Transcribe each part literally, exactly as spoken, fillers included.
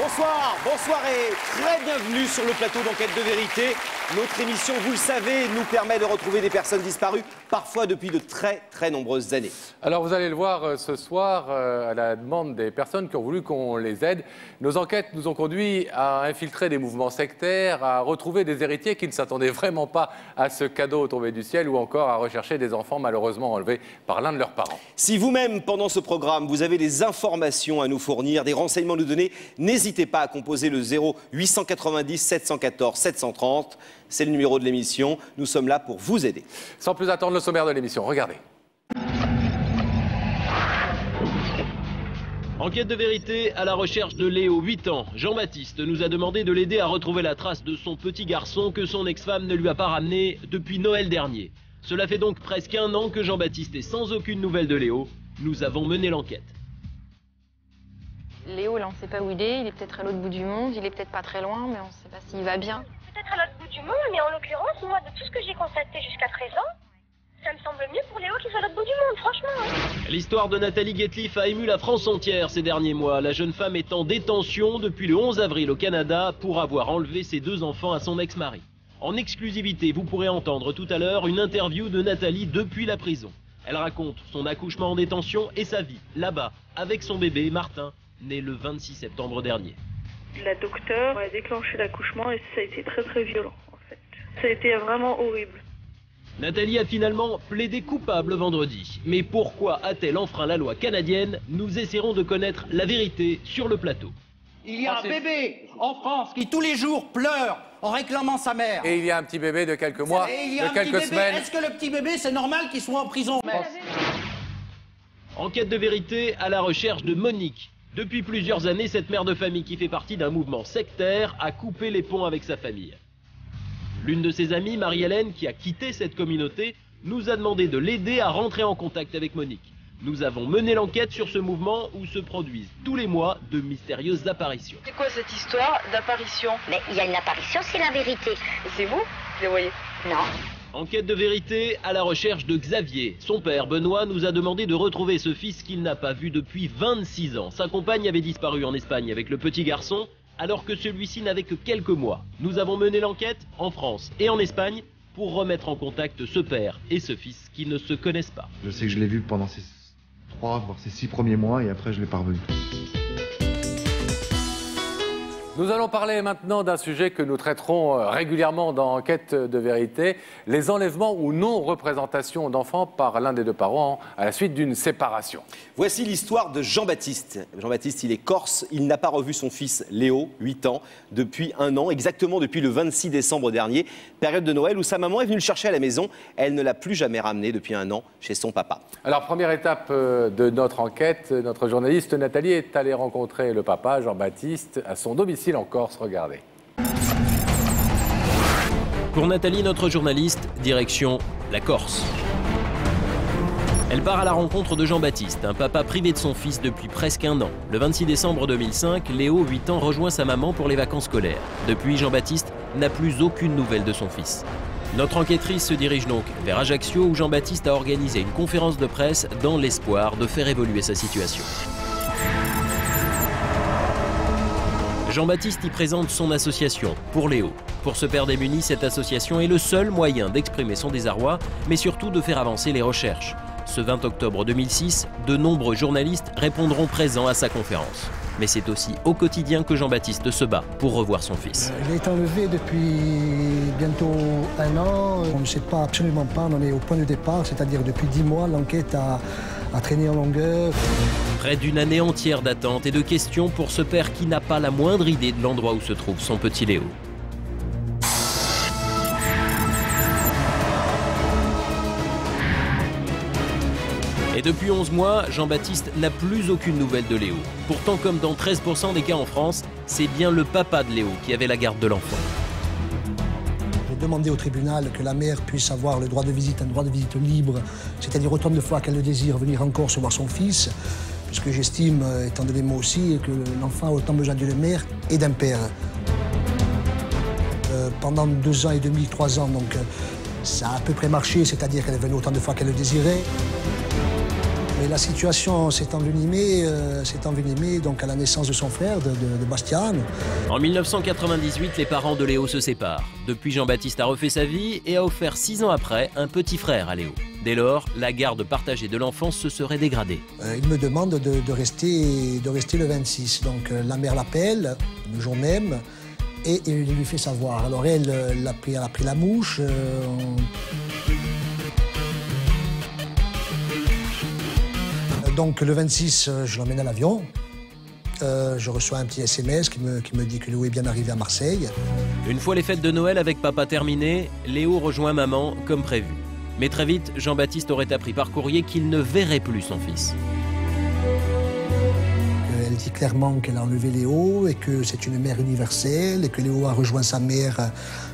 Bonsoir, bonsoir et très bienvenue sur le plateau d'Enquête de Vérité. Notre émission, vous le savez, nous permet de retrouver des personnes disparues, parfois depuis de très très nombreuses années. Alors vous allez le voir ce soir, à la demande des personnes qui ont voulu qu'on les aide, nos enquêtes nous ont conduit à infiltrer des mouvements sectaires, à retrouver des héritiers qui ne s'attendaient vraiment pas à ce cadeau tombé du ciel ou encore à rechercher des enfants malheureusement enlevés par l'un de leurs parents. Si vous-même, pendant ce programme, vous avez des informations à nous fournir, des renseignements à nous donner, n'hésitez pas. N'hésitez pas à composer le zéro huit cent quatre-vingt-dix sept cent quatorze sept cent trente, c'est le numéro de l'émission, nous sommes là pour vous aider. Sans plus attendre, le sommaire de l'émission, regardez. Enquête de vérité à la recherche de Léo, huit ans. Jean-Baptiste nous a demandé de l'aider à retrouver la trace de son petit garçon que son ex-femme ne lui a pas ramené depuis Noël dernier. Cela fait donc presque un an que Jean-Baptiste est sans aucune nouvelle de Léo. Nous avons mené l'enquête. Léo, là, on ne sait pas où il est, il est peut-être à l'autre bout du monde, il est peut-être pas très loin, mais on ne sait pas s'il va bien. Peut-être à l'autre bout du monde, mais en l'occurrence, moi, de tout ce que j'ai constaté jusqu'à présent, ça me semble mieux pour Léo qu'il soit à l'autre bout du monde, franchement. Hein. L'histoire de Nathalie Gatliffe a ému la France entière ces derniers mois, la jeune femme est en détention depuis le onze avril au Canada pour avoir enlevé ses deux enfants à son ex-mari. En exclusivité, vous pourrez entendre tout à l'heure une interview de Nathalie depuis la prison. Elle raconte son accouchement en détention et sa vie, là-bas, avec son bébé Martin, né le vingt-six septembre dernier. La docteure a déclenché l'accouchement et ça a été très très violent en fait. Ça a été vraiment horrible. Nathalie a finalement plaidé coupable vendredi. Mais pourquoi a-t-elle enfreint la loi canadienne? Nous essaierons de connaître la vérité sur le plateau. Il y a ah, un bébé en France qui tous les jours pleure en réclamant sa mère. Et il y a un petit bébé de quelques mois, et il y a de un quelques petit bébé. semaines. Est-ce que le petit bébé, c'est normal qu'il soit en prison? Enquête de vérité à la recherche de Monique. Depuis plusieurs années, cette mère de famille qui fait partie d'un mouvement sectaire a coupé les ponts avec sa famille. L'une de ses amies, Marie-Hélène, qui a quitté cette communauté, nous a demandé de l'aider à rentrer en contact avec Monique. Nous avons mené l'enquête sur ce mouvement où se produisent tous les mois de mystérieuses apparitions. C'est quoi cette histoire d'apparition? Mais il y a une apparition, c'est la vérité. C'est vous qui la voyez? Non. Enquête de vérité à la recherche de Xavier. Son père, Benoît, nous a demandé de retrouver ce fils qu'il n'a pas vu depuis vingt-six ans. Sa compagne avait disparu en Espagne avec le petit garçon, alors que celui-ci n'avait que quelques mois. Nous avons mené l'enquête en France et en Espagne pour remettre en contact ce père et ce fils qui ne se connaissent pas. Je sais que je l'ai vu pendant ces trois, voire ces six premiers mois et après je l'ai pas revu. Nous allons parler maintenant d'un sujet que nous traiterons régulièrement dans Enquête de vérité, les enlèvements ou non-représentation d'enfants par l'un des deux parents à la suite d'une séparation. Voici l'histoire de Jean-Baptiste. Jean-Baptiste, il est corse, il n'a pas revu son fils Léo, huit ans, depuis un an, exactement depuis le vingt-six décembre dernier, période de Noël où sa maman est venue le chercher à la maison. Elle ne l'a plus jamais ramené depuis un an chez son papa. Alors, première étape de notre enquête, notre journaliste Nathalie est allée rencontrer le papa, Jean-Baptiste, à son domicile en Corse, regardez. Pour Nathalie, notre journaliste, direction la Corse. Elle part à la rencontre de Jean-Baptiste, un papa privé de son fils depuis presque un an. Le vingt-six décembre deux mille cinq, Léo, huit ans, rejoint sa maman pour les vacances scolaires. Depuis, Jean-Baptiste n'a plus aucune nouvelle de son fils. Notre enquêtrice se dirige donc vers Ajaccio où Jean-Baptiste a organisé une conférence de presse dans l'espoir de faire évoluer sa situation. Jean-Baptiste y présente son association, Pour Léo. Pour ce père démuni, cette association est le seul moyen d'exprimer son désarroi, mais surtout de faire avancer les recherches. Ce vingt octobre deux mille six, de nombreux journalistes répondront présents à sa conférence. Mais c'est aussi au quotidien que Jean-Baptiste se bat pour revoir son fils. Il est enlevé depuis bientôt un an. On ne sait pas, absolument pas, on est au point de départ, c'est-à-dire depuis dix mois, l'enquête a... à traîner en longueur. Près d'une année entière d'attente et de questions pour ce père qui n'a pas la moindre idée de l'endroit où se trouve son petit Léo. Et depuis onze mois, Jean-Baptiste n'a plus aucune nouvelle de Léo. Pourtant, comme dans treize pour cent des cas en France, c'est bien le papa de Léo qui avait la garde de l'enfant. Demander au tribunal que la mère puisse avoir le droit de visite, un droit de visite libre, c'est-à-dire autant de fois qu'elle le désire venir en Corse voir son fils, puisque j'estime, étant donné moi aussi, que l'enfant a autant besoin d'une mère et d'un père. Euh, pendant deux ans et demi, trois ans, donc, ça a à peu près marché, c'est-à-dire qu'elle est venue autant de fois qu'elle le désirait. Mais la situation s'est envenimée, euh, s'est envenimée donc à la naissance de son frère, de, de, de Bastien. En mille neuf cent quatre-vingt-dix-huit, les parents de Léo se séparent. Depuis, Jean-Baptiste a refait sa vie et a offert six ans après un petit frère à Léo. Dès lors, la garde partagée de l'enfance se serait dégradée. Euh, il me demande de, de, rester, de rester le vingt-six. Donc euh, la mère l'appelle le jour même et il lui fait savoir. Alors elle, elle a pris, elle a pris la mouche. Euh, on... Donc le vingt-six, je l'emmène à l'avion, euh, je reçois un petit S M S qui me, qui me dit que Léo est bien arrivé à Marseille. Une fois les fêtes de Noël avec papa terminées, Léo rejoint maman comme prévu. Mais très vite, Jean-Baptiste aurait appris par courrier qu'il ne verrait plus son fils. Elle dit clairement qu'elle a enlevé Léo et que c'est une mère universelle et que Léo a rejoint sa mère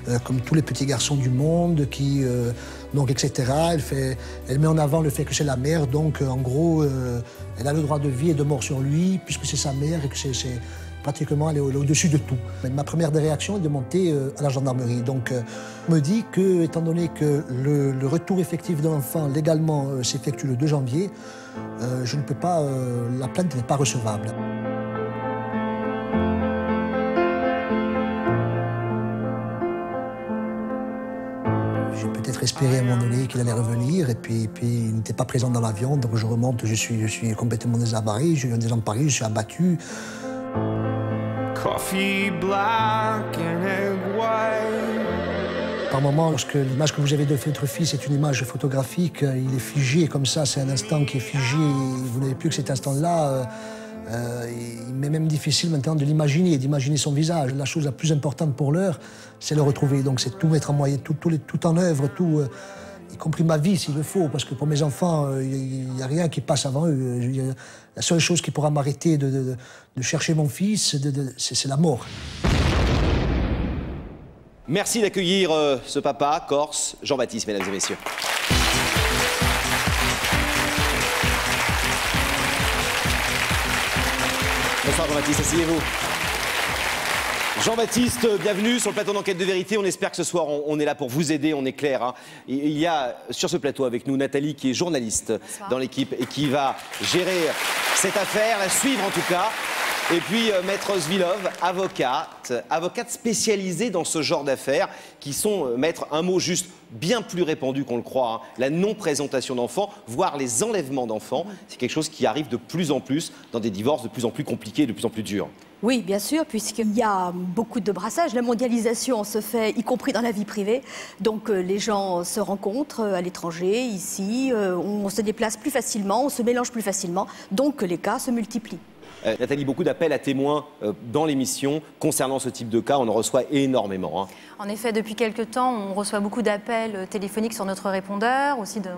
euh, comme tous les petits garçons du monde qui... Euh, Donc, et cetera. Elle, fait, elle met en avant le fait que c'est la mère, donc euh, en gros, euh, elle a le droit de vie et de mort sur lui, puisque c'est sa mère et que c'est pratiquement elle est au-dessus de tout. Mais ma première réaction est de monter euh, à la gendarmerie. Donc, euh, on me dit que, étant donné que le, le retour effectif de l'enfant légalement euh, s'effectue le deux janvier, euh, je ne peux pas, euh, la plainte n'est pas recevable. Espérer à un moment donné qu'il allait revenir, et puis, puis il n'était pas présent dans l'avion, donc je remonte, je suis, je suis complètement désemparé, je viens désemparé, je suis abattu. Coffee, black and egg white. Par moments, lorsque l'image que vous avez de votre fils est une image photographique, il est figé comme ça, c'est un instant qui est figé, vous n'avez plus que cet instant-là. Euh... Euh, il m'est même difficile maintenant de l'imaginer, d'imaginer son visage. La chose la plus importante pour l'heure, c'est le retrouver. Donc c'est tout mettre en moyen, tout, tout, tout en œuvre, tout, euh, y compris ma vie s'il le faut, parce que pour mes enfants, il euh, n'y a rien qui passe avant eux. Y a, la seule chose qui pourra m'arrêter de, de, de chercher mon fils, c'est la mort. Merci d'accueillir euh, ce papa corse, Jean-Baptiste, mesdames et messieurs. Bonsoir Jean-Baptiste, asseyez-vous. Jean-Baptiste, bienvenue sur le plateau d'Enquête de Vérité. On espère que ce soir, on est là pour vous aider, on est clair. Hein. Il y a sur ce plateau avec nous Nathalie qui est journaliste Bonsoir. dans l'équipe et qui va gérer cette affaire, la suivre en tout cas. Et puis euh, Maître Ziloff, avocate, avocate spécialisée dans ce genre d'affaires qui sont, euh, Maître, un mot juste bien plus répandu qu'on le croit, hein, la non-présentation d'enfants, voire les enlèvements d'enfants. C'est quelque chose qui arrive de plus en plus dans des divorces de plus en plus compliqués, de plus en plus durs. Oui, bien sûr, puisqu'il y a beaucoup de brassages. La mondialisation se fait, y compris dans la vie privée. Donc euh, les gens se rencontrent à l'étranger, ici, euh, on se déplace plus facilement, on se mélange plus facilement. Donc les cas se multiplient. Euh, Nathalie, beaucoup d'appels à témoins euh, dans l'émission concernant ce type de cas, on en reçoit énormément. Hein. En effet, depuis quelques temps, on reçoit beaucoup d'appels téléphoniques sur notre répondeur, aussi de,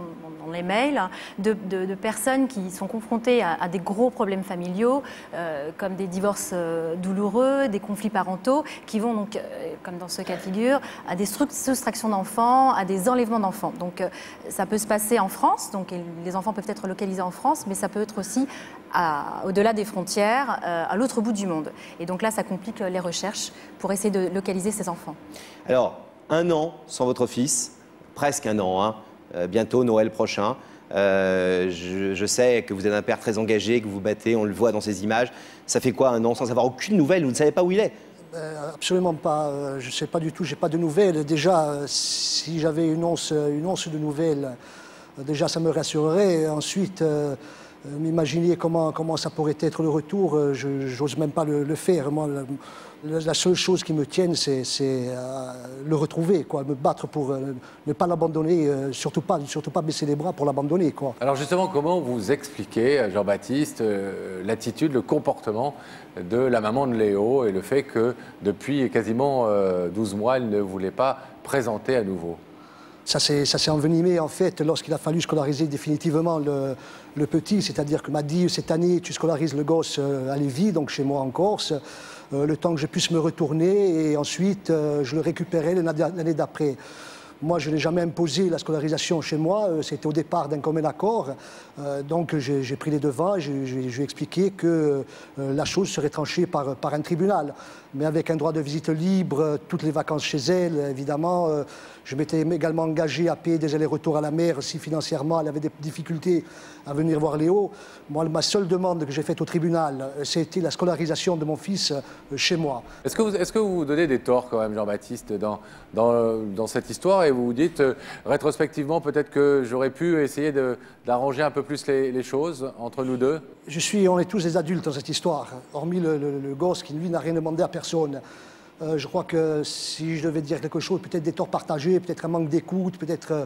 dans les mails, de, de, de personnes qui sont confrontées à, à des gros problèmes familiaux, euh, comme des divorces euh, douloureux, des conflits parentaux, qui vont donc, euh, comme dans ce cas de figure, à des soustractions d'enfants, à des enlèvements d'enfants. Donc euh, ça peut se passer en France, donc les enfants peuvent être localisés en France, mais ça peut être aussi au-delà des frontières, à l'autre bout du monde. Et donc là, ça complique les recherches pour essayer de localiser ces enfants. Alors, un an sans votre fils, presque un an, hein. euh, bientôt Noël prochain. Euh, je, je sais que vous êtes un père très engagé, que vous vous battez, on le voit dans ces images. Ça fait quoi, un an sans avoir aucune nouvelle? Vous ne savez pas où il est? euh, Absolument pas. Euh, je ne sais pas du tout, je n'ai pas de nouvelles. Déjà, euh, si j'avais une once, une once de nouvelles, euh, déjà ça me rassurerait. Ensuite... Euh, M'imaginer comment, comment ça pourrait être le retour, je n'ose même pas le, le faire. Moi, la, la seule chose qui me tienne, c'est euh, le retrouver, quoi, me battre pour euh, ne pas l'abandonner, euh, surtout pas, surtout pas baisser les bras pour l'abandonner, quoi. Alors justement, comment vous expliquez, Jean-Baptiste, euh, l'attitude, le comportement de la maman de Léo et le fait que depuis quasiment euh, douze mois, elle ne voulait pas présenter à nouveau? Ça s'est envenimé, en fait, lorsqu'il a fallu scolariser définitivement le, le petit. C'est-à-dire que m'a dit, cette année, tu scolarises le gosse à Lévis, donc chez moi en Corse, euh, le temps que je puisse me retourner. Et ensuite, euh, je le récupérais l'année d'après. Moi, je n'ai jamais imposé la scolarisation chez moi. C'était au départ d'un commun accord. Euh, donc, j'ai pris les devants. J'ai expliqué que euh, la chose serait tranchée par, par un tribunal. Mais avec un droit de visite libre, toutes les vacances chez elle, évidemment. Euh, je m'étais également engagé à payer des allers-retours à la mère si financièrement elle avait des difficultés à venir voir Léo. Moi, ma seule demande que j'ai faite au tribunal, c'était la scolarisation de mon fils chez moi. Est-ce que vous, est-ce que vous donnez des torts quand même, Jean-Baptiste, dans, dans, dans cette histoire, et vous vous dites, euh, rétrospectivement, peut-être que j'aurais pu essayer d'arranger un peu plus les, les choses entre nous deux? Je suis, on est tous des adultes dans cette histoire, hormis le, le, le gosse qui, lui, n'a rien demandé à personne. Euh, je crois que si je devais dire quelque chose, peut-être des torts partagés, peut-être un manque d'écoute, peut-être... Euh,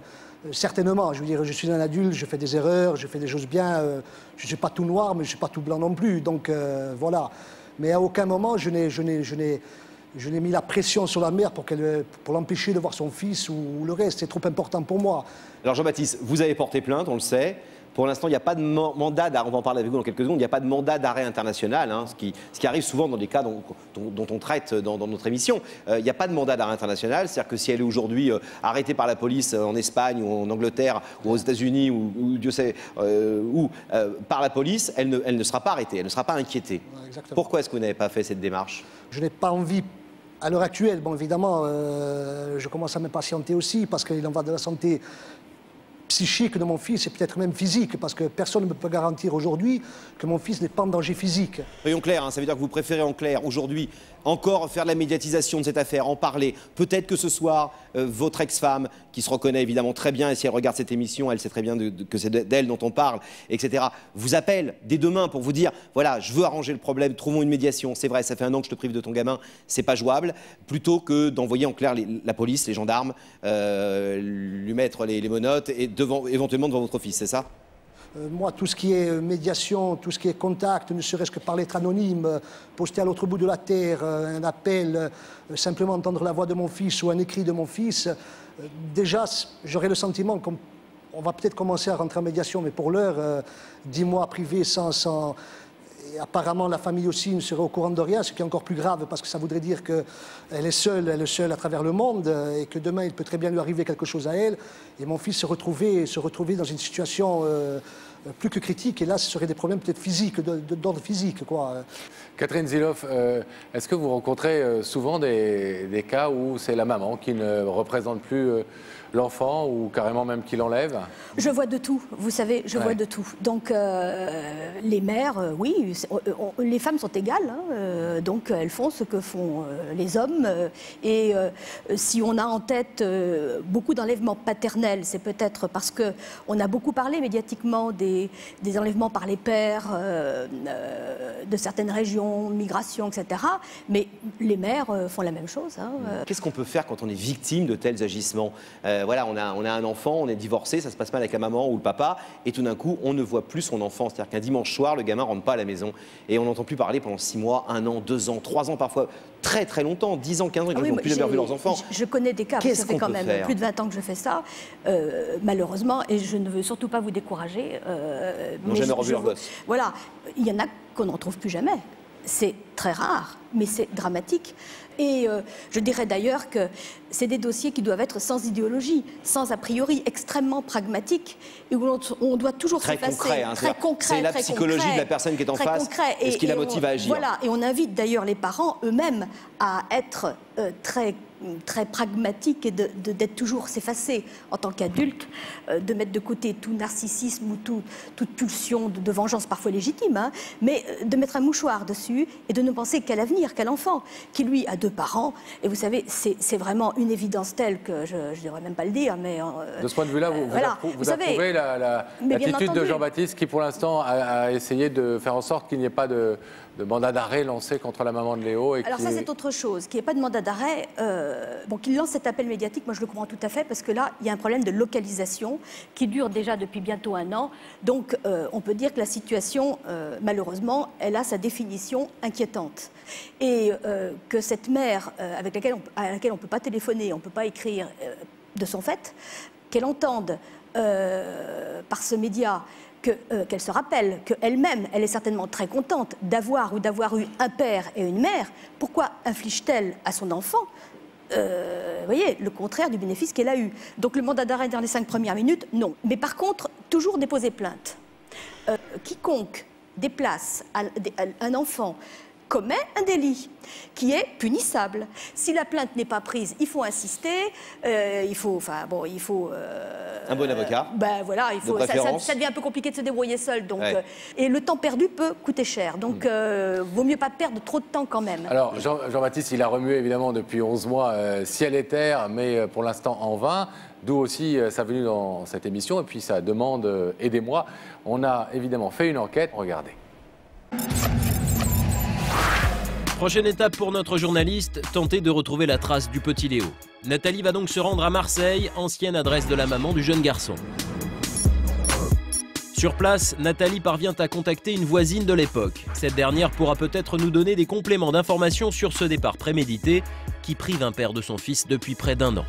certainement, je veux dire, je suis un adulte, je fais des erreurs, je fais des choses bien, euh, je ne suis pas tout noir, mais je ne suis pas tout blanc non plus, donc euh, voilà. Mais à aucun moment, je n'ai, je n'ai, je n'ai, je n'ai mis la pression sur la mère pour qu'elle, pour l'empêcher de voir son fils ou, ou le reste, c'est trop important pour moi. Alors Jean-Baptiste, vous avez porté plainte, on le sait. Pour l'instant, il n'y a pas de mandat d'arrêt, on va en parler avec vous dans quelques secondes, il n'y a pas de mandat d'arrêt international, hein, ce, qui, ce qui arrive souvent dans des cas dont, dont, dont on traite dans, dans notre émission. Euh, il n'y a pas de mandat d'arrêt international, c'est-à-dire que si elle est aujourd'hui euh, arrêtée par la police en Espagne ou en Angleterre ou aux États-Unis ou, ou Dieu sait euh, où, euh, par la police, elle ne, elle ne sera pas arrêtée, elle ne sera pas inquiétée. Exactement. Pourquoi est-ce que vous n'avez pas fait cette démarche? Je n'ai pas envie... À l'heure actuelle, bon, évidemment, euh, je commence à m'impatienter aussi parce qu'il en va de la santé psychique de mon fils et peut-être même physique, parce que personne ne me peut garantir aujourd'hui que mon fils n'est pas en danger physique. Soyons clairs, hein, ça veut dire que vous préférez en clair aujourd'hui encore faire de la médiatisation de cette affaire, en parler. Peut-être que ce soir, euh, votre ex-femme, qui se reconnaît évidemment très bien, et si elle regarde cette émission, elle sait très bien de, de, que c'est d'elle dont on parle, et cetera, vous appelle dès demain pour vous dire, voilà, je veux arranger le problème, trouvons une médiation, c'est vrai, ça fait un an que je te prive de ton gamin, c'est pas jouable, plutôt que d'envoyer en clair les, la police, les gendarmes, euh, lui mettre les, les menottes et devant, éventuellement devant votre fils, c'est ça ? Moi, tout ce qui est médiation, tout ce qui est contact, ne serait-ce que par lettre anonyme, poster à l'autre bout de la terre, un appel, simplement entendre la voix de mon fils ou un écrit de mon fils, déjà, j'aurais le sentiment qu'on on va peut-être commencer à rentrer en médiation, mais pour l'heure, euh, dix mois privés sans... sans... Et apparemment, la famille aussi ne serait au courant de rien, ce qui est encore plus grave, parce que ça voudrait dire qu'elle est seule, elle est seule à travers le monde, et que demain, il peut très bien lui arriver quelque chose à elle. Et mon fils se retrouvait, se retrouvait dans une situation euh, plus que critique, et là, ce seraient des problèmes peut-être physiques, d'ordre physique, quoi. Catherine Ziloff, euh, est-ce que vous rencontrez souvent des, des cas où c'est la maman qui ne représente plus... Euh... l'enfant ou carrément même qu'il enlève? Je vois de tout, vous savez, je ouais. vois de tout. Donc euh, les mères, euh, oui, on, on, les femmes sont égales, hein, euh, donc elles font ce que font euh, les hommes. Euh, et euh, si on a en tête euh, beaucoup d'enlèvements paternels, c'est peut-être parce qu'on a beaucoup parlé médiatiquement des, des enlèvements par les pères, euh, euh, de certaines régions, migration, et cetera. Mais les mères euh, font la même chose. Hein, euh. Qu'est-ce qu'on peut faire quand on est victime de tels agissements? euh, Voilà, on a, on a un enfant, on est divorcé, ça se passe mal avec la maman ou le papa, et tout d'un coup, on ne voit plus son enfant. C'est-à-dire qu'un dimanche soir, le gamin ne rentre pas à la maison et on n'entend plus parler pendant six mois, un an, deux ans, trois ans, parfois très très longtemps, dix ans, quinze ans, ah oui, ils n'ont plus jamais vu leurs enfants. Je, je connais des cas, qu ça fait qu quand même plus de vingt ans que je fais ça, euh, malheureusement, et je ne veux surtout pas vous décourager. Euh, ils n'ont jamais revu leur gosse. Voilà, il y en a qu'on ne retrouve plus jamais. C'est très rare, mais c'est dramatique. Et euh, je dirais d'ailleurs que c'est des dossiers qui doivent être sans idéologie, sans a priori, extrêmement pragmatiques, et où on, on doit toujours très se passer concret, hein, très concret. C'est la psychologie concret, de la personne qui est en face, concret, et, et ce qui et la motive on, à agir. Voilà, et on invite d'ailleurs les parents eux-mêmes à être euh, très, très pragmatiques et d'être de, de, toujours s'effacer en tant qu'adulte, euh, de mettre de côté tout narcissisme ou tout, toute pulsion de, de vengeance parfois légitime, hein, mais de mettre un mouchoir dessus et de ne penser qu'à l'avenir, qu'à l'enfant, qui lui a deux parents. Et vous savez, c'est vraiment une évidence telle que je ne devrais même pas le dire, mais... Euh, de ce point de vue-là, vous, euh, vous, voilà. vous, vous approuvez l'attitude de Jean-Baptiste qui, pour l'instant, a, a essayé de faire en sorte qu'il n'y ait pas de, de mandat d'arrêt lancé contre la maman de Léo. Et Alors qui... ça, c'est autre chose. Qu'il n'y ait pas de mandat d'arrêt, euh, bon, qu'il lance cet appel médiatique, moi, je le comprends tout à fait, parce que là, il y a un problème de localisation qui dure déjà depuis bientôt un an. Donc, euh, on peut dire que la situation, euh, malheureusement, elle a sa définition inquiétante. Et euh, que cette mère euh, avec laquelle on, à laquelle on ne peut pas téléphoner, on ne peut pas écrire euh, de son fait, qu'elle entende euh, par ce média qu'elle euh, qu'elle se rappelle qu'elle-même, elle est certainement très contente d'avoir ou d'avoir eu un père et une mère, pourquoi inflige-t-elle à son enfant euh, vous voyez, le contraire du bénéfice qu'elle a eu. Donc le mandat d'arrêt dans les cinq premières minutes, non. Mais par contre, toujours déposer plainte. Euh, quiconque déplace un enfant commet un délit qui est punissable. Si la plainte n'est pas prise, il faut insister, euh, il faut, enfin bon, il faut euh, un bon avocat. Euh, ben voilà, il faut. Ça, ça, ça devient un peu compliqué de se débrouiller seul, donc. Ouais. Euh, et le temps perdu peut coûter cher, donc mmh. euh, vaut mieux pas perdre trop de temps quand même. Alors Jean-Baptiste, il a remué évidemment depuis onze mois euh, ciel et terre, mais pour l'instant en vain. D'où aussi euh, sa venue dans cette émission et puis sa demande euh, aidez-moi. On a évidemment fait une enquête. Regardez. Prochaine étape pour notre journaliste, tenter de retrouver la trace du petit Léo. Nathalie va donc se rendre à Marseille, ancienne adresse de la maman du jeune garçon. Sur place, Nathalie parvient à contacter une voisine de l'époque. Cette dernière pourra peut-être nous donner des compléments d'information sur ce départ prémédité qui prive un père de son fils depuis près d'un an.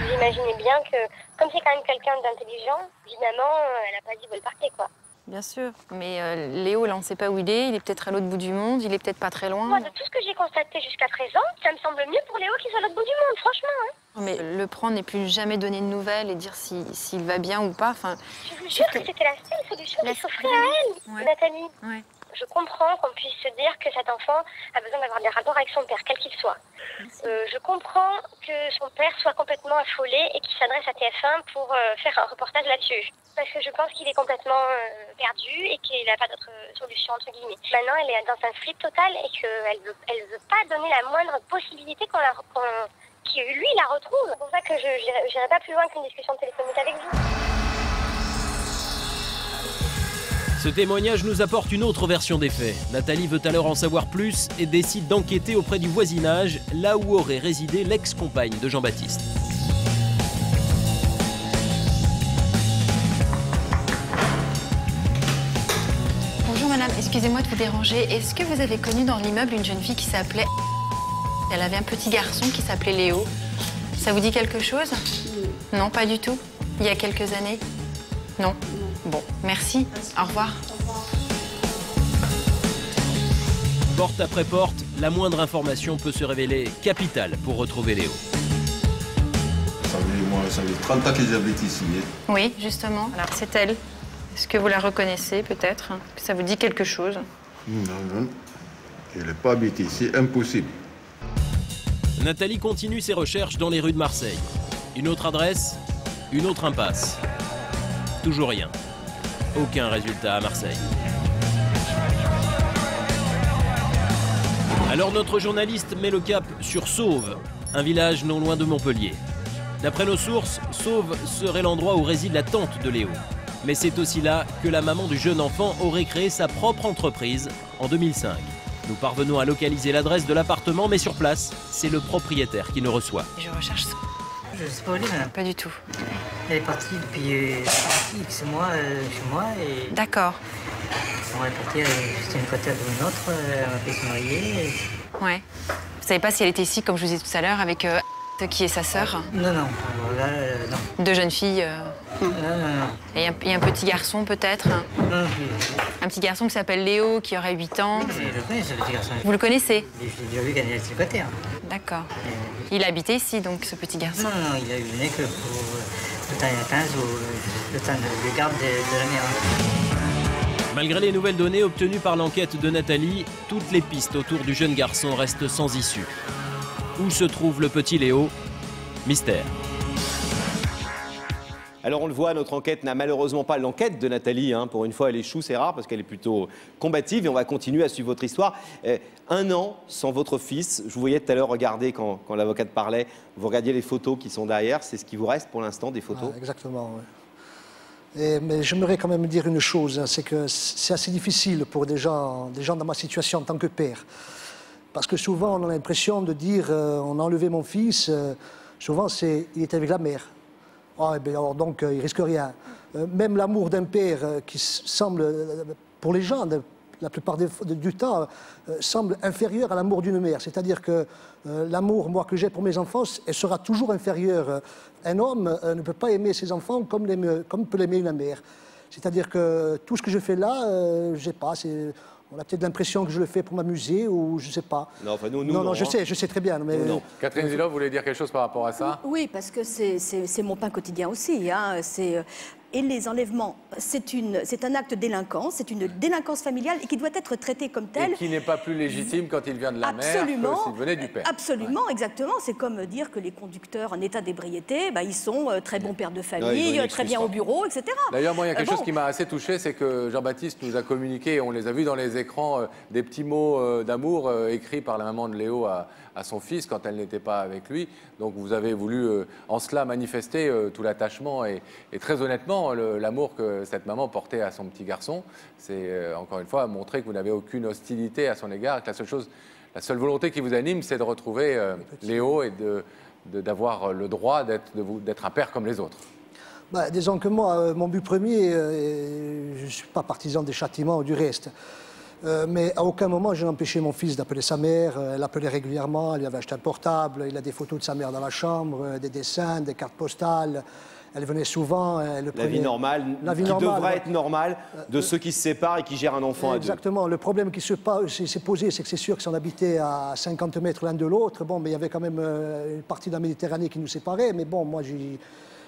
Vous imaginez bien que, comme c'est quand même quelqu'un d'intelligent, évidemment, elle n'a pas dit de partir, quoi. Bien sûr, mais euh, Léo, là, on ne sait pas où il est, il est peut-être à l'autre bout du monde, il est peut-être pas très loin. Moi, de tout ce que j'ai constaté jusqu'à présent, ça me semble mieux pour Léo qu'il soit à l'autre bout du monde, franchement. Hein. Mais le prendre et puis jamais donner de nouvelles et dire s'il si, si va bien ou pas, enfin... Je vous jure que, que c'était la seule solution qui s'offrait à elle, ouais. Nathalie. Ouais. Je comprends qu'on puisse se dire que cet enfant a besoin d'avoir des rapports avec son père, quel qu'il soit. Euh, je comprends que son père soit complètement affolé et qu'il s'adresse à T F un pour euh, faire un reportage là-dessus. Parce que je pense qu'il est complètement euh, perdu et qu'il n'a pas d'autre solution, entre guillemets. Maintenant, elle est dans un flip total et qu'elle ne veut, elle veut pas donner la moindre possibilité qu'on la, qu'on, qu'il, lui, la retrouve. C'est pour ça que je n'irai pas plus loin qu'une discussion téléphonique avec vous. Ce témoignage nous apporte une autre version des faits. Nathalie veut alors en savoir plus et décide d'enquêter auprès du voisinage, là où aurait résidé l'ex-compagne de Jean-Baptiste. Bonjour madame, excusez-moi de vous déranger. Est-ce que vous avez connu dans l'immeuble une jeune fille qui s'appelait... Elle avait un petit garçon qui s'appelait Léo. Ça vous dit quelque chose? Non, pas du tout. Il y a quelques années? Non. Bon, merci. merci. Au revoir. Au revoir. Porte après porte, la moindre information peut se révéler capitale pour retrouver Léo. Vous savez, moi, ça fait trente ans qu'ils habitent ici. Hein. Oui, justement. Alors, c'est elle. Est-ce que vous la reconnaissez, peut-être? Ça vous dit quelque chose? Non, non. Elle n'est pas habitée ici. Impossible. Nathalie continue ses recherches dans les rues de Marseille. Une autre adresse, une autre impasse. Toujours rien. Aucun résultat à Marseille. Alors notre journaliste met le cap sur Sauve, un village non loin de Montpellier. D'après nos sources, Sauve serait l'endroit où réside la tante de Léo. Mais c'est aussi là que la maman du jeune enfant aurait créé sa propre entreprise en deux mille cinq. Nous parvenons à localiser l'adresse de l'appartement, mais sur place, c'est le propriétaire qui nous reçoit. Je recherche ça. Je ne sais pas où elle est, madame. Pas du tout. Elle est partie depuis X mois euh, chez moi. Et... D'accord. On est parti juste une côté à l'autre, euh, on a fait se marier. Et... Ouais. Vous savez pas si elle était ici, comme je vous disais tout à l'heure, avec euh, qui est sa sœur? Non, non. Là, euh, non. Deux jeunes filles. Euh... Non, non, non. Et, un, et un petit garçon, peut-être? Non. Un petit garçon qui s'appelle Léo, qui aurait huit ans. Oui, je le connais, ce petit garçon. Vous le connaissez? J'ai déjà vu gagner le côté. Hein. D'accord. Il habitait ici, donc, ce petit garçon? Non, non, il venait que pour le temps de quinze ou le temps de garde de, de la mère. Malgré les nouvelles données obtenues par l'enquête de Nathalie, toutes les pistes autour du jeune garçon restent sans issue. Où se trouve le petit Léo? Mystère. Alors on le voit, notre enquête n'a malheureusement pas l'enquête de Nathalie. Hein. Pour une fois, elle échoue, c'est rare parce qu'elle est plutôt combative. Et on va continuer à suivre votre histoire. Eh, un an sans votre fils. Je vous voyais tout à l'heure regarder quand, quand l'avocate parlait. Vous regardiez les photos qui sont derrière. C'est ce qui vous reste pour l'instant, des photos? Ah, exactement, oui. Et, mais j'aimerais quand même dire une chose. Hein, c'est que c'est assez difficile pour des gens, des gens dans ma situation en tant que père. Parce que souvent, on a l'impression de dire euh, « on a enlevé mon fils euh, ». Souvent, c'est « il était avec la mère ». Oh, eh bien, alors donc, euh, il risque rien. Euh, même l'amour d'un père euh, qui semble, euh, pour les gens, de, la plupart des, de, du temps, euh, semble inférieur à l'amour d'une mère. C'est-à-dire que euh, l'amour, moi, que j'ai pour mes enfants, elle sera toujours inférieure. Un homme euh, ne peut pas aimer ses enfants comme, comme peut l'aimer une mère. C'est-à-dire que tout ce que je fais là, euh, je sais pas, c'est... On a peut-être l'impression que je le fais pour m'amuser ou je ne sais pas. Non, enfin, nous, nous, non, non, non, je hein. sais, je sais très bien. Mais... Nous, non. Catherine Ziloff, vous voulez dire quelque chose par rapport à ça? Oui, parce que c'est mon pain quotidien aussi. Hein. C'est... Et les enlèvements, c'est un acte délinquant, c'est une délinquance familiale et qui doit être traité comme tel. Et qui n'est pas plus légitime quand il vient de la mère que s'il venait du père. Absolument, ouais. exactement. C'est comme dire que les conducteurs en état d'ébriété, bah, ils sont très bons pères de famille, ouais, très bien au bureau, et cetera. D'ailleurs, moi, il y a quelque bon. chose qui m'a assez touché, c'est que Jean-Baptiste nous a communiqué, on les a vus dans les écrans, euh, des petits mots euh, d'amour euh, écrits par la maman de Léo à, à son fils quand elle n'était pas avec lui. Donc vous avez voulu euh, en cela manifester euh, tout l'attachement et, et très honnêtement, l'amour que cette maman portait à son petit garçon. C'est euh, encore une fois montrer que vous n'avez aucune hostilité à son égard, que la seule chose, la seule volonté qui vous anime, c'est de retrouver euh, Léo et de, d'avoir le droit d'être un père comme les autres. Bah, disons que moi, euh, mon but premier, euh, je ne suis pas partisan des châtiments ou du reste. Euh, mais à aucun moment, j'ai empêché mon fils d'appeler sa mère. Elle appelait régulièrement, elle lui avait acheté un portable, il a des photos de sa mère dans la chambre, des dessins, des cartes postales. Elle venait souvent. Elle le la prenait... vie normale, la vie qui normale, devrait ouais. être normale de euh, ceux qui se séparent et qui gèrent un enfant exactement. à deux. Exactement. Le problème qui s'est posé, c'est que c'est sûr que si on habitait à cinquante mètres l'un de l'autre, bon, mais il y avait quand même une partie de la Méditerranée qui nous séparait. Mais bon, moi, j'y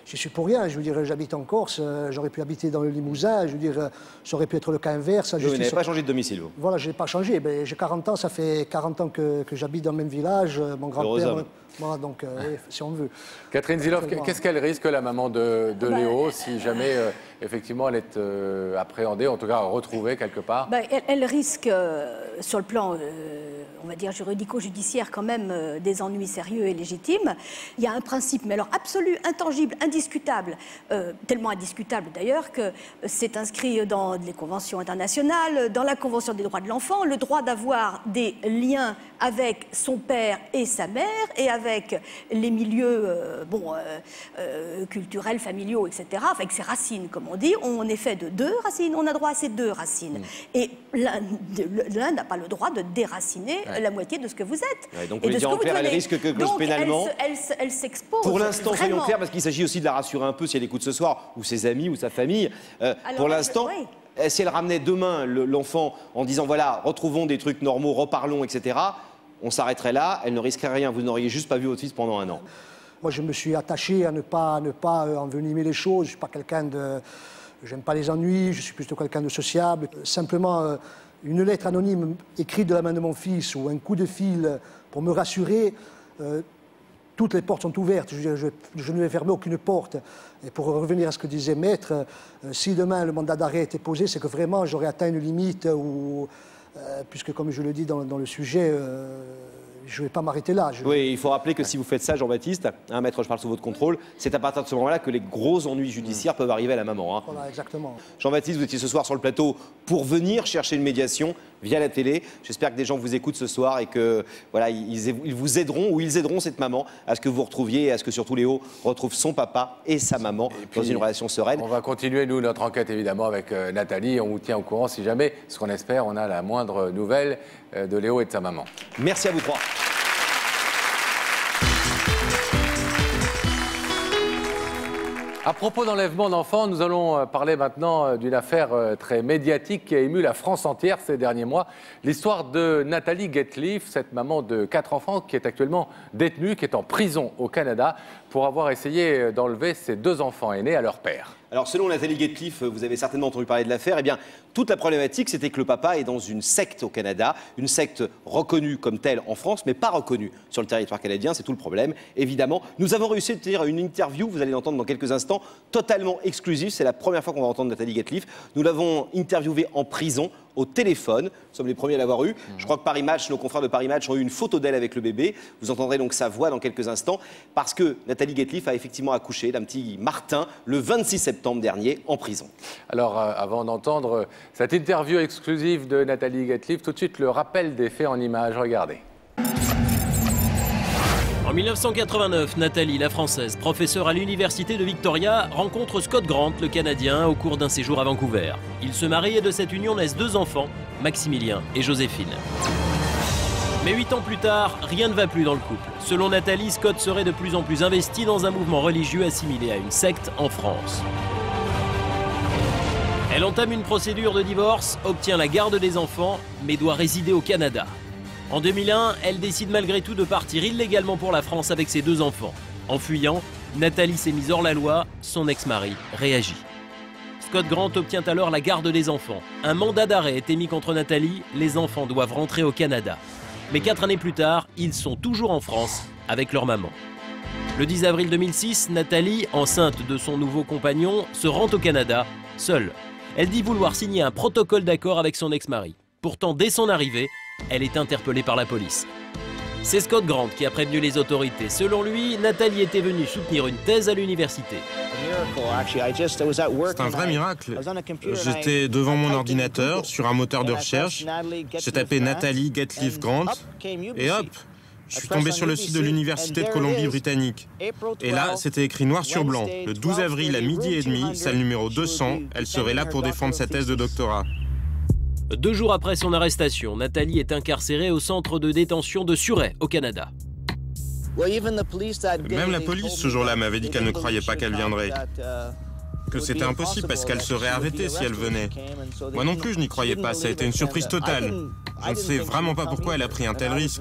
suis pour rien. Je veux dire, j'habite en Corse, j'aurais pu habiter dans le Limousin, je veux dire, ça aurait pu être le cas inverse. Vous n'avez pas changé de domicile, vous? Voilà, je n'ai pas changé. J'ai quarante ans, ça fait quarante ans que, que j'habite dans le même village. Mon grand-père... Voilà, donc, euh, si on veut. Catherine Ziloff, qu'est-ce qu'elle risque, la maman de, de bah, Léo, si jamais, euh, effectivement, elle est euh, appréhendée, en tout cas retrouvée quelque part? bah, elle, elle risque, euh, sur le plan, euh, on va dire, juridico-judiciaire, quand même, euh, des ennuis sérieux et légitimes. Il y a un principe, mais alors absolu, intangible, indiscutable, euh, tellement indiscutable d'ailleurs, que c'est inscrit dans les conventions internationales, dans la Convention des droits de l'enfant, le droit d'avoir des liens avec son père et sa mère, et avec avec les milieux euh, bon, euh, euh, culturels, familiaux, et cetera, avec ses racines, comme on dit. On est fait de deux racines, on a droit à ces deux racines. Mmh. Et l'un n'a pas le droit de déraciner ouais. la moitié de ce que vous êtes. Ouais, donc, vous voulez dire en clair, elle risque quelque chose pénalement. Elle s'expose. Pour l'instant, soyons clairs, parce qu'il s'agit aussi de la rassurer un peu si elle écoute ce soir, ou ses amis, ou sa famille. Euh, Alors, pour l'instant... Oui. Si elle ramenait demain l'enfant en disant, voilà, retrouvons des trucs normaux, reparlons, et cetera, on s'arrêterait là, elle ne risquerait rien. Vous n'auriez juste pas vu votre fils pendant un an. Moi, je me suis attaché à ne pas, à ne pas envenimer les choses. Je ne suis pas quelqu'un de... J'aime pas les ennuis, je suis plutôt quelqu'un de sociable. Simplement, une lettre anonyme écrite de la main de mon fils ou un coup de fil pour me rassurer... Euh... Toutes les portes sont ouvertes, je, je, je ne vais fermer aucune porte. Et pour revenir à ce que disait Maître, euh, si demain le mandat d'arrêt était posé, c'est que vraiment j'aurais atteint une limite, où, euh, puisque comme je le dis dans, dans le sujet, euh, je ne vais pas m'arrêter là. Je... Oui, il faut rappeler que si vous faites ça, Jean-Baptiste, hein, Maître, je parle sous votre contrôle, c'est à partir de ce moment-là que les gros ennuis judiciaires mmh. peuvent arriver à la maman. Hein. Voilà, exactement. Jean-Baptiste, vous étiez ce soir sur le plateau pour venir chercher une médiation via la télé. J'espère que des gens vous écoutent ce soir et que voilà, ils, ils vous aideront ou ils aideront cette maman à ce que vous retrouviez et à ce que surtout Léo retrouve son papa et sa maman et puis, dans une relation sereine. On va continuer, nous, notre enquête, évidemment, avec euh, Nathalie. On vous tient au courant si jamais, ce qu'on espère, on a la moindre nouvelle euh, de Léo et de sa maman. Merci à vous trois. À propos d'enlèvement d'enfants, nous allons parler maintenant d'une affaire très médiatique qui a ému la France entière ces derniers mois. L'histoire de Nathalie Gatliffe, cette maman de quatre enfants qui est actuellement détenue, qui est en prison au Canada pour avoir essayé d'enlever ses deux enfants aînés à leur père. Alors selon Nathalie Gatliffe, vous avez certainement entendu parler de l'affaire, eh bien toute la problématique c'était que le papa est dans une secte au Canada, une secte reconnue comme telle en France, mais pas reconnue sur le territoire canadien, c'est tout le problème, évidemment. Nous avons réussi à tenir une interview, vous allez l'entendre dans quelques instants, totalement exclusive, c'est la première fois qu'on va entendre Nathalie Gatliffe. Nous l'avons interviewée en prison, au téléphone, nous sommes les premiers à l'avoir eu. Mmh. Je crois que Paris Match, nos confrères de Paris Match ont eu une photo d'elle avec le bébé, vous entendrez donc sa voix dans quelques instants, parce que Nathalie Gatliffe a effectivement accouché d'un petit Martin le vingt-six septembre dernier en prison. Alors euh, avant d'entendre cette interview exclusive de Nathalie Gatliffe, tout de suite le rappel des faits en images, regardez. En mille neuf cent quatre-vingt-neuf, Nathalie, la française, professeure à l'université de Victoria, rencontre Scott Grant, le Canadien, au cours d'un séjour à Vancouver. Ils se marient et de cette union naissent deux enfants, Maximilien et Joséphine. Mais huit ans plus tard, rien ne va plus dans le couple. Selon Nathalie, Scott serait de plus en plus investi dans un mouvement religieux assimilé à une secte en France. Elle entame une procédure de divorce, obtient la garde des enfants, mais doit résider au Canada. En deux mille un, elle décide malgré tout de partir illégalement pour la France avec ses deux enfants. En fuyant, Nathalie s'est mise hors la loi, son ex-mari réagit. Scott Grant obtient alors la garde des enfants. Un mandat d'arrêt est émis contre Nathalie, les enfants doivent rentrer au Canada. Mais quatre années plus tard, ils sont toujours en France avec leur maman. Le dix avril deux mille six, Nathalie, enceinte de son nouveau compagnon, se rend au Canada, seule. Elle dit vouloir signer un protocole d'accord avec son ex-mari. Pourtant, dès son arrivée, elle est interpellée par la police. C'est Scott Grant qui a prévenu les autorités. Selon lui, Nathalie était venue soutenir une thèse à l'université. C'est un vrai miracle. J'étais devant mon ordinateur, sur un moteur de recherche. J'ai tapé Nathalie Gatliffe Grant et hop, je suis tombé sur le site de l'université de Colombie-Britannique. Et là, c'était écrit noir sur blanc. Le douze avril à midi et demi, salle numéro deux cents, elle serait là pour défendre sa thèse de doctorat. Deux jours après son arrestation, Nathalie est incarcérée au centre de détention de Surrey, au Canada. Même la police, ce jour-là, m'avait dit qu'elle ne croyait pas qu'elle viendrait. Que c'était impossible parce qu'elle serait arrêtée si elle venait. Moi non plus, je n'y croyais pas. Ça a été une surprise totale. Je ne sais vraiment pas pourquoi elle a pris un tel risque.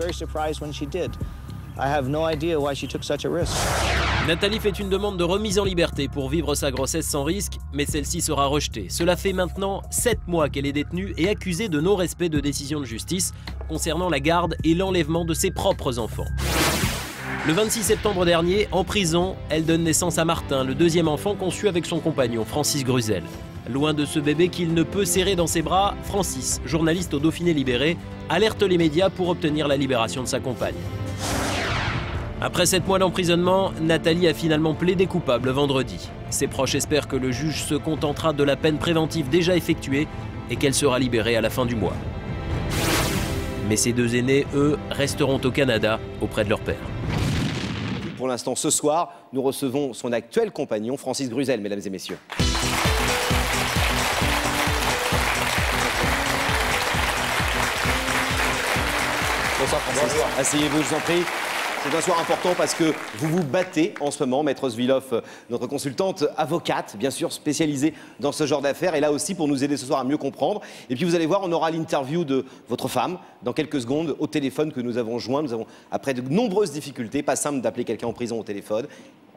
Nathalie fait une demande de remise en liberté pour vivre sa grossesse sans risque, mais celle-ci sera rejetée. Cela fait maintenant sept mois qu'elle est détenue et accusée de non-respect de décisions de justice concernant la garde et l'enlèvement de ses propres enfants. Le vingt-six septembre dernier, en prison, elle donne naissance à Martin, le deuxième enfant conçu avec son compagnon, Francis Gruzelle. Loin de ce bébé qu'il ne peut serrer dans ses bras, Francis, journaliste au Dauphiné libéré, alerte les médias pour obtenir la libération de sa compagne. Après sept mois d'emprisonnement, Nathalie a finalement plaidé coupable vendredi. Ses proches espèrent que le juge se contentera de la peine préventive déjà effectuée et qu'elle sera libérée à la fin du mois. Mais ses deux aînés, eux, resteront au Canada auprès de leur père. Pour l'instant, ce soir, nous recevons son actuel compagnon, Francis Gruzelle, mesdames et messieurs. Bonsoir Francis. Bonjour. Asseyez-vous, je vous en prie. C'est un soir important parce que vous vous battez en ce moment, Maître Ziloff, notre consultante avocate, bien sûr spécialisée dans ce genre d'affaires, et là aussi pour nous aider ce soir à mieux comprendre. Et puis vous allez voir, on aura l'interview de votre femme dans quelques secondes au téléphone que nous avons joint. Nous avons, après de nombreuses difficultés, pas simple d'appeler quelqu'un en prison au téléphone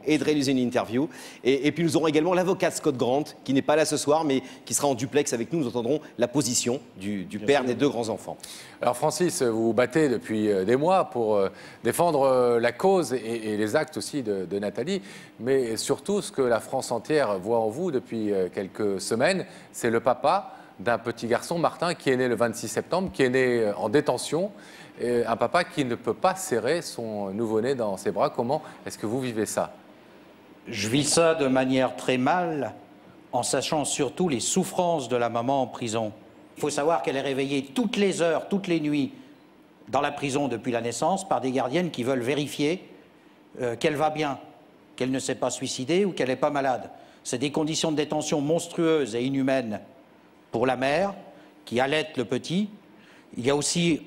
et de réaliser une interview. Et, et puis nous aurons également l'avocate Scott Grant, qui n'est pas là ce soir, mais qui sera en duplex avec nous. Nous entendrons la position du, du père des deux grands-enfants. Alors Francis, vous vous battez depuis des mois pour euh, défendre euh, la cause et, et les actes aussi de, de Nathalie, mais surtout ce que la France entière voit en vous depuis euh, quelques semaines, c'est le papa d'un petit garçon, Martin, qui est né le vingt-six septembre, qui est né euh, en détention, et un papa qui ne peut pas serrer son nouveau-né dans ses bras. Comment est-ce que vous vivez ça? Je vis ça de manière très mal, en sachant surtout les souffrances de la maman en prison. Il faut savoir qu'elle est réveillée toutes les heures, toutes les nuits, dans la prison depuis la naissance, par des gardiennes qui veulent vérifier euh, qu'elle va bien, qu'elle ne s'est pas suicidée ou qu'elle n'est pas malade. C'est des conditions de détention monstrueuses et inhumaines pour la mère, qui allait le petit. Il y a aussi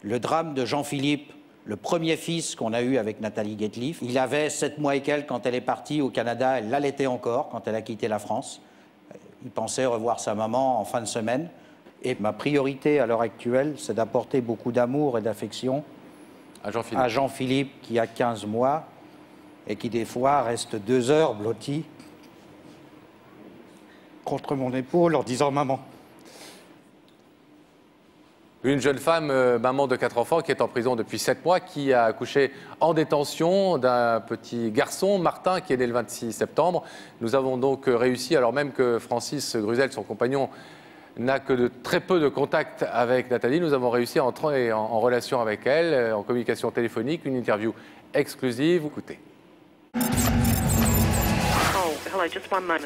le drame de Jean-Philippe, le premier fils qu'on a eu avec Nathalie Gatliffe. Il avait sept mois et quelques quand elle est partie au Canada. Elle l'allaitait encore quand elle a quitté la France. Il pensait revoir sa maman en fin de semaine. Et ma priorité à l'heure actuelle, c'est d'apporter beaucoup d'amour et d'affection à Jean-Philippe. à Jean-Philippe qui a quinze mois et qui des fois reste deux heures blotti contre mon épaule en disant « Maman ». Une jeune femme, euh, maman de quatre enfants, qui est en prison depuis sept mois, qui a accouché en détention d'un petit garçon, Martin, qui est né le vingt-six septembre. Nous avons donc réussi, alors même que Francis Gruzelle, son compagnon, n'a que de très peu de contact avec Nathalie, nous avons réussi à entrer en, en relation avec elle, en communication téléphonique, une interview exclusive. Écoutez. Oh, hello, just one moment.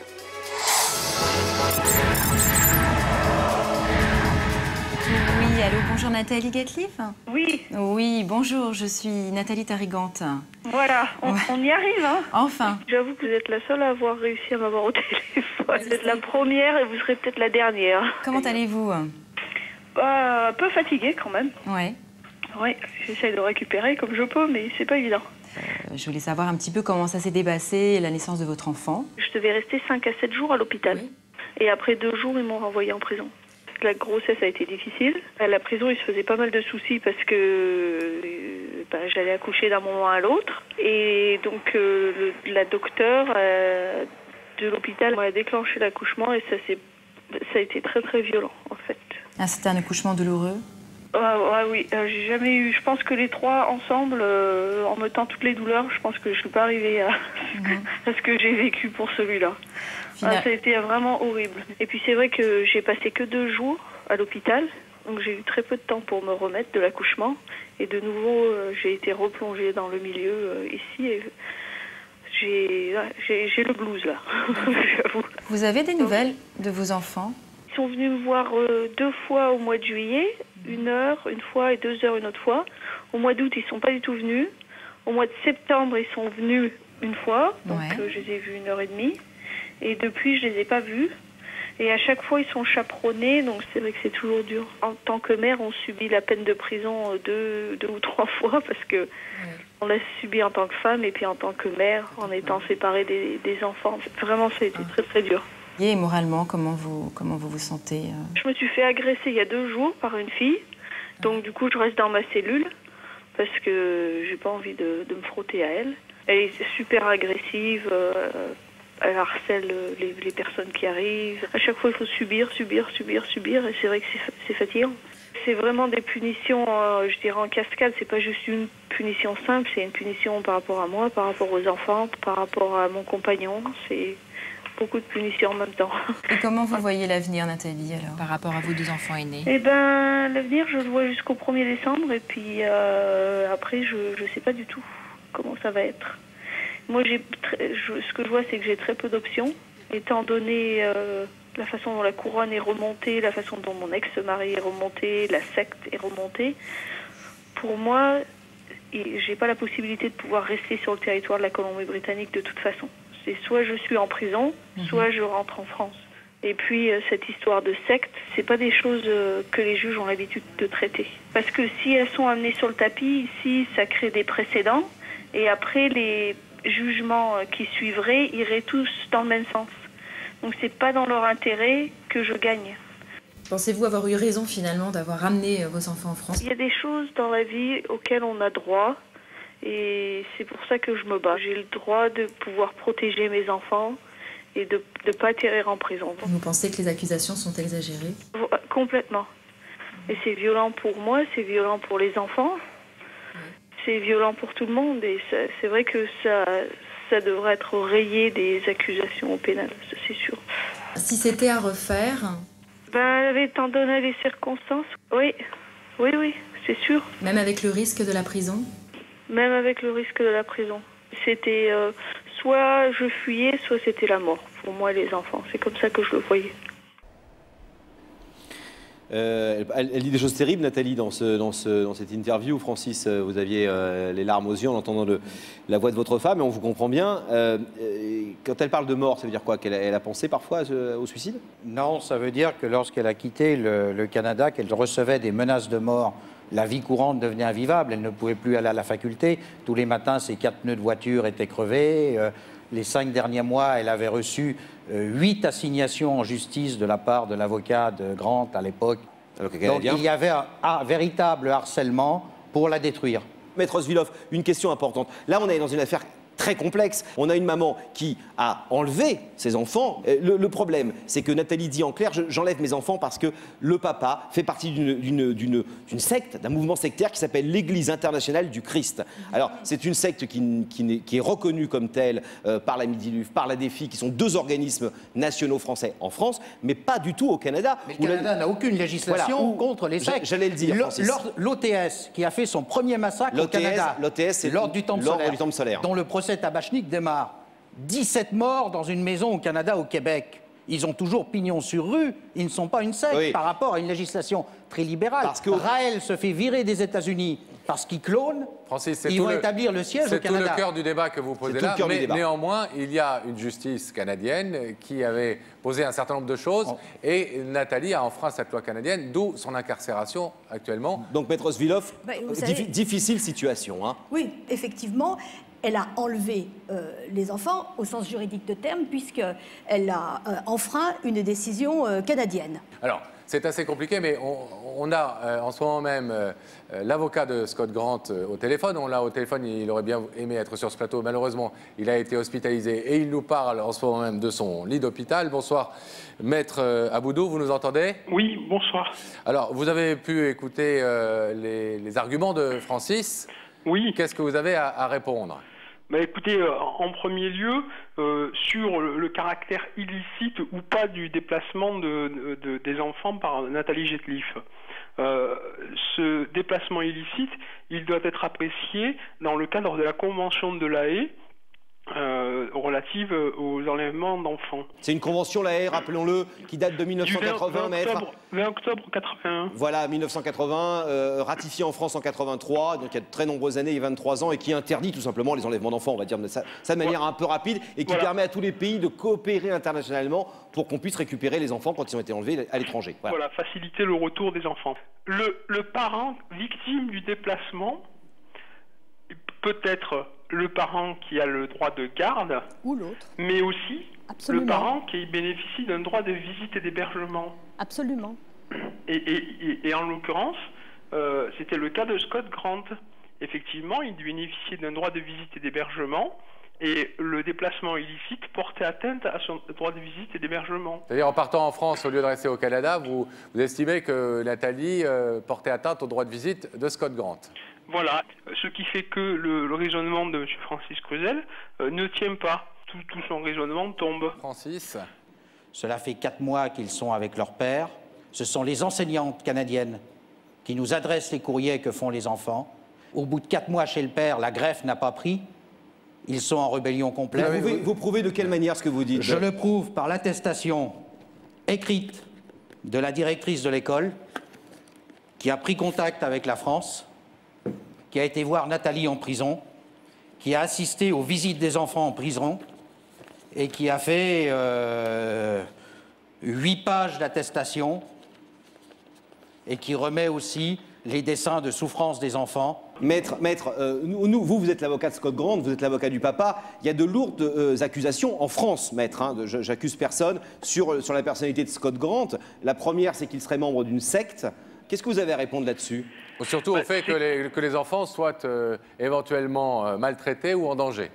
Allô, bonjour Nathalie Gatliffe. Oui. Oui, bonjour, je suis Nathalie Tarigante. Voilà, on, ouais. on y arrive. Hein. Enfin. J'avoue que vous êtes la seule à avoir réussi à m'avoir au téléphone. Vous êtes la première et vous serez peut-être la dernière. Comment allez-vous? Bah, un peu fatiguée quand même. Oui. Oui, j'essaie de récupérer comme je peux, mais c'est pas évident. Euh, je voulais savoir un petit peu comment ça s'est dépassé, la naissance de votre enfant. Je devais rester cinq à sept jours à l'hôpital. Oui. Et après deux jours, ils m'ont renvoyée en prison. La grossesse a été difficile. À la prison, il se faisait pas mal de soucis parce que ben, j'allais accoucher d'un moment à l'autre. Et donc, euh, le, la docteure euh, de l'hôpital m'a déclenché l'accouchement et ça, ça a été très, très violent, en fait. Ah, c'était un accouchement douloureux? Ah, ah oui, euh, j'ai jamais eu. Je pense que les trois ensemble, euh, en mettant toutes les douleurs, je pense que je ne suis pas arrivée à, mmh. à ce que j'ai vécu pour celui-là. Ah, ça a été vraiment horrible. Et puis c'est vrai que j'ai passé que deux jours à l'hôpital, donc j'ai eu très peu de temps pour me remettre de l'accouchement. Et de nouveau, euh, j'ai été replongée dans le milieu euh, ici. Et j'ai, ouais, j'ai, j'ai le blues là, j'avoue. Vous avez des nouvelles donc, de vos enfants? Ils sont venus me voir euh, deux fois au mois de juillet. Une heure, une fois, et deux heures, une autre fois. Au mois d'août, ils ne sont pas du tout venus. Au mois de septembre, ils sont venus une fois. Donc, ouais. euh, je les ai vus une heure et demie. Et depuis, je ne les ai pas vus. Et à chaque fois, ils sont chaperonnés. Donc, c'est vrai que c'est toujours dur. En tant que mère, on subit la peine de prison deux, deux ou trois fois parce que ouais. on l'a subi en tant que femme et puis en tant que mère, en étant séparée des, des enfants. Vraiment, ça a été ouais. très, très dur. Et moralement, comment vous, comment vous vous sentez? Je me suis fait agresser il y a deux jours par une fille. Donc du coup, je reste dans ma cellule parce que j'ai pas envie de, de me frotter à elle. Elle est super agressive. Euh, elle harcèle les, les personnes qui arrivent. À chaque fois, il faut subir, subir, subir, subir. Et c'est vrai que c'est fatigant. C'est vraiment des punitions, euh, je dirais, en cascade. C'est pas juste une punition simple. C'est une punition par rapport à moi, par rapport aux enfants, par rapport à mon compagnon. C'est... beaucoup de punitions en même temps. Et comment vous voyez l'avenir, Nathalie, alors, par rapport à vos deux enfants aînés? Eh bien, l'avenir, je le vois jusqu'au premier décembre, et puis euh, après, je ne sais pas du tout comment ça va être. Moi, j'ai ce que je vois, c'est que j'ai très peu d'options, étant donné euh, la façon dont la couronne est remontée, la façon dont mon ex-mari est remonté, la secte est remontée. Pour moi, j'ai pas la possibilité de pouvoir rester sur le territoire de la Colombie-Britannique de toute façon. Et soit je suis en prison, soit je rentre en France. Et puis, cette histoire de secte, c'est pas des choses que les juges ont l'habitude de traiter. Parce que si elles sont amenées sur le tapis, ici, ça crée des précédents. Et après, les jugements qui suivraient iraient tous dans le même sens. Donc, c'est pas dans leur intérêt que je gagne. Pensez-vous avoir eu raison, finalement, d'avoir ramené vos enfants en France? Il y a des choses dans la vie auxquelles on a droit. Et c'est pour ça que je me bats. J'ai le droit de pouvoir protéger mes enfants et de ne pas atterrir en prison. Vous pensez que les accusations sont exagérées? Complètement. Et c'est violent pour moi, c'est violent pour les enfants, oui. c'est violent pour tout le monde. Et c'est vrai que ça, ça devrait être rayé des accusations au pénal, c'est sûr. Si c'était à refaire? Ben, étant donné les circonstances, oui, oui, oui, c'est sûr. Même avec le risque de la prison? Même avec le risque de la prison. C'était euh, soit je fuyais, soit c'était la mort. Pour moi, les enfants, c'est comme ça que je le voyais. Euh, elle, elle dit des choses terribles, Nathalie, dans, ce, dans, ce, dans cette interview. Francis, vous aviez euh, les larmes aux yeux en entendant le, la voix de votre femme, et on vous comprend bien. Euh, quand elle parle de mort, ça veut dire quoi? Qu'elle elle a pensé parfois euh, au suicide? Non, ça veut dire que lorsqu'elle a quitté le, le Canada, qu'elle recevait des menaces de mort. La vie courante devenait invivable, elle ne pouvait plus aller à la faculté. Tous les matins, ses quatre pneus de voiture étaient crevés. Euh, les cinq derniers mois, elle avait reçu euh, huit assignations en justice de la part de l'avocat de Grant à l'époque. Donc il y avait un, un véritable harcèlement pour la détruire. Maître Ziloff, une question importante. Là, on est dans une affaire très complexe. On a une maman qui a enlevé ses enfants. Le, le problème, c'est que Nathalie dit en clair, j'enlève mes enfants parce que le papa fait partie d'une secte, d'un mouvement sectaire qui s'appelle l'Église internationale du Christ. Alors, c'est une secte qui, qui, qui est reconnue comme telle euh, par la Mivilude, par la Défi, qui sont deux organismes nationaux français en France, mais pas du tout au Canada. Mais le Canada n'a aucune législation voilà, contre les sectes. J'allais le dire, l'O T S, qui a fait son premier massacre au Canada. L'O T S, c'est l'Ordre du temple solaire. Dont le Tabachnik démarre. dix-sept morts dans une maison au Canada, au Québec. Ils ont toujours pignon sur rue. Ils ne sont pas une secte oui. par rapport à une législation très libérale. Parce que Raël se fait virer des États-Unis parce qu'ils clonent. Francis, ils vont le... établir le siège au Canada. C'est tout le cœur du débat que vous posez là. Mais néanmoins, il y a une justice canadienne qui avait posé un certain nombre de choses. Oh. Et Nathalie a enfreint cette loi canadienne, d'où son incarcération actuellement. Donc, Maître Ziloff, bah, savez... difficile situation. Hein. Oui, effectivement. elle a enlevé euh, les enfants au sens juridique de terme, puisqu'elle a euh, enfreint une décision euh, canadienne. Alors, c'est assez compliqué, mais on, on a euh, en ce moment même euh, l'avocat de Scott Grant euh, au téléphone. On l'a au téléphone, il aurait bien aimé être sur ce plateau. Malheureusement, il a été hospitalisé et il nous parle en ce moment même de son lit d'hôpital. Bonsoir, Maître euh, Aboudou, vous nous entendez? Oui, bonsoir. Alors, vous avez pu écouter euh, les, les arguments de Francis. Oui. Qu'est-ce que vous avez à, à répondre? Bah écoutez, euh, en premier lieu, euh, sur le, le caractère illicite ou pas du déplacement de, de, des enfants par Nathalie Gatliffe. Euh, ce déplacement illicite, il doit être apprécié dans le cadre de la Convention de La Haye euh, relative aux enlèvements d'enfants. C'est une convention, La Haye, rappelons-le, qui date de mille neuf cent quatre-vins, mais... vingt octobre quatre-vingt-un. Voilà, mille neuf cent quatre-vingts, euh, ratifiée en France en quatre-vingt-trois, donc il y a de très nombreuses années, il y a vingt-trois ans, et qui interdit tout simplement les enlèvements d'enfants, on va dire de ça, ça de manière voilà. un peu rapide, et qui voilà. permet à tous les pays de coopérer internationalement pour qu'on puisse récupérer les enfants quand ils ont été enlevés à l'étranger. Voilà. voilà, faciliter le retour des enfants. Le, le parent victime du déplacement peut être le parent qui a le droit de garde, ou l'autre, mais aussi Absolument. le parent qui bénéficie d'un droit de visite et d'hébergement. Absolument. Et, et, et en l'occurrence, euh, c'était le cas de Scott Grant. Effectivement, il bénéficiait d'un droit de visite et d'hébergement, et le déplacement illicite portait atteinte à son droit de visite et d'hébergement. C'est-à-dire, en partant en France, au lieu de rester au Canada, vous, vous estimez que Nathalie euh, portait atteinte au droit de visite de Scott Grant? Voilà, ce qui fait que le, le raisonnement de M. Francis Gruzelle euh, ne tient pas. Tout, tout son raisonnement tombe. Francis? Cela fait quatre mois qu'ils sont avec leur père. Ce sont les enseignantes canadiennes qui nous adressent les courriers que font les enfants. Au bout de quatre mois chez le père, la greffe n'a pas pris. Ils sont en rébellion complète. Vous, vous, vous prouvez de quelle manière ce que vous dites? Je le prouve par l'attestation écrite de la directrice de l'école qui a pris contact avec la France, qui a été voir Nathalie en prison, qui a assisté aux visites des enfants en prison et qui a fait euh, huit pages d'attestation et qui remet aussi les dessins de souffrance des enfants. Maître, maître euh, nous, vous, vous êtes l'avocat de Scott Grant, vous êtes l'avocat du papa. Il y a de lourdes euh, accusations en France, maître. Hein, j'accuse personne sur, sur la personnalité de Scott Grant. La première, c'est qu'il serait membre d'une secte. Qu'est-ce que vous avez à répondre là-dessus? Surtout bah, au fait que les, que les enfants soient euh, éventuellement euh, maltraités ou en danger.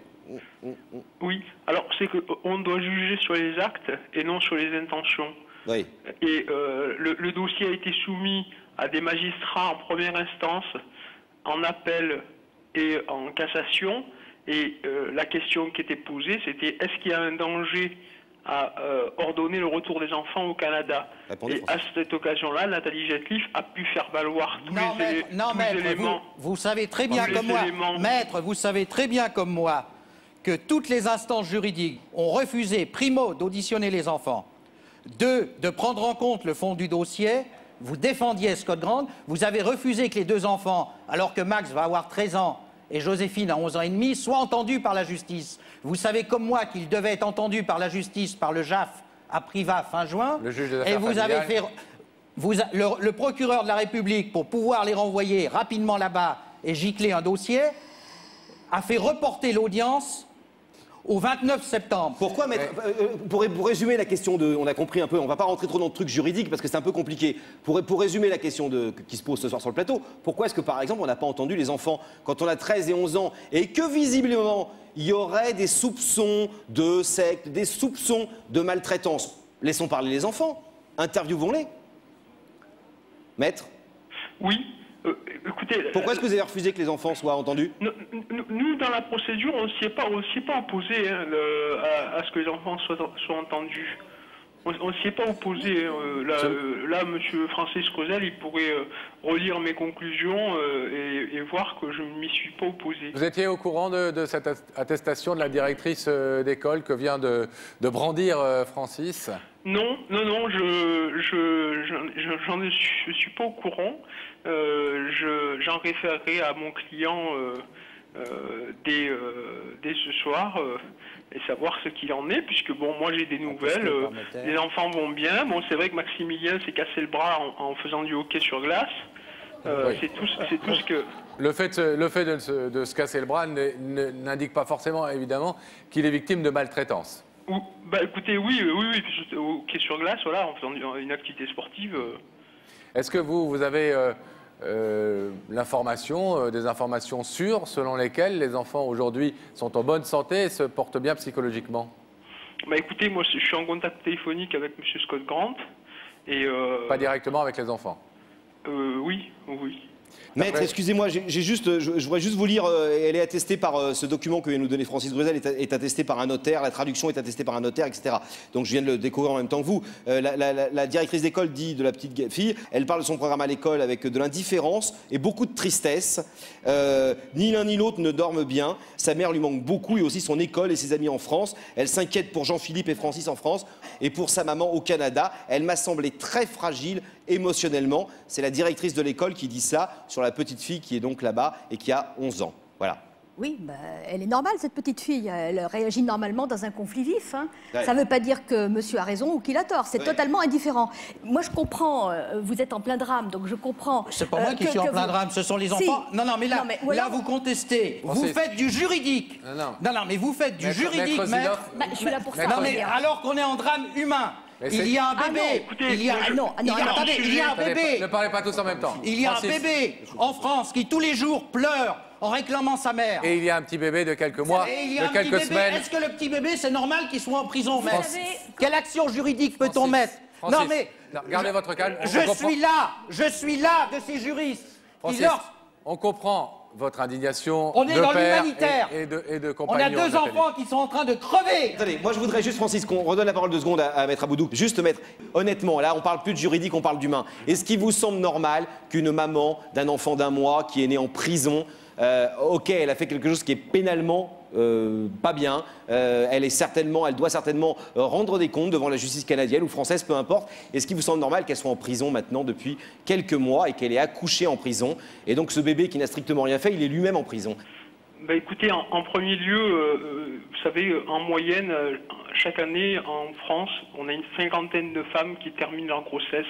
Oui, alors c'est qu'on doit juger sur les actes et non sur les intentions. Oui. Et euh, le, le dossier a été soumis à des magistrats en première instance, en appel et en cassation. Et euh, la question qui était posée, c'était est-ce qu'il y a un danger à euh, ordonner le retour des enfants au Canada? Répondez, et François. À cette occasion-là, Nathalie Gatliffe a pu faire valoir tous non, les, maître, non, tous maître, les éléments. Vous, vous savez très bien comme moi, éléments. maître, vous savez très bien comme moi que toutes les instances juridiques ont refusé, primo, d'auditionner les enfants, deux, de prendre en compte le fond du dossier. Vous défendiez Scott Grant, vous avez refusé que les deux enfants, alors que Max va avoir treize ans et Joséphine a onze ans et demi, soient entendus par la justice. Vous savez comme moi qu'ils devaient être entendus par la justice, par le J A F, à Privas, fin juin. Le juge des affaires familiales. Et vous avez fait... Vous, le, le procureur de la République, pour pouvoir les renvoyer rapidement là-bas et gicler un dossier, a fait reporter l'audience... au vingt-neuf septembre. Pourquoi mettre, euh, pour, pour résumer la question de... On a compris un peu, on ne va pas rentrer trop dans le truc juridique parce que c'est un peu compliqué. Pour, pour résumer la question de, qui se pose ce soir sur le plateau, pourquoi est-ce que par exemple on n'a pas entendu les enfants quand on a treize et onze ans et que visiblement il y aurait des soupçons de secte, des soupçons de maltraitance? Laissons parler les enfants, interviewons-les. Maître? Oui. Euh, écoutez, pourquoi est-ce que vous avez refusé que les enfants soient entendus? Nous, dans la procédure, on ne s'y est pas, pas opposé hein, le, à, à ce que les enfants soient, soient entendus. On ne s'y est pas opposé. Euh, là, euh, là, M. Francis Gruzelle, il pourrait euh, relire mes conclusions euh, et, et voir que je ne m'y suis pas opposé. Vous étiez au courant de, de cette attestation de la directrice euh, d'école que vient de, de brandir euh, Francis? Non, non, non, je ne je, je, je, je suis pas au courant. Euh, j'en je, référerai à mon client euh, euh, dès, euh, dès ce soir... Euh, et savoir ce qu'il en est, puisque bon, moi j'ai des nouvelles, euh, les enfants vont bien. Bon, c'est vrai que Maximilien s'est cassé le bras en, en faisant du hockey sur glace, Euh, oui. C'est tout, c'est tout ce que... Le fait, le fait de, se, de se casser le bras n'indique pas forcément, évidemment, qu'il est victime de maltraitance. Ou, bah, écoutez, oui, oui, oui, oui au quai sur glace, voilà, en faisant une activité sportive. Euh... Est-ce que vous, vous avez euh, euh, l'information, euh, des informations sûres selon lesquelles les enfants aujourd'hui sont en bonne santé et se portent bien psychologiquement? Bah, écoutez, moi, je suis en contact téléphonique avec M. Scott Grant. Et euh... Pas directement avec les enfants? Euh, oui, oui. Maître, excusez-moi, j'ai juste, je, je voudrais juste vous lire, euh, elle est attestée par euh, ce document que vient nous donner Francis Gruzelle, est, est attestée par un notaire, la traduction est attestée par un notaire, et cetera. Donc je viens de le découvrir en même temps que vous. Euh, la, la, la directrice d'école dit de la petite fille, elle parle de son programme à l'école avec de l'indifférence et beaucoup de tristesse. Euh, ni l'un ni l'autre ne dorment bien, sa mère lui manque beaucoup et aussi son école et ses amis en France. Elle s'inquiète pour Jean-Philippe et Francis en France et pour sa maman au Canada. Elle m'a semblé très fragile émotionnellement. C'est la directrice de l'école qui dit ça sur la petite fille qui est donc là-bas et qui a onze ans. Voilà. Oui, bah, elle est normale, cette petite fille. Elle réagit normalement dans un conflit vif. Hein. Ouais. Ça ne veut pas dire que monsieur a raison ou qu'il a tort. C'est ouais. totalement indifférent. Moi, je comprends. Euh, vous êtes en plein drame, donc je comprends. C'est pas moi euh, qui que, suis en plein vous... drame, ce sont les enfants. Si. Non, non, mais là, non, mais, ouais, là vous contestez. Bon, vous faites du juridique. Non, non. non, non mais vous faites du maître, juridique, maître. maître. Bah, je suis là pour maître. ça. Non, mais alors qu'on est en drame humain. Il y a un bébé. Il y a un bébé. Ne parlez pas tous en même temps. Il y a un bébé en France qui tous les jours pleure en réclamant sa mère. Et il y a un petit bébé de quelques mois, de quelques semaines. Est-ce que le petit bébé, c'est normal qu'il soit en prison, maître ? Quelle action juridique peut-on mettre ? Non mais gardez votre calme. Je suis là, je suis là de ces juristes. On comprend votre indignation. On est de dans l'humanitaire. Et, et de, et de on a deux enfants qui sont en train de crever. Attendez, moi je voudrais juste, Francis, qu'on redonne la parole deux secondes à, à Maître Aboudou. Juste, Maître, honnêtement, là on parle plus de juridique, on parle d'humain. Est-ce qu'il vous semble normal qu'une maman d'un enfant d'un mois qui est né en prison, euh, ok, elle a fait quelque chose qui est pénalement euh, pas bien, euh, elle est certainement, elle doit certainement rendre des comptes devant la justice canadienne ou française, peu importe. Est-ce qu'il vous semble normal qu'elle soit en prison maintenant depuis quelques mois et qu'elle est accouchée en prison? Et donc ce bébé qui n'a strictement rien fait, il est lui-même en prison. Bah écoutez, en, en premier lieu, euh, vous savez, en moyenne, euh, chaque année en France, on a une cinquantaine de femmes qui terminent leur grossesse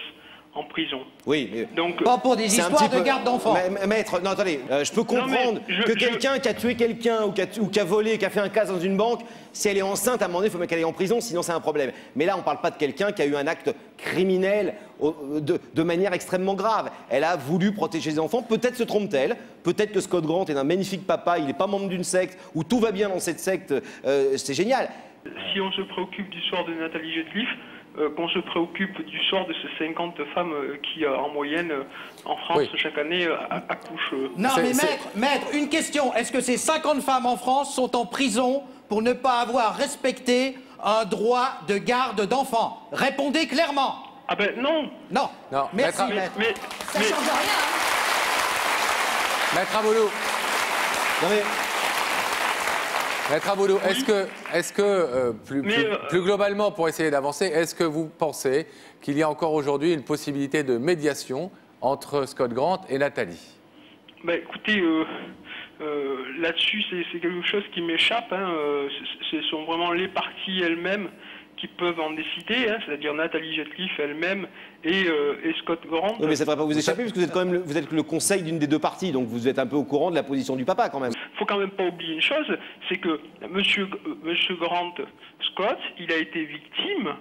en prison. Oui, mais donc, pas pour des histoires de peu... garde d'enfants. Maître, non, attendez, euh, je peux comprendre non, je, que quelqu'un je... qui a tué quelqu'un ou qui a, qu a volé, qui a fait un casse dans une banque, si elle est enceinte, à un moment donné, il faut qu'elle aille en prison, sinon c'est un problème. Mais là, on ne parle pas de quelqu'un qui a eu un acte criminel au, de, de manière extrêmement grave. Elle a voulu protéger les enfants. Peut-être se trompe-t-elle. Peut-être que Scott Grant est un magnifique papa, il n'est pas membre d'une secte, où tout va bien dans cette secte, euh, c'est génial. Si on se préoccupe du sort de Nathalie Gatliffe, Euh, qu'on se préoccupe du sort de ces cinquante femmes euh, qui, euh, en moyenne, euh, en France, oui. chaque année, euh, accouchent. Euh... Non, mais maître, maître, une question. Est-ce que ces cinquante femmes en France sont en prison pour ne pas avoir respecté un droit de garde d'enfants? Répondez clairement. Ah ben non. Non. Non. Merci, maître. maître. Mais, mais, Ça ne mais... change rien. Maître Aboudou. Non mais... Maître Aboudou, est-ce que, est-ce que euh, plus, plus, euh... plus globalement, pour essayer d'avancer, est-ce que vous pensez qu'il y a encore aujourd'hui une possibilité de médiation entre Scott Grant et Nathalie? Bah, écoutez, euh, euh, là-dessus, c'est quelque chose qui m'échappe. Hein, euh, ce sont vraiment les parties elles-mêmes qui peuvent en décider, hein, c'est-à-dire Nathalie Gatliffe elle-même et, euh, et Scott Grant. Oui, mais ça ne devrait pas vous échapper, puisque vous êtes quand même le, vous êtes le conseil d'une des deux parties, donc vous êtes un peu au courant de la position du papa quand même. Il ne faut quand même pas oublier une chose, c'est que monsieur, monsieur Grant Scott, il a été victime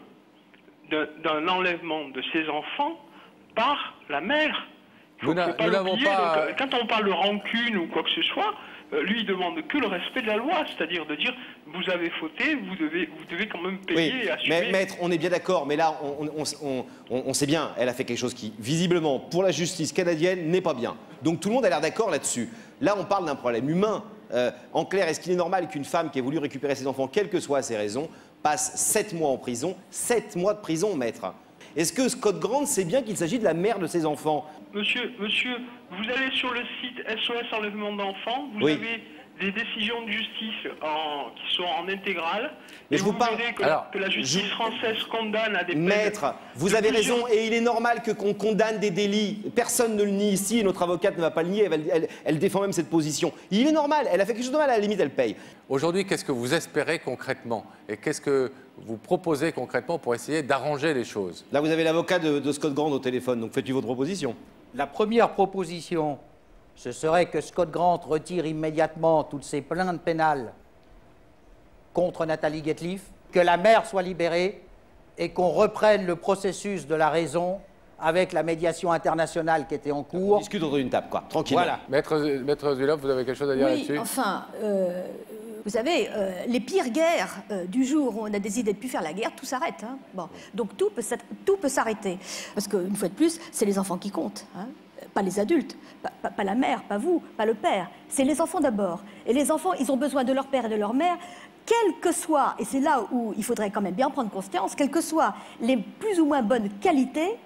d'un enlèvement de ses enfants par la mère. Vous n'avez pas oublié, pas... donc, quand on parle de rancune ou quoi que ce soit, lui, il demande que le respect de la loi, c'est-à-dire de dire, vous avez fauté, vous devez, vous devez quand même payer oui, et assumer. Mais, maître, on est bien d'accord, mais là, on, on, on, on, on sait bien, elle a fait quelque chose qui, visiblement, pour la justice canadienne, n'est pas bien. Donc tout le monde a l'air d'accord là-dessus. Là, on parle d'un problème humain. Euh, en clair, est-ce qu'il est normal qu'une femme qui ait voulu récupérer ses enfants, quelles que soient ses raisons, passe sept mois en prison, sept mois de prison, maître? Est-ce que Scott Grant sait bien qu'il s'agit de la mère de ses enfants? Monsieur, monsieur, vous allez sur le site S O S Enlèvement d'enfants, vous oui. avez des décisions de justice en, qui sont en intégrale. Mais et je vous, vous parle que, alors, que la justice je... française condamne à des peines. Maître, vous de avez plusieurs... raison et il est normal qu'on condamne des délits. Personne ne le nie ici et notre avocate ne va pas le nier. Elle, elle, elle défend même cette position. Il est normal. Elle a fait quelque chose de mal. À la limite, elle paye. Aujourd'hui, qu'est-ce que vous espérez concrètement et qu'est-ce que vous proposez concrètement pour essayer d'arranger les choses? Là, vous avez l'avocat de, de Scott Grant au téléphone. Donc, faites-lui votre proposition. La première proposition, ce serait que Scott Grant retire immédiatement toutes ses plaintes pénales contre Nathalie Gatliffe, que la mère soit libérée et qu'on reprenne le processus de la raison avec la médiation internationale qui était en cours. On discute autour d'une table, quoi, tranquille. Voilà. Maître, Maître Ziloff, vous avez quelque chose à dire oui, là-dessus? Enfin, euh, vous savez, euh, les pires guerres euh, du jour où on a décidé de ne plus faire la guerre, tout s'arrête. Hein. Bon. Donc tout peut, tout peut s'arrêter. Parce qu'une fois de plus, c'est les enfants qui comptent. Hein. Pas les adultes, pas, pas, pas la mère, pas vous, pas le père. C'est les enfants d'abord. Et les enfants, ils ont besoin de leur père et de leur mère, quelles que soient, et c'est là où il faudrait quand même bien prendre conscience, quelles que soient les plus ou moins bonnes qualités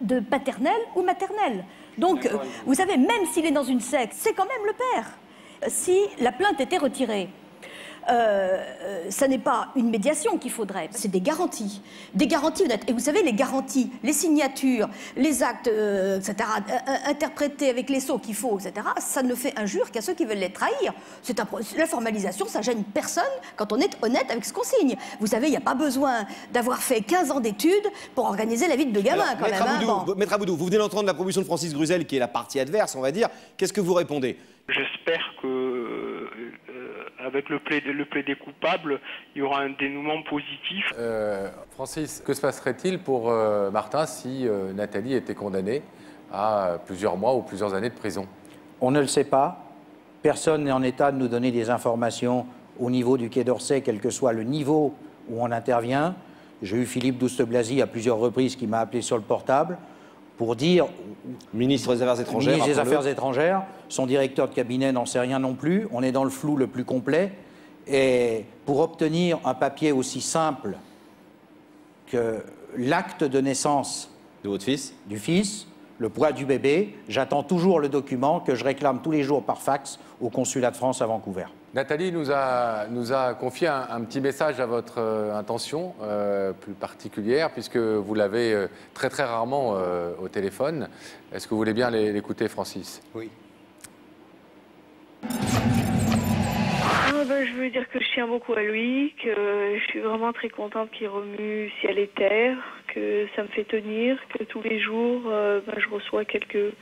de paternelle ou maternelle. Donc, vous savez, même s'il est dans une secte, c'est quand même le père. Si la plainte était retirée, Euh, ça n'est pas une médiation qu'il faudrait, c'est des garanties, des garanties honnêtes. Et vous savez, les garanties, les signatures, les actes, euh, et cetera, interprétés avec les sceaux qu'il faut, et cetera, ça ne fait injure qu'à ceux qui veulent les trahir. C'est un, la formalisation, ça gêne personne quand on est honnête avec ce qu'on signe. Vous savez, il n'y a pas besoin d'avoir fait quinze ans d'études pour organiser la vie de gamin. Alors, quand Maître même. Aboudou, hein, bon. Maître Aboudou, vous venez d'entendre la proposition de Francis Gruzelle, qui est la partie adverse, on va dire. Qu'est-ce que vous répondez ? J'espère que, euh, avec le plaidé, le plaidé coupable, il y aura un dénouement positif. Euh, Francis, que se passerait-il pour euh, Martin si euh, Nathalie était condamnée à plusieurs mois ou plusieurs années de prison? On ne le sait pas. Personne n'est en état de nous donner des informations au niveau du Quai d'Orsay, quel que soit le niveau où on intervient. J'ai eu Philippe Douste-Blazy à plusieurs reprises qui m'a appelé sur le portable pour dire... Ministre des Affaires étrangères. Ministre des Affaires étrangères, son directeur de cabinet n'en sait rien non plus. On est dans le flou le plus complet. Et pour obtenir un papier aussi simple que l'acte de naissance... De votre fils ? Du fils, le poids du bébé, j'attends toujours le document que je réclame tous les jours par fax au consulat de France à Vancouver. Nathalie nous a, nous a confié un, un petit message à votre euh, intention euh, plus particulière, puisque vous l'avez euh, très très rarement euh, au téléphone. Est-ce que vous voulez bien l'écouter, Francis? Oui. Ah ben, je veux dire que je tiens beaucoup à lui, que je suis vraiment très contente qu'il remue ciel et terre, que ça me fait tenir, que tous les jours euh, ben, je reçois quelques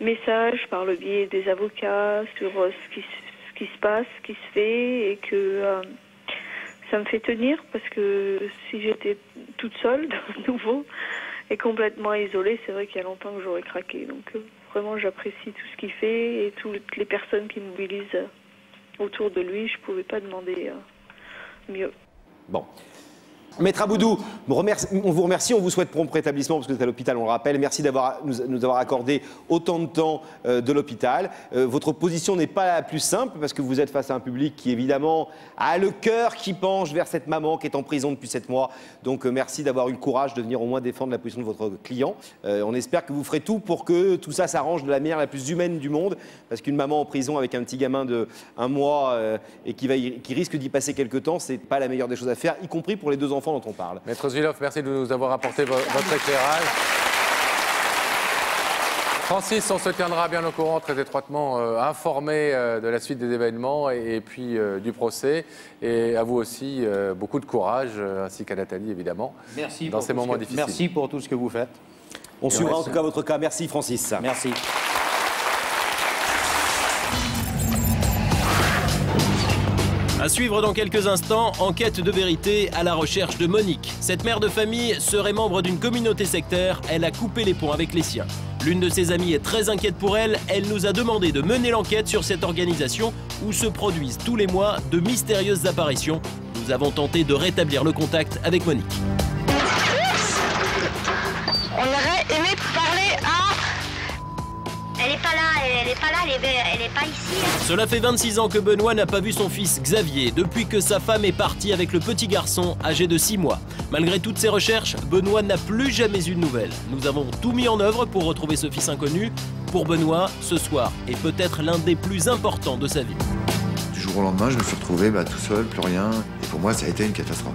messages par le biais des avocats sur euh, ce qui se qui se passe, qui se fait, et que euh, ça me fait tenir, parce que si j'étais toute seule, de nouveau, et complètement isolée, c'est vrai qu'il y a longtemps que j'aurais craqué. Donc euh, vraiment, j'apprécie tout ce qu'il fait, et toutes les personnes qui mobilisent euh, autour de lui, je ne pouvais pas demander euh, mieux. Bon. Maître Aboudou, on vous remercie, on vous souhaite prompt rétablissement parce que vous êtes à l'hôpital, on le rappelle. Merci d'avoir nous, nous avoir accordé autant de temps euh, de l'hôpital. Euh, votre position n'est pas la plus simple parce que vous êtes face à un public qui, évidemment, a le cœur qui penche vers cette maman qui est en prison depuis sept mois. Donc, euh, merci d'avoir eu le courage de venir au moins défendre la position de votre client. Euh, on espère que vous ferez tout pour que tout ça s'arrange de la manière la plus humaine du monde, parce qu'une maman en prison avec un petit gamin de un mois euh, et qui, va, qui risque d'y passer quelques temps, c'est pas la meilleure des choses à faire, y compris pour les deux enfants dont on parle. Maître Ziloff, merci de nous avoir apporté vo votre éclairage. Francis, on se tiendra bien au courant, très étroitement euh, informé euh, de la suite des événements et, et puis euh, du procès. Et à vous aussi, euh, beaucoup de courage, euh, ainsi qu'à Nathalie, évidemment, merci dans ces moments que, difficiles. Merci pour tout ce que vous faites. On suivra en tout cas votre cas. Merci, Francis. Merci. À suivre dans quelques instants, Enquête de vérité à la recherche de Monique. Cette mère de famille serait membre d'une communauté sectaire, elle a coupé les ponts avec les siens. L'une de ses amies est très inquiète pour elle, elle nous a demandé de mener l'enquête sur cette organisation où se produisent tous les mois de mystérieuses apparitions. Nous avons tenté de rétablir le contact avec Monique. On aurait aimé parler à... Elle est pas là, elle est pas là, elle est, elle est pas ici. Cela fait vingt-six ans que Benoît n'a pas vu son fils Xavier depuis que sa femme est partie avec le petit garçon âgé de six mois. Malgré toutes ses recherches, Benoît n'a plus jamais eu de nouvelles. Nous avons tout mis en œuvre pour retrouver ce fils inconnu. Pour Benoît, ce soir est peut-être l'un des plus importants de sa vie. Du jour au lendemain, je me suis retrouvé bah, tout seul, plus rien. Et pour moi, ça a été une catastrophe.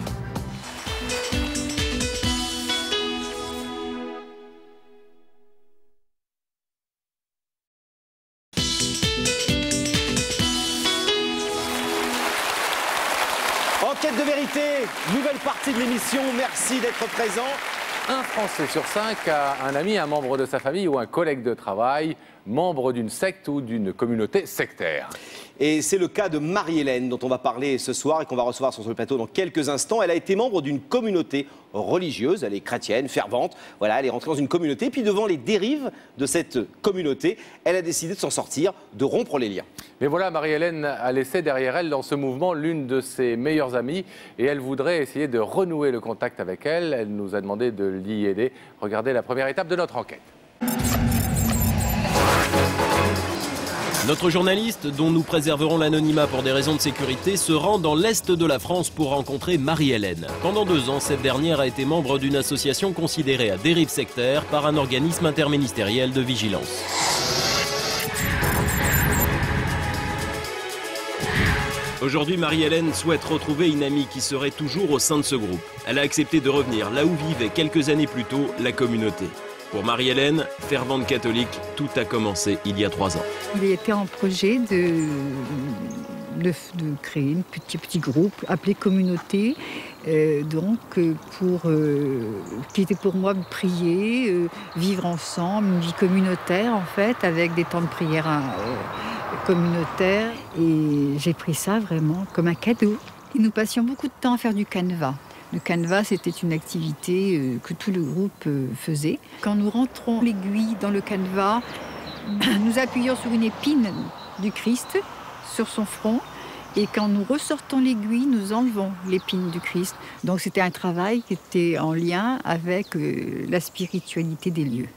Nouvelle partie de l'émission, merci d'être présent. Un Français sur cinq a un ami, un membre de sa famille ou un collègue de travail, membre d'une secte ou d'une communauté sectaire. Et c'est le cas de Marie-Hélène dont on va parler ce soir et qu'on va recevoir sur le plateau dans quelques instants. Elle a été membre d'une communauté religieuse, elle est chrétienne, fervente. Voilà, elle est rentrée dans une communauté. Et puis devant les dérives de cette communauté, elle a décidé de s'en sortir, de rompre les liens. Mais voilà, Marie-Hélène a laissé derrière elle dans ce mouvement l'une de ses meilleures amies et elle voudrait essayer de renouer le contact avec elle. Elle nous a demandé de l'y aider. Regardez la première étape de notre enquête. Notre journaliste, dont nous préserverons l'anonymat pour des raisons de sécurité, se rend dans l'Est de la France pour rencontrer Marie-Hélène. Pendant deux ans, cette dernière a été membre d'une association considérée à dérive sectaire par un organisme interministériel de vigilance. Aujourd'hui, Marie-Hélène souhaite retrouver une amie qui serait toujours au sein de ce groupe. Elle a accepté de revenir là où vivait quelques années plus tôt la communauté. Pour Marie-Hélène, fervente catholique, tout a commencé il y a trois ans. Il était en projet de, de, de créer un petit, petit groupe appelé Communauté, euh, donc pour, euh, qui était pour moi prier, euh, vivre ensemble, une vie communautaire en fait, avec des temps de prière euh, communautaires. Et j'ai pris ça vraiment comme un cadeau. Et nous passions beaucoup de temps à faire du canevas. Le canevas, c'était une activité que tout le groupe faisait. Quand nous rentrons l'aiguille dans le canevas, nous appuyons sur une épine du Christ, sur son front. Et quand nous ressortons l'aiguille, nous enlevons l'épine du Christ. Donc c'était un travail qui était en lien avec la spiritualité des lieux.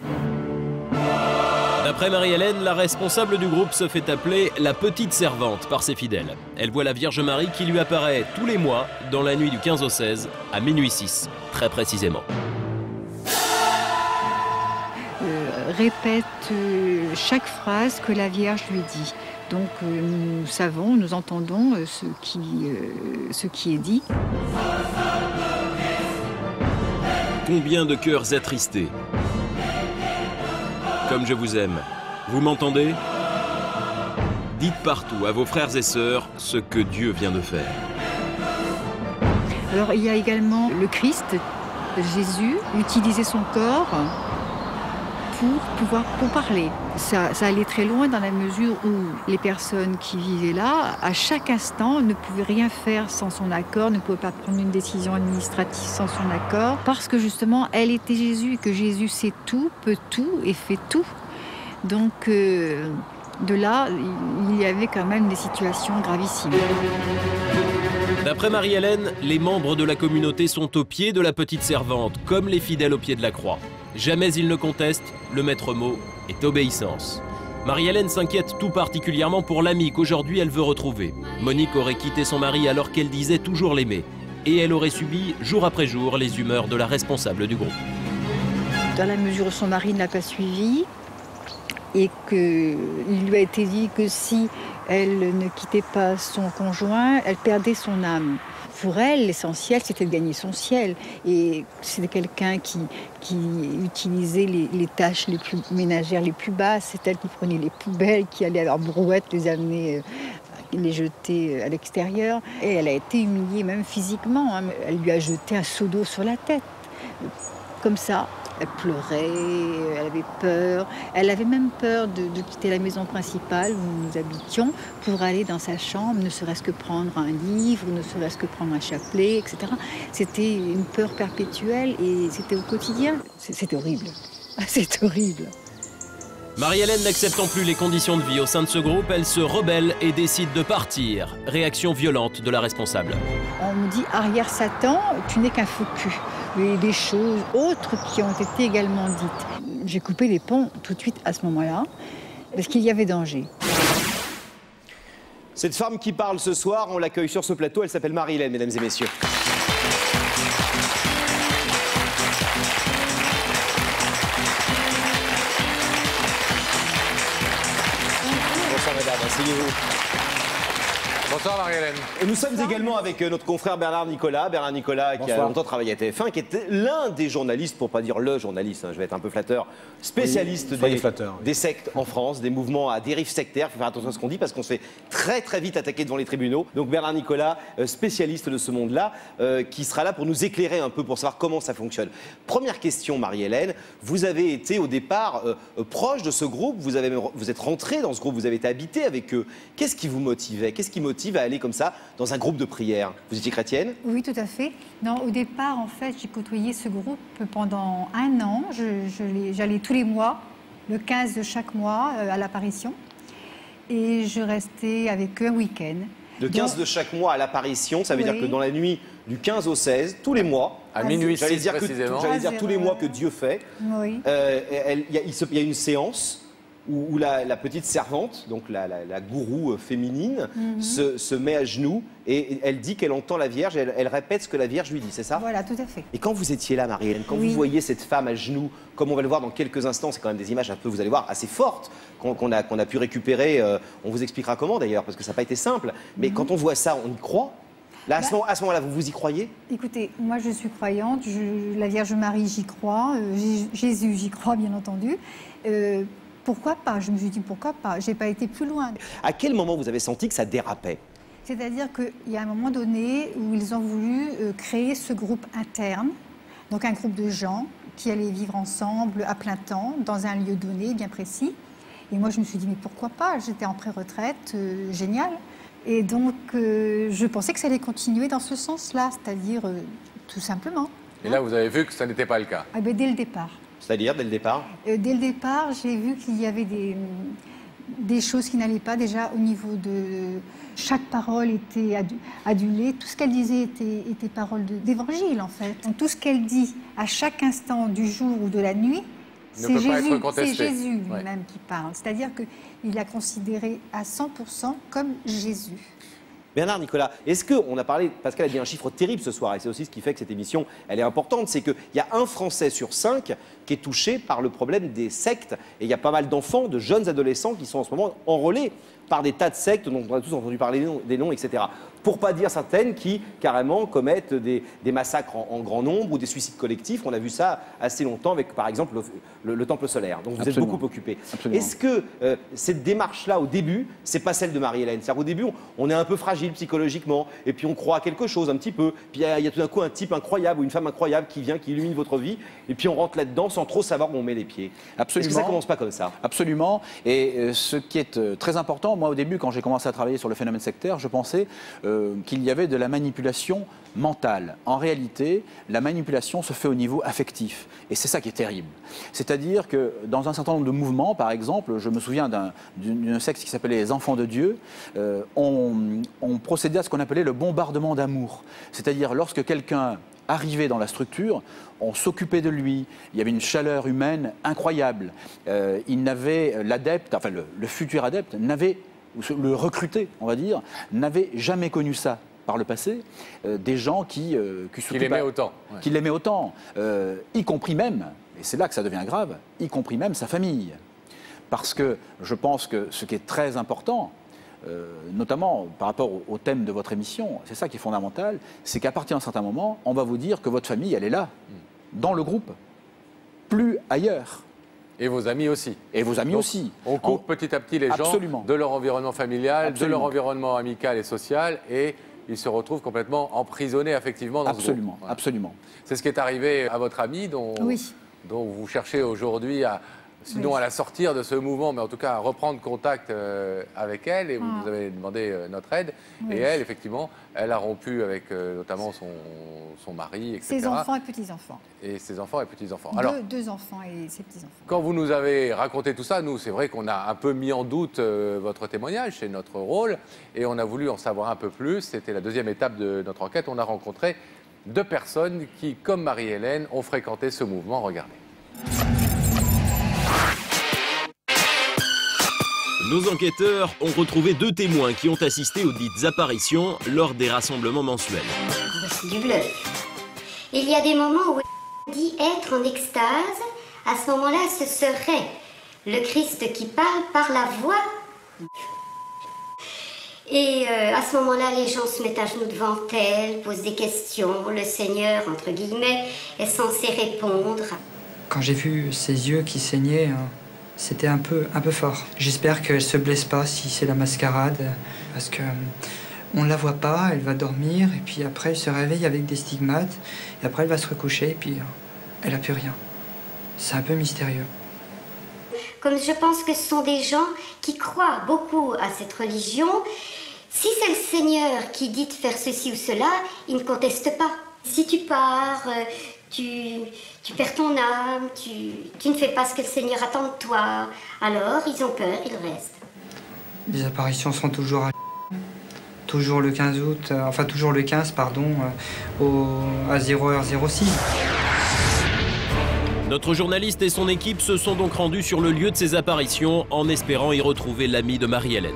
D'après Marie-Hélène, la responsable du groupe se fait appeler la petite servante par ses fidèles. Elle voit la Vierge Marie qui lui apparaît tous les mois dans la nuit du quinze au seize à minuit six, très précisément. Euh, répète euh, chaque phrase que la Vierge lui dit. Donc euh, nous savons, nous entendons euh, ce, qui, euh, ce qui est dit. Combien de cœurs attristés ? Comme je vous aime. Vous m'entendez? Dites partout à vos frères et sœurs ce que Dieu vient de faire. Alors il y a également le Christ, Jésus, utiliser son corps pour pouvoir pour parler. Ça, ça allait très loin dans la mesure où les personnes qui vivaient là, à chaque instant, ne pouvaient rien faire sans son accord, ne pouvaient pas prendre une décision administrative sans son accord, parce que justement, elle était Jésus, que Jésus sait tout, peut tout et fait tout. Donc, euh, de là, il y avait quand même des situations gravissimes. D'après Marie-Hélène, les membres de la communauté sont au pied de la petite servante, comme les fidèles au pied de la croix. Jamais ils ne contestent, le maître mot est obéissance. Marie-Hélène s'inquiète tout particulièrement pour l'amie qu'aujourd'hui elle veut retrouver. Monique aurait quitté son mari alors qu'elle disait toujours l'aimer. Et elle aurait subi, jour après jour, les humeurs de la responsable du groupe. Dans la mesure où son mari ne l'a pas suivie, et qu'il lui a été dit que si elle ne quittait pas son conjoint, elle perdait son âme. Pour elle, l'essentiel, c'était de gagner son ciel. Et c'était quelqu'un qui, qui utilisait les, les tâches les plus ménagères les plus basses. C'est elle qui prenait les poubelles, qui allait à leur brouette, les amener, les jeter à l'extérieur. Et elle a été humiliée, même physiquement. Elle lui a jeté un seau d'eau sur la tête, comme ça. Elle pleurait, elle avait peur. Elle avait même peur de, de quitter la maison principale où nous habitions pour aller dans sa chambre, ne serait-ce que prendre un livre, ne serait-ce que prendre un chapelet, et cetera. C'était une peur perpétuelle et c'était au quotidien. C'est horrible. C'est horrible. Marie-Hélène n'acceptant plus les conditions de vie au sein de ce groupe, elle se rebelle et décide de partir. Réaction violente de la responsable. On me dit « Arrière Satan, tu n'es qu'un faux cul ». Et des choses autres qui ont été également dites. J'ai coupé les ponts tout de suite à ce moment-là, parce qu'il y avait danger. Cette femme qui parle ce soir, on l'accueille sur ce plateau, elle s'appelle Marie-Hélène, mesdames et messieurs. Bonsoir, madame, asseyez-vous. Bonsoir Marie-Hélène. Et nous sommes également avec notre confrère Bernard Nicolas. Bernard Nicolas qui a longtemps travaillé à T F un, qui était l'un des journalistes, pour ne pas dire le journaliste, hein, je vais être un peu flatteur, spécialiste des, flatteur, oui. des sectes en France, des mouvements à dérive sectaire. Il faut faire attention à ce qu'on dit parce qu'on se fait très très vite attaquer devant les tribunaux. Donc Bernard Nicolas, spécialiste de ce monde-là, euh, qui sera là pour nous éclairer un peu, pour savoir comment ça fonctionne. Première question Marie-Hélène, vous avez été au départ euh, proche de ce groupe, vous, avez, vous êtes rentrée dans ce groupe, vous avez été habitée avec eux. Qu'est-ce qui vous motivait? Qu'est-ce qui motive à aller comme ça dans un groupe de prière? Vous étiez chrétienne? Oui, tout à fait. Non, au départ, en fait, j'ai côtoyé ce groupe pendant un an. Je, je, j'allais tous les mois, le quinze de chaque mois, euh, à l'apparition. Et je restais avec eux un week-end. Le quinze Donc, de chaque mois à l'apparition, ça veut oui. dire que dans la nuit du quinze au seize, tous les mois, à minuit, j'allais dire, que, j'allais dire tous les mois que Dieu fait, oui. euh, elle, y a, il y a une séance où, où la, la petite servante, donc la, la, la gourou féminine, mm-hmm. se, se met à genoux et elle dit qu'elle entend la Vierge, elle, elle répète ce que la Vierge lui dit, c'est ça? Voilà, tout à fait. Et quand vous étiez là, Marie-Hélène, quand oui. vous voyez cette femme à genoux, comme on va le voir dans quelques instants, c'est quand même des images un peu, vous allez voir, assez fortes qu'on qu'on a, qu'on a pu récupérer, euh, on vous expliquera comment d'ailleurs, parce que ça n'a pas été simple, mais mm-hmm. quand on voit ça, on y croit? Là, à ce moment-là, moment vous vous y croyez? Écoutez, moi je suis croyante, je, la Vierge Marie, j'y crois, euh, Jésus, j'y crois bien entendu. Euh, Pourquoi pas? Je me suis dit, pourquoi pas? Je n'ai pas été plus loin. À quel moment vous avez senti que ça dérapait? C'est-à-dire qu'il y a un moment donné où ils ont voulu créer ce groupe interne, donc un groupe de gens qui allaient vivre ensemble à plein temps, dans un lieu donné, bien précis. Et moi, je me suis dit, mais pourquoi pas? J'étais en pré-retraite, euh, génial. Et donc, euh, je pensais que ça allait continuer dans ce sens-là, c'est-à-dire euh, tout simplement. Et hein? Là, vous avez vu que ça n'était pas le cas? Ah ben, dès le départ. C'est-à-dire, dès le départ euh, Dès le départ, j'ai vu qu'il y avait des, des choses qui n'allaient pas. Déjà, au niveau de... Chaque parole était adu adulée. Tout ce qu'elle disait était, était parole d'évangile, en fait. Donc, tout ce qu'elle dit à chaque instant du jour ou de la nuit, c'est Jésus, Jésus lui-même ouais. qui parle. C'est-à-dire qu'il l'a considéré à cent pour cent comme Jésus. Bernard Nicolas, est-ce qu'on a parlé, Pascal a dit un chiffre terrible ce soir, et c'est aussi ce qui fait que cette émission, elle est importante, c'est qu'il y a un Français sur cinq qui est touché par le problème des sectes, et il y a pas mal d'enfants, de jeunes adolescents qui sont en ce moment enrôlés par des tas de sectes dont on a tous entendu parler des noms, des noms et cetera. Pour pas dire certaines qui, carrément, commettent des, des massacres en, en grand nombre ou des suicides collectifs. On a vu ça assez longtemps avec, par exemple, le, le, le temple solaire. Donc vous Absolument. êtes beaucoup occupé. Est-ce que euh, cette démarche-là, au début, c'est pas celle de Marie-Hélène? C'est-à-dire au début, on, on est un peu fragile psychologiquement et puis on croit à quelque chose un petit peu. Puis il y, y a tout d'un coup un type incroyable ou une femme incroyable qui vient, qui illumine votre vie et puis on rentre là-dedans sans trop savoir où on met les pieds. Absolument. Est-ce que ça commence pas comme ça? Absolument. Et euh, ce qui est euh, très important, moi, au début, quand j'ai commencé à travailler sur le phénomène sectaire, je pensais euh, qu'il y avait de la manipulation mentale. En réalité, la manipulation se fait au niveau affectif. Et c'est ça qui est terrible. C'est-à-dire que dans un certain nombre de mouvements, par exemple, je me souviens d'une secte qui s'appelait les Enfants de Dieu, euh, on, on procédait à ce qu'on appelait le bombardement d'amour. C'est-à-dire lorsque quelqu'un arrivé dans la structure, on s'occupait de lui. Il y avait une chaleur humaine incroyable. Euh, il n'avait l'adepte, enfin le, le futur adepte, n'avait, le recruté, on va dire, n'avait jamais connu ça par le passé. Euh, des gens qui, euh, qui, qui l'aimaient autant, ouais. qui l'aimaient autant, euh, y compris même. Et c'est là que ça devient grave. Y compris même sa famille, parce que je pense que ce qui est très important. Euh, notamment par rapport au, au thème de votre émission, c'est ça qui est fondamental, c'est qu'à partir d'un certain moment, on va vous dire que votre famille, elle est là, dans le groupe, plus ailleurs. Et vos amis aussi. Et vos amis Donc, aussi. On coupe on... petit à petit les Absolument. gens de leur environnement familial, Absolument. de leur environnement amical et social, et ils se retrouvent complètement emprisonnés affectivement dans Absolument. ce groupe. Voilà. Absolument. C'est ce qui est arrivé à votre amie, dont, oui. dont vous cherchez aujourd'hui à... Sinon, oui. à la sortir de ce mouvement, mais en tout cas à reprendre contact euh, avec elle, et vous ah. nous avez demandé euh, notre aide, oui. et elle, effectivement, elle a rompu avec euh, notamment son, son mari, et cetera. Ses enfants et petits-enfants. Et ses enfants et petits-enfants. Deux, deux enfants et ses petits-enfants. Quand vous nous avez raconté tout ça, nous, c'est vrai qu'on a un peu mis en doute euh, votre témoignage, c'est notre rôle, et on a voulu en savoir un peu plus. C'était la deuxième étape de notre enquête. On a rencontré deux personnes qui, comme Marie-Hélène, ont fréquenté ce mouvement. Regardez. Nos enquêteurs ont retrouvé deux témoins qui ont assisté aux dites apparitions lors des rassemblements mensuels. C'est du bluff. Il y a des moments où on dit être en extase. À ce moment-là, ce serait le Christ qui parle par la voix. Et euh, à ce moment-là, les gens se mettent à genoux devant elle, posent des questions. Le Seigneur, entre guillemets, est censé répondre. Quand j'ai vu ses yeux qui saignaient, hein, c'était un peu, un peu fort. J'espère qu'elle se blesse pas si c'est la mascarade, parce que on ne la voit pas, elle va dormir, et puis après elle se réveille avec des stigmates, et après elle va se recoucher, et puis elle n'a plus rien. C'est un peu mystérieux. Comme je pense que ce sont des gens qui croient beaucoup à cette religion, si c'est le Seigneur qui dit de faire ceci ou cela, il ne conteste pas. Si tu pars, tu, tu perds ton âme, tu, tu ne fais pas ce que le Seigneur attend de toi. Alors, ils ont peur, ils restent. Les apparitions sont toujours à toujours le quinze août, euh, enfin toujours le quinze, pardon, euh, au, à zéro heure zéro six. Notre journaliste et son équipe se sont donc rendus sur le lieu de ces apparitions en espérant y retrouver l'ami de Marie-Hélène.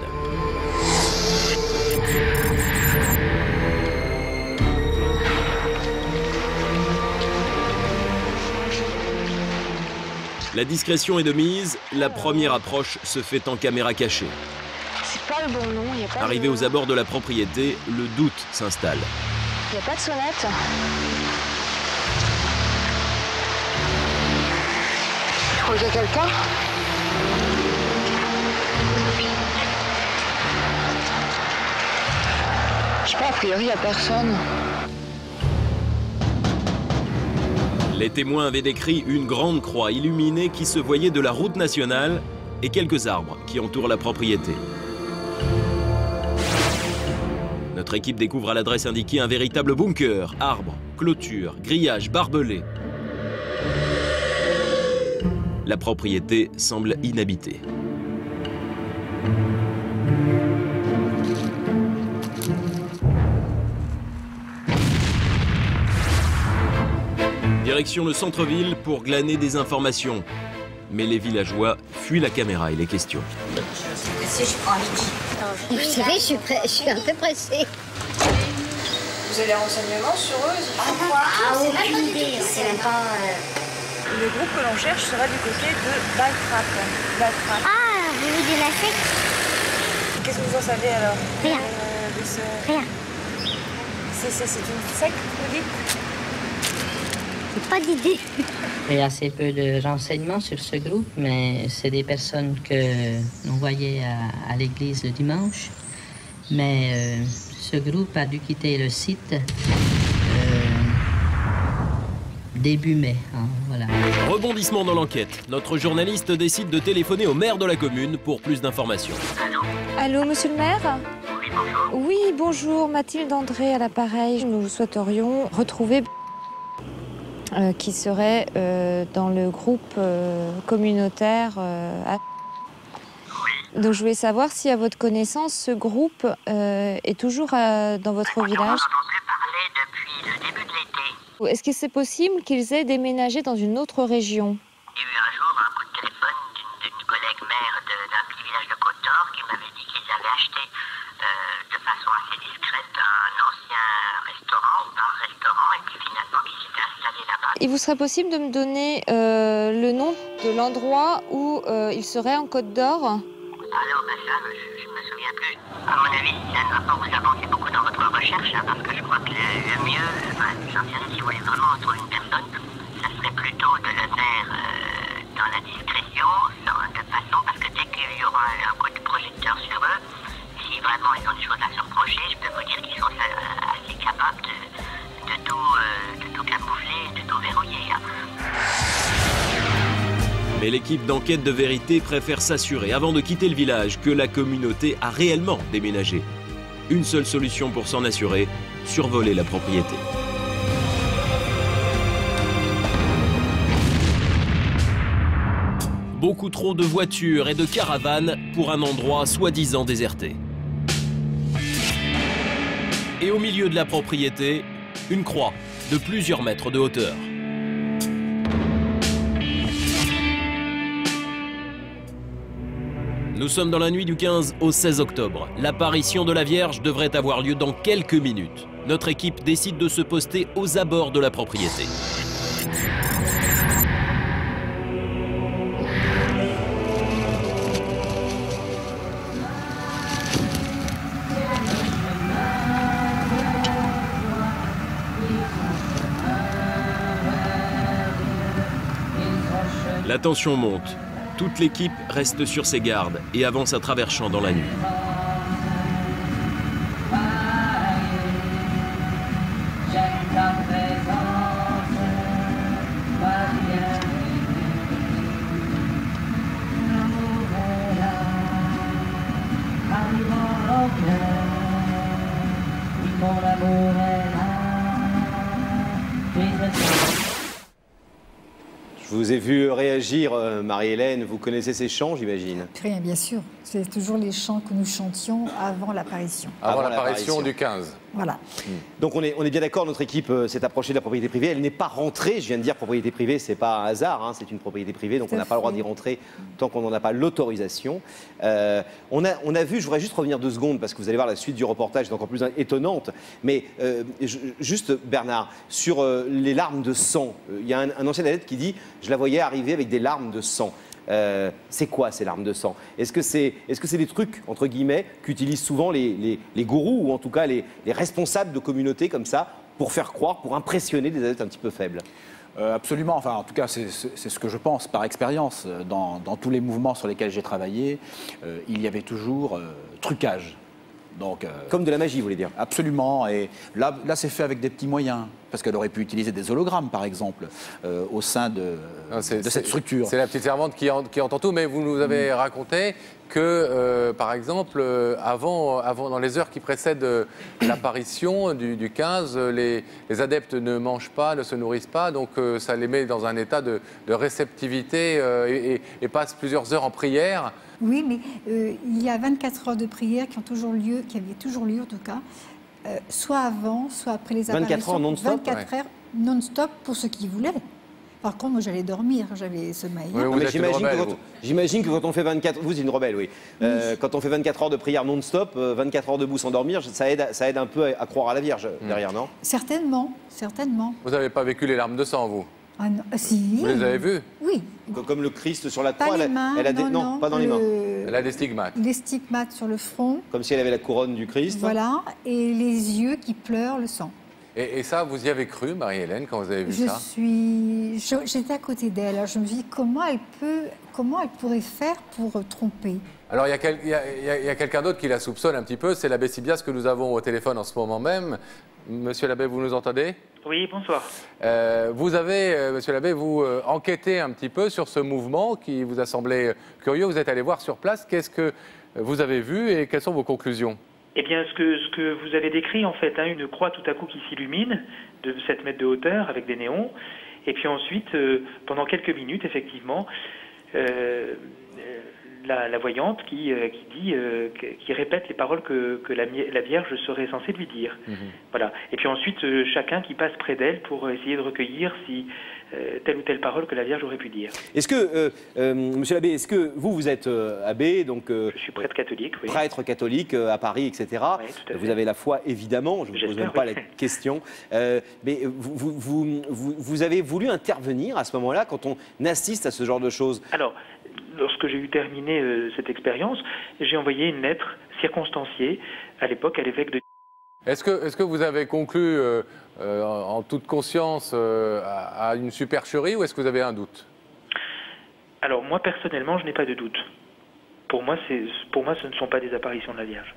La discrétion est de mise, la première approche se fait en caméra cachée. C'est pas le bon nom, y a pas Arrivé de... aux abords de la propriété, le doute s'installe. Il n'y a pas de sonnette. Oh, il y a quelqu'un? Je sais pas, a priori, il n'y a personne. Les témoins avaient décrit une grande croix illuminée qui se voyait de la route nationale et quelques arbres qui entourent la propriété. Notre équipe découvre à l'adresse indiquée un véritable bunker, arbres, clôtures, grillages, barbelés. La propriété semble inhabitée. Direction le centre-ville pour glaner des informations. Mais les villageois fuient la caméra et les questions. Vous savez, je suis, prêt, je suis un peu pressée. Vous avez des renseignements sur eux? Ah, c'est pas une idée, c'est même pas... Le groupe que l'on cherche sera du côté de Baltrap. Baltrap. Ah, vous voulez de la secte? Qu'est-ce que vous en savez alors? Rien. Euh, de ce... Rien. C'est une secte, vous dites? Pas d'idée. Il y a assez peu de renseignements sur ce groupe, mais c'est des personnes que l'on voyait à, à l'église le dimanche. Mais euh, ce groupe a dû quitter le site. Début mai, hein, voilà. Rebondissement dans l'enquête. Notre journaliste décide de téléphoner au maire de la commune pour plus d'informations. Allô, Allô, monsieur le maire? Oui, bonjour. Oui, bonjour. Mathilde André à l'appareil. Nous souhaiterions retrouver euh, qui serait euh, dans le groupe euh, communautaire euh, à... Oui. Donc je voulais savoir si, à votre connaissance, ce groupe euh, est toujours euh, dans votre village. On en entendrait parler depuis le début de l'été. Est-ce que c'est possible qu'ils aient déménagé dans une autre région? J'ai eu un jour un coup de téléphone d'une collègue mère d'un petit village de Kotor qui m'avait dit qu'ils avaient acheté euh, de façon assez discrète un ancien restaurant ou un restaurant et puis finalement ils s'étaient installés là-bas. Il vous serait possible de me donner euh, le nom de l'endroit où euh, ils seraient en Côte d'Or? Alors ben ça, je ne me souviens plus. À mon avis, ça ne va pas vous avancer beaucoup dans votre recherche hein, parce que je crois que le, le mieux, enfin, j'en sais rien, si vous voulez vraiment trouver une personne, ça serait plutôt de le faire euh, dans la discrétion, sans, de façon, parce que dès qu'il y aura un, un coup de projecteur sur eux, si vraiment ils ont des choses à se reprocher, je peux vous dire qu'ils sont assez capables de, de, tout, euh, de tout camoufler, de tout verrouiller. Hein. Mais l'équipe d'enquête de vérité préfère s'assurer, avant de quitter le village, que la communauté a réellement déménagé. Une seule solution pour s'en assurer, survoler la propriété. Beaucoup trop de voitures et de caravanes pour un endroit soi-disant déserté. Et au milieu de la propriété, une croix de plusieurs mètres de hauteur. Nous sommes dans la nuit du quinze au seize octobre. L'apparition de la Vierge devrait avoir lieu dans quelques minutes. Notre équipe décide de se poster aux abords de la propriété. La tension monte. Toute l'équipe reste sur ses gardes et avance à travers champs dans la nuit. Je vous ai vu réagir, Marie-Hélène. Vous connaissez ces chants, j'imagine? Rien, bien sûr. C'est toujours les chants que nous chantions avant l'apparition. Avant, avant l'apparition du quinze. Voilà. Mmh. Donc on est, on est bien d'accord, notre équipe euh, s'est approchée de la propriété privée. Elle n'est pas rentrée, je viens de dire propriété privée, c'est pas un hasard, hein, c'est une propriété privée, donc on n'a pas le droit d'y rentrer tant qu'on n'en a pas l'autorisation. Euh, on, a, on a vu, je voudrais juste revenir deux secondes, parce que vous allez voir la suite du reportage est encore plus étonnante, mais euh, je, juste Bernard, sur euh, les larmes de sang, il euh, y a un, un ancien athlète qui dit, je la voyais arriver avec des larmes de sang. Euh, c'est quoi ces larmes de sang? Est-ce que c'est est-ce que c'est des trucs, entre guillemets, qu'utilisent souvent les, les, les gourous ou en tout cas les, les responsables de communautés comme ça pour faire croire, pour impressionner des adeptes un petit peu faibles? euh, Absolument. Enfin, en tout cas, c'est ce que je pense par expérience. Dans, dans tous les mouvements sur lesquels j'ai travaillé, euh, il y avait toujours euh, trucage. Donc, euh, comme de la magie, vous voulez dire? Absolument. Et là, là c'est fait avec des petits moyens. Parce qu'elle aurait pu utiliser des hologrammes, par exemple, euh, au sein de, ah, de cette structure. C'est la petite servante qui, en, qui entend tout. Mais vous nous avez mmh. raconté que, euh, par exemple, euh, avant, avant, dans les heures qui précèdent euh, l'apparition du, du quinze, les, les adeptes ne mangent pas, ne se nourrissent pas. Donc euh, ça les met dans un état de, de réceptivité euh, et, et, et passent plusieurs heures en prière. Oui, mais euh, il y a vingt-quatre heures de prière qui ont toujours lieu, qui avaient toujours lieu en tout cas. Euh, soit avant, soit après les apparitions, vingt-quatre heures non-stop, vingt-quatre ouais. heures non-stop pour ceux qui voulaient. Par contre, moi, j'allais dormir, j'avais sommeil. Oui, oui, j'imagine que, que quand on fait vingt-quatre... Vous, c'est une rebelle, oui. Euh, oui. Quand on fait vingt-quatre heures de prière non-stop, vingt-quatre heures debout sans dormir, ça aide, ça aide un peu à croire à la Vierge mmh. derrière, non? Certainement, certainement. Vous n'avez pas vécu les larmes de sang, vous? Ah non, si. Vous les avez vues? Oui. Comme le Christ sur la croix, elle, elle a des... Non, non, non pas dans le... les mains. Elle a des stigmates. Les stigmates sur le front. Comme si elle avait la couronne du Christ. Voilà, et les yeux qui pleurent le sang. Et, et ça, vous y avez cru, Marie-Hélène, quand vous avez vu je ça? Suis... Je suis... J'étais à côté d'elle, alors je me dis comment elle peut... Comment elle pourrait faire pour tromper? Alors, il y a, quel... a, a quelqu'un d'autre qui la soupçonne un petit peu, c'est l'abbé Sibias que nous avons au téléphone en ce moment même. Monsieur l'abbé, vous nous entendez? Oui, bonsoir. Euh, vous avez, euh, monsieur l'abbé, vous euh, enquêté un petit peu sur ce mouvement qui vous a semblé curieux. Vous êtes allé voir sur place. Qu'est-ce que vous avez vu et quelles sont vos conclusions? Eh bien, ce que, ce que vous avez décrit, en fait, hein, une croix tout à coup qui s'illumine de sept mètres de hauteur avec des néons. Et puis ensuite, euh, pendant quelques minutes, effectivement, euh, la, la voyante qui, euh, qui, dit, euh, qui répète les paroles que, que la, la Vierge serait censée lui dire. Mmh. Voilà. Et puis ensuite, euh, chacun qui passe près d'elle pour essayer de recueillir si... Euh, telle ou telle parole que la Vierge aurait pu dire. Est-ce que, euh, euh, monsieur l'abbé, est-ce que vous, vous êtes euh, abbé, donc... Euh, je suis prêtre catholique, oui. Prêtre catholique euh, à Paris, et cetera. Oui, tout à fait. Vous avez la foi, évidemment, je ne vous pose même pas oui. la question. Euh, mais vous, vous, vous, vous avez voulu intervenir à ce moment-là, quand on assiste à ce genre de choses? Alors, lorsque j'ai eu terminé euh, cette expérience, j'ai envoyé une lettre circonstanciée, à l'époque, à l'évêque de... Est-ce que, est-ce que vous avez conclu euh, euh, en toute conscience euh, à, à une supercherie ou est-ce que vous avez un doute? Alors moi personnellement je n'ai pas de doute. Pour moi, pour moi ce ne sont pas des apparitions de la Vierge.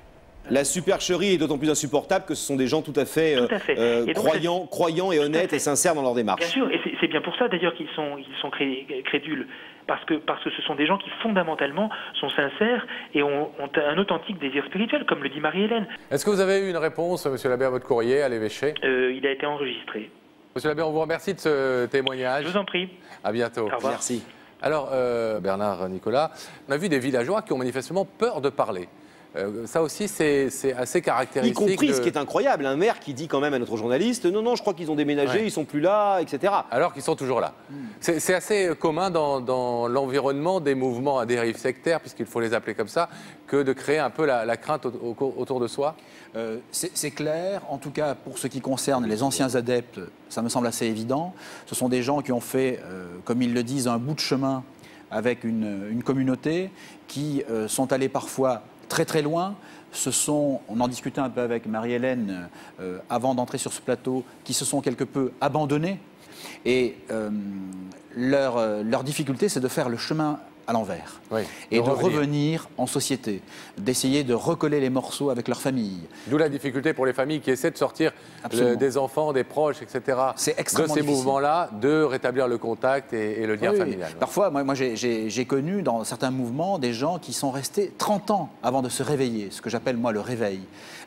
La supercherie est d'autant plus insupportable que ce sont des gens tout à fait, euh, tout à fait. Euh, donc, croyants, croyants et honnêtes et sincères dans leur démarche. Bien sûr, et c'est bien pour ça d'ailleurs qu'ils sont, ils sont crédules. Parce que, parce que ce sont des gens qui fondamentalement sont sincères et ont, ont un authentique désir spirituel, comme le dit Marie-Hélène. Est-ce que vous avez eu une réponse, monsieur l'abbé, à votre courrier, à l'évêché? euh, Il a été enregistré. Monsieur l'abbé, on vous remercie de ce témoignage. Je vous en prie. À bientôt. Au revoir. Merci. Alors, euh, Bernard Nicolas, on a vu des villageois qui ont manifestement peur de parler. Euh, ça aussi, c'est assez caractéristique. Y compris de... ce qui est incroyable, un maire qui dit quand même à notre journaliste « Non, non, je crois qu'ils ont déménagé, ouais. ils sont plus là, et cetera » Alors qu'ils sont toujours là. Mmh. C'est assez commun dans, dans l'environnement des mouvements à dérive sectaire, puisqu'il faut les appeler comme ça, que de créer un peu la, la crainte au, au, autour de soi. euh, C'est clair, en tout cas pour ce qui concerne les anciens adeptes, ça me semble assez évident. Ce sont des gens qui ont fait, euh, comme ils le disent, un bout de chemin avec une, une communauté, qui euh, sont allés parfois... très très loin. Ce sont, on en discutait un peu avec Marie-Hélène euh, avant d'entrer sur ce plateau, qui se sont quelque peu abandonnés Et euh, leur, euh, leur difficulté, c'est de faire le chemin à l'envers, oui, et de, de revenir. revenir en société, d'essayer de recoller les morceaux avec leur famille. D'où la difficulté pour les familles qui essaient de sortir le, des enfants, des proches, et cetera. C'est extrêmement difficile. De ces mouvements-là, de rétablir le contact et, et le lien oui, familial. Oui. Ouais. Parfois, moi, moi j'ai connu dans certains mouvements des gens qui sont restés trente ans avant de se réveiller, ce que j'appelle moi le réveil.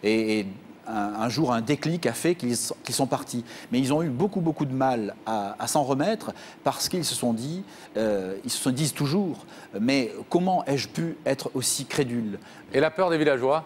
Et, et Un, un jour, un déclic a fait qu'ils qu'ils sont partis. Mais ils ont eu beaucoup, beaucoup de mal à, à s'en remettre parce qu'ils se sont dit, euh, ils se disent toujours, mais comment ai-je pu être aussi crédule? Et la peur des villageois?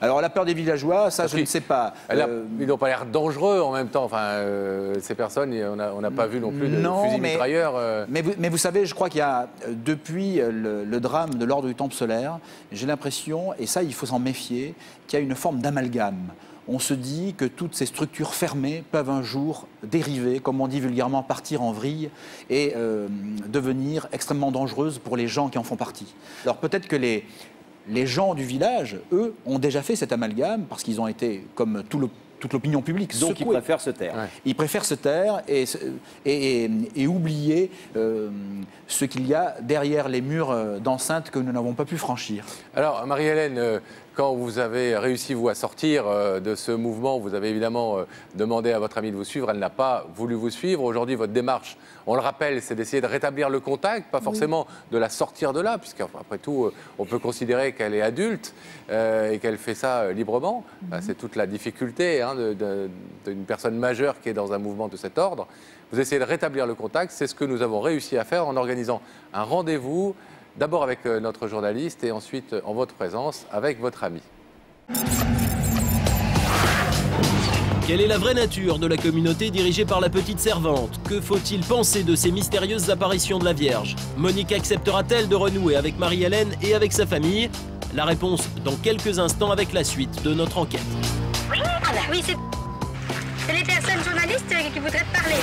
Alors la peur des villageois, ça je ne sais pas. A, euh, ils n'ont pas l'air dangereux en même temps. Enfin, euh, ces personnes, on n'a pas vu non plus de fusils mitrailleurs. Euh... Mais, mais vous savez, je crois qu'il y a, depuis le, le drame de l'Ordre du temple solaire, j'ai l'impression, et ça il faut s'en méfier, qu'il y a une forme d'amalgame. On se dit que toutes ces structures fermées peuvent un jour dériver, comme on dit vulgairement, partir en vrille et euh, devenir extrêmement dangereuses pour les gens qui en font partie. Alors peut-être que les... Les gens du village, eux, ont déjà fait cet amalgame parce qu'ils ont été, comme tout le, toute l'opinion publique, donc secoués. Ils préfèrent se taire. Ouais. Ils préfèrent se taire et, et, et, et oublier euh, ce qu'il y a derrière les murs d'enceinte que nous n'avons pas pu franchir. Alors, Marie-Hélène, quand vous avez réussi, vous, à sortir de ce mouvement, vous avez évidemment demandé à votre amie de vous suivre. Elle n'a pas voulu vous suivre. Aujourd'hui, votre démarche, on le rappelle, c'est d'essayer de rétablir le contact, pas forcément oui. de la sortir de là, puisqu'après tout, on peut considérer qu'elle est adulte euh, et qu'elle fait ça librement. Mm-hmm. Bah, c'est toute la difficulté hein, d'une personne majeure qui est dans un mouvement de cet ordre. Vous essayez de rétablir le contact. C'est ce que nous avons réussi à faire en organisant un rendez-vous, d'abord avec notre journaliste et ensuite en votre présence avec votre ami. Quelle est la vraie nature de la communauté dirigée par la petite servante? Que faut-il penser de ces mystérieuses apparitions de la Vierge? Monique acceptera-t-elle de renouer avec Marie-Hélène et avec sa famille? La réponse dans quelques instants avec la suite de notre enquête. Oui, oui, c'est les personnes journalistes qui voudraient parler.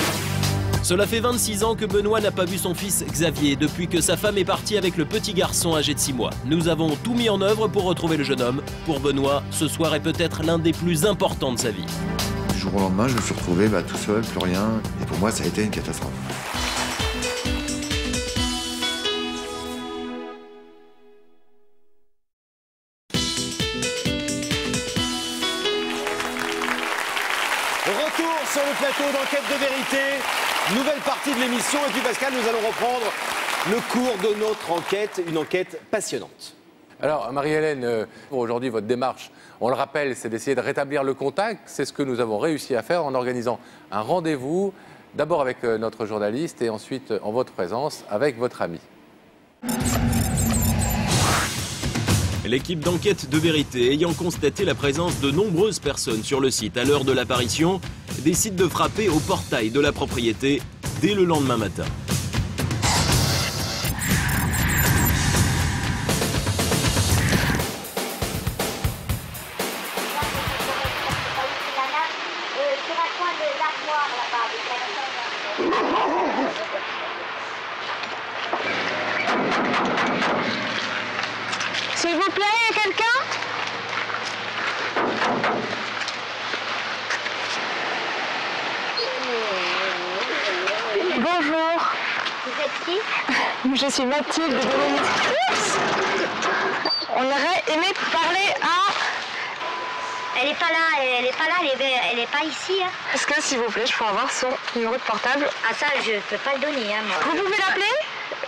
Cela fait vingt-six ans que Benoît n'a pas vu son fils Xavier depuis que sa femme est partie avec le petit garçon âgé de six mois. Nous avons tout mis en œuvre pour retrouver le jeune homme. Pour Benoît, ce soir est peut-être l'un des plus importants de sa vie. Du jour au lendemain, je me suis retrouvé bah, tout seul, plus rien. Et pour moi, ça a été une catastrophe. Retour sur le plateau d'Enquête de Vérité. Nouvelle partie de l'émission et puis Pascal, nous allons reprendre le cours de notre enquête, une enquête passionnante. Alors Marie-Hélène, aujourd'hui votre démarche, on le rappelle, c'est d'essayer de rétablir le contact. C'est ce que nous avons réussi à faire en organisant un rendez-vous, d'abord avec notre journaliste et ensuite en votre présence avec votre ami. L'équipe d'Enquête de Vérité, ayant constaté la présence de nombreuses personnes sur le site à l'heure de l'apparition, décide de frapper au portail de la propriété dès le lendemain matin. Je suis Mathilde de Benoît. On aurait aimé parler à... Elle n'est pas là, elle n'est pas là, elle n'est pas ici. Hein. Est-ce que, s'il vous plaît, je peux avoir son numéro de portable? Ah ça, je ne peux pas le donner. Hein, moi. Vous pouvez l'appeler?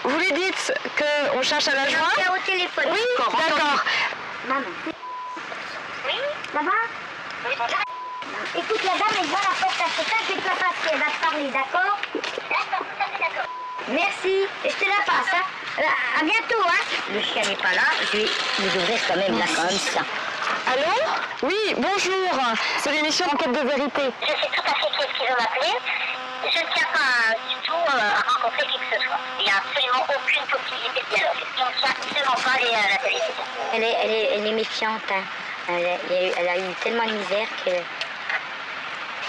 Vous lui dites qu'on cherche à la joie? Je au téléphone. Oui, d'accord. Maman. Oui, maman. Oui. Écoute, la dame, elle voit la porte à ce cas, je ne peux pas parce qu'elle va te parler, d'accord? D'accord, tout à fait d'accord. Merci, je te la passe, hein. À bientôt, hein. Le chien n'est pas là, je vais vous ouvrir quand même la comme ça. Allô? Oui, bonjour, c'est l'émission Enquête de Vérité. Je sais tout à fait qui est-ce qu'ils ont appelé. Je ne tiens pas du tout à rencontrer qui que ce soit. Il n'y a absolument aucune possibilité de dialogue. On ne soit absolument pas aller à la télévision. Elle est, elle est, elle est méfiante, hein. Elle a, elle a eu tellement de misère que...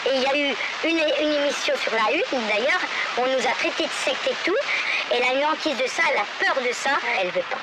Et il y a eu une, une émission sur la une, d'ailleurs, où on nous a traité de secte et tout. Elle a une hantise de ça, elle a peur de ça, elle veut pas.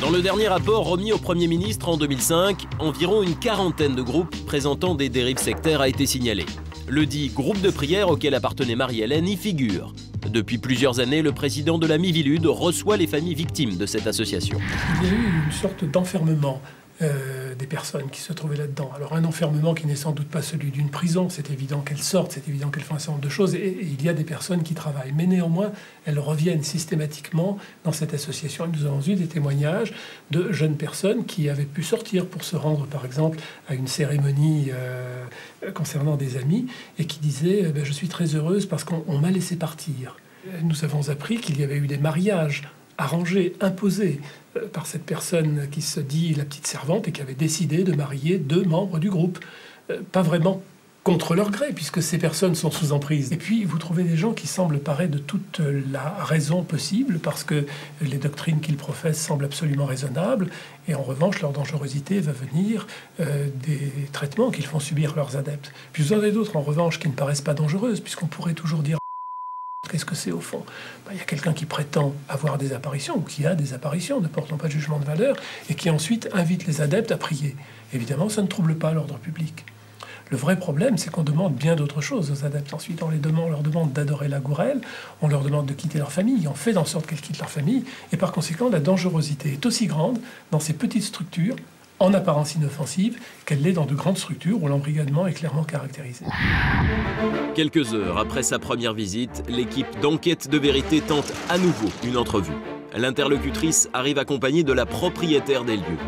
Dans le dernier rapport remis au Premier ministre en deux mille cinq, environ une quarantaine de groupes présentant des dérives sectaires a été signalé. Le dit groupe de prière auquel appartenait Marie-Hélène y figure. Depuis plusieurs années, le président de la Mivilude reçoit les familles victimes de cette association. Il y a eu une sorte d'enfermement euh, des personnes qui se trouvaient là-dedans. Alors un enfermement qui n'est sans doute pas celui d'une prison, c'est évident qu'elles sortent, c'est évident qu'elles font un certain nombre de choses, et, et il y a des personnes qui travaillent. Mais néanmoins, elles reviennent systématiquement dans cette association. Et nous avons eu des témoignages de jeunes personnes qui avaient pu sortir pour se rendre, par exemple, à une cérémonie euh, concernant des amis, et qui disaient eh ben, « je suis très heureuse parce qu'on m'a laissé partir ». Nous avons appris qu'il y avait eu des mariages arrangés, imposés euh, par cette personne qui se dit la petite servante et qui avait décidé de marier deux membres du groupe. Euh, pas vraiment contre leur gré, puisque ces personnes sont sous emprise. Et puis, vous trouvez des gens qui semblent paraître de toute la raison possible, parce que les doctrines qu'ils professent semblent absolument raisonnables, et en revanche, leur dangerosité va venir euh, des traitements qu'ils font subir leurs adeptes. Puis vous en avez d'autres, en revanche, qui ne paraissent pas dangereuses, puisqu'on pourrait toujours dire qu'est-ce que c'est au fond ? Ben, y a quelqu'un qui prétend avoir des apparitions, ou qui a des apparitions, ne portant pas de jugement de valeur, et qui ensuite invite les adeptes à prier. Évidemment, ça ne trouble pas l'ordre public. Le vrai problème, c'est qu'on demande bien d'autres choses aux adeptes. Ensuite, on, les demande, on leur demande d'adorer la gourelle, on leur demande de quitter leur famille, on fait en sorte qu'elles quittent leur famille, et par conséquent, la dangerosité est aussi grande dans ces petites structures, en apparence inoffensive, qu'elle l'est dans de grandes structures où l'embrigadement est clairement caractérisé. Quelques heures après sa première visite, l'équipe d'Enquête de Vérité tente à nouveau une entrevue. L'interlocutrice arrive accompagnée de la propriétaire des lieux.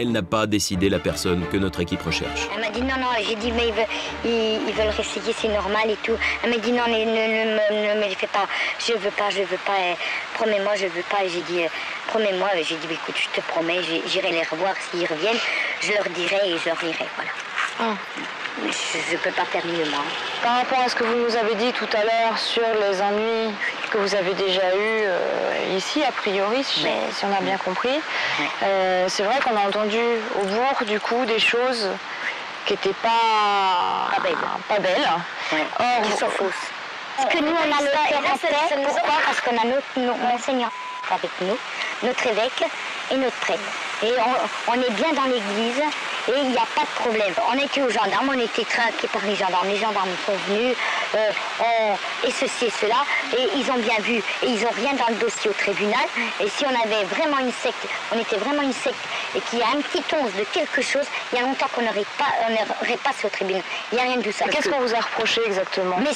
Elle n'a pas décidé la personne que notre équipe recherche. Elle m'a dit non, non, j'ai dit mais ils veulent, ils, ils veulent réessayer, c'est normal et tout. Elle m'a dit non, mais, ne, ne, ne me les fais pas, je veux pas, je veux pas, eh, promets-moi, je veux pas. J'ai dit, euh, promets-moi, j'ai dit, écoute, je te promets, j'irai les revoir s'ils reviennent, je leur dirai et je leur lirai, voilà. Oh. Je ne peux pas faire mieux, moi. Par rapport à ce que vous nous avez dit tout à l'heure sur les ennuis que vous avez déjà eus euh, ici, a priori, si, oui. si on a bien compris, oui. euh, c'est vrai qu'on a entendu au bourg, du coup, des choses qui n'étaient pas... pas belles. Pas belles. Oui. Or, qui sont fausses. Parce que nous, on a le père en tête. Pourquoi ? Parce qu'on a notre, notre oui. enseignant avec nous, notre évêque et notre prêtre. Et on, on est bien dans l'église. Et il n'y a pas de problème. On était aux gendarmes, on était traqués par les gendarmes. Les gendarmes sont venus, euh, on... et ceci et cela. Et ils ont bien vu. Et ils n'ont rien dans le dossier au tribunal. Et si on avait vraiment une secte, on était vraiment une secte, et qu'il y a un petit once de quelque chose, il y a longtemps qu'on n'aurait pas, pas passé au tribunal. Il n'y a rien de ça. Qu'est-ce qu'on vous a reproché exactement ? Mais,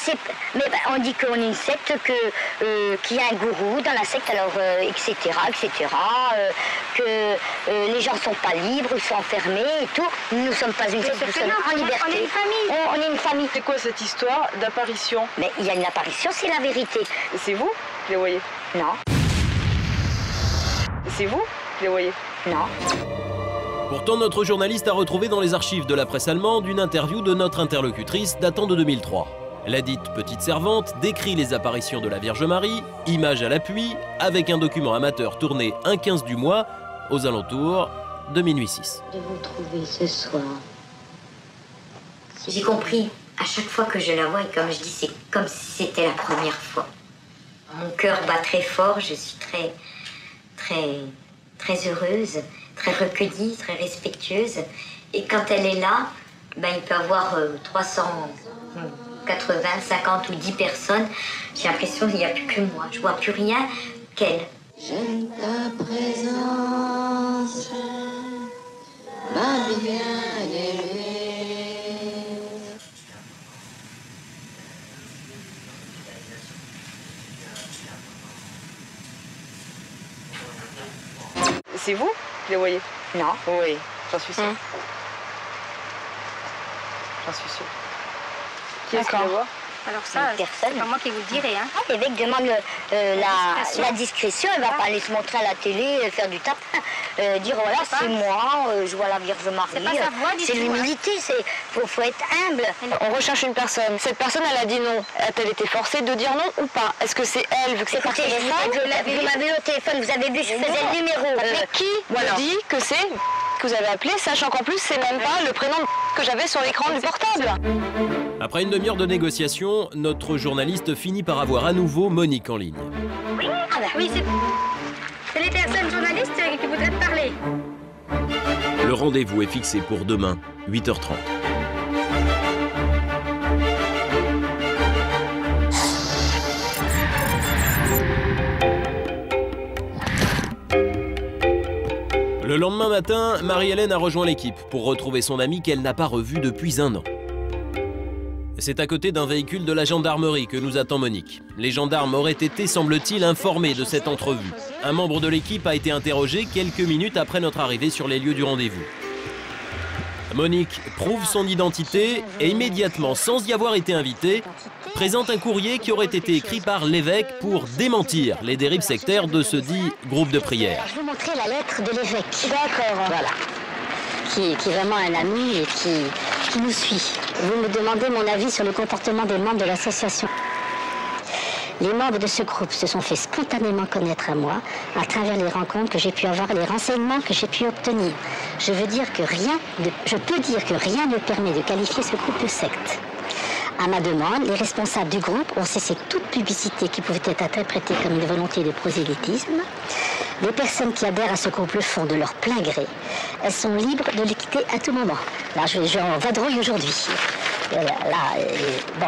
mais bah, on dit qu'on est une secte, qu'il euh, qu y a un gourou dans la secte, alors, euh, et cetera, et cetera, euh, que euh, les gens ne sont pas libres, ils sont enfermés et tout. Nous ne sommes pas une famille, nous sommes en liberté. On est une famille. On, on est une famille. C'est quoi cette histoire d'apparition ? Mais il y a une apparition, c'est la vérité. C'est vous qui les voyez ? Non. C'est vous qui les voyez ? Non. Pourtant, notre journaliste a retrouvé dans les archives de la presse allemande une interview de notre interlocutrice datant de deux mille trois. La dite petite servante décrit les apparitions de la Vierge Marie, images à l'appui, avec un document amateur tourné un quinze du mois, aux alentours de minuit six. De vous trouver ce soir. J'ai compris, à chaque fois que je la vois, et comme je dis, c'est comme si c'était la première fois. Mon cœur bat très fort, je suis très, très, très heureuse, très recueillie, très respectueuse. Et quand elle est là, ben, il peut y avoir euh, trois cent quatre-vingts, cinquante ou dix personnes. J'ai l'impression qu'il n'y a plus que moi. Je vois plus rien qu'elle. J'aime ta présence, Marie bien-aimée. C'est vous qui les voyez ? Non. Oui, j'en suis sûre. Mmh. J'en suis sûre. Qui est-ce qui les voit ? Alors ça, c'est pas moi qui vous le dirai. Hein. Ah, l'évêque demande euh, la, la, la discrétion. Elle ne va ah. pas aller se montrer à la télé, faire du tapin. Euh, dire, voilà, c'est moi, euh, je vois la Vierge Marie. C'est l'humilité, il faut, faut être humble. On recherche une personne. Cette personne, elle a dit non. A-t-elle été forcée de dire non ou pas? Est-ce que c'est elle, vu que c'est par téléphone? Vous m'avez eu au téléphone, vous avez vu, je faisais le numéro. Mais qui vous dit que c'est que vous avez appelé, sachant qu'en plus, c'est même pas le prénom que j'avais sur l'écran du portable. Après une demi-heure de négociation, notre journaliste finit par avoir à nouveau Monique en ligne. Oui, ah bah. oui c'est les personnes journalistes qui voudraient te parler. Le rendez-vous est fixé pour demain, huit heures trente. Le lendemain matin, Marie-Hélène a rejoint l'équipe pour retrouver son amie qu'elle n'a pas revue depuis un an. C'est à côté d'un véhicule de la gendarmerie que nous attend Monique. Les gendarmes auraient été, semble-t-il, informés de cette entrevue. Un membre de l'équipe a été interrogé quelques minutes après notre arrivée sur les lieux du rendez-vous. Monique prouve son identité et immédiatement, sans y avoir été invitée, présente un courrier qui aurait été écrit par l'évêque pour démentir les dérives sectaires de ce dit groupe de prière. Je vais vous montrer la lettre de l'évêque. D'accord. Voilà. Qui, qui est vraiment un ami et qui, qui nous suit. Vous me demandez mon avis sur le comportement des membres de l'association. Les membres de ce groupe se sont fait spontanément connaître à moi à travers les rencontres que j'ai pu avoir et les renseignements que j'ai pu obtenir. Je veux dire que rien, de, je peux dire que rien ne permet de qualifier ce groupe de secte. À ma demande, les responsables du groupe ont cessé toute publicité qui pouvait être interprétée comme une volonté de prosélytisme. Les personnes qui adhèrent à ce groupe le font de leur plein gré. Elles sont libres de les quitter à tout moment. Là, je vais en vadrouille aujourd'hui. Là, bon.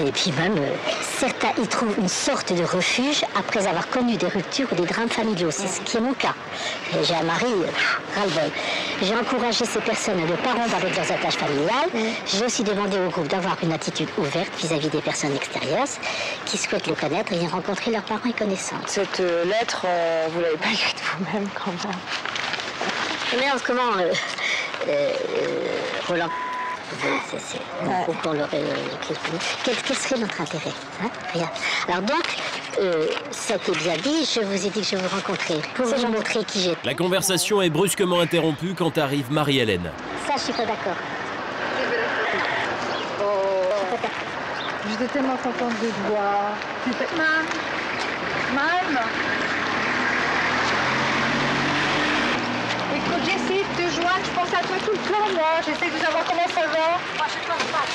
Et puis même, euh, certains y trouvent une sorte de refuge après avoir connu des ruptures ou des drames familiaux. C'est ce qui est mon cas. J'ai un mari euh, ras-le-bol. J'ai encouragé ces personnes à ne pas rompre avec leurs attaches familiales. J'ai aussi demandé au groupe d'avoir une attitude ouverte vis-à-vis des personnes extérieures qui souhaitent le connaître et y rencontrer leurs parents et connaissances. Cette euh, lettre, euh, vous l'avez pas écrite vous-même quand même. Mais en ce moment, euh, euh, Roland. Quel serait notre intérêt, hein? Rien. Alors donc, euh, ça t'est bien dit, je vous ai dit que je vous rencontrais pour vous montrer qui j'étais. La conversation est brusquement interrompue quand arrive Marie-Hélène. Ça, je suis pas d'accord. Oh. J'étais tellement contente de te voir. Même. Même. Écoute, j'essaie de te joindre, je pense à toi tout le temps, moi. J'essaie de savoir comment ça va. Moi, je ne pense pas.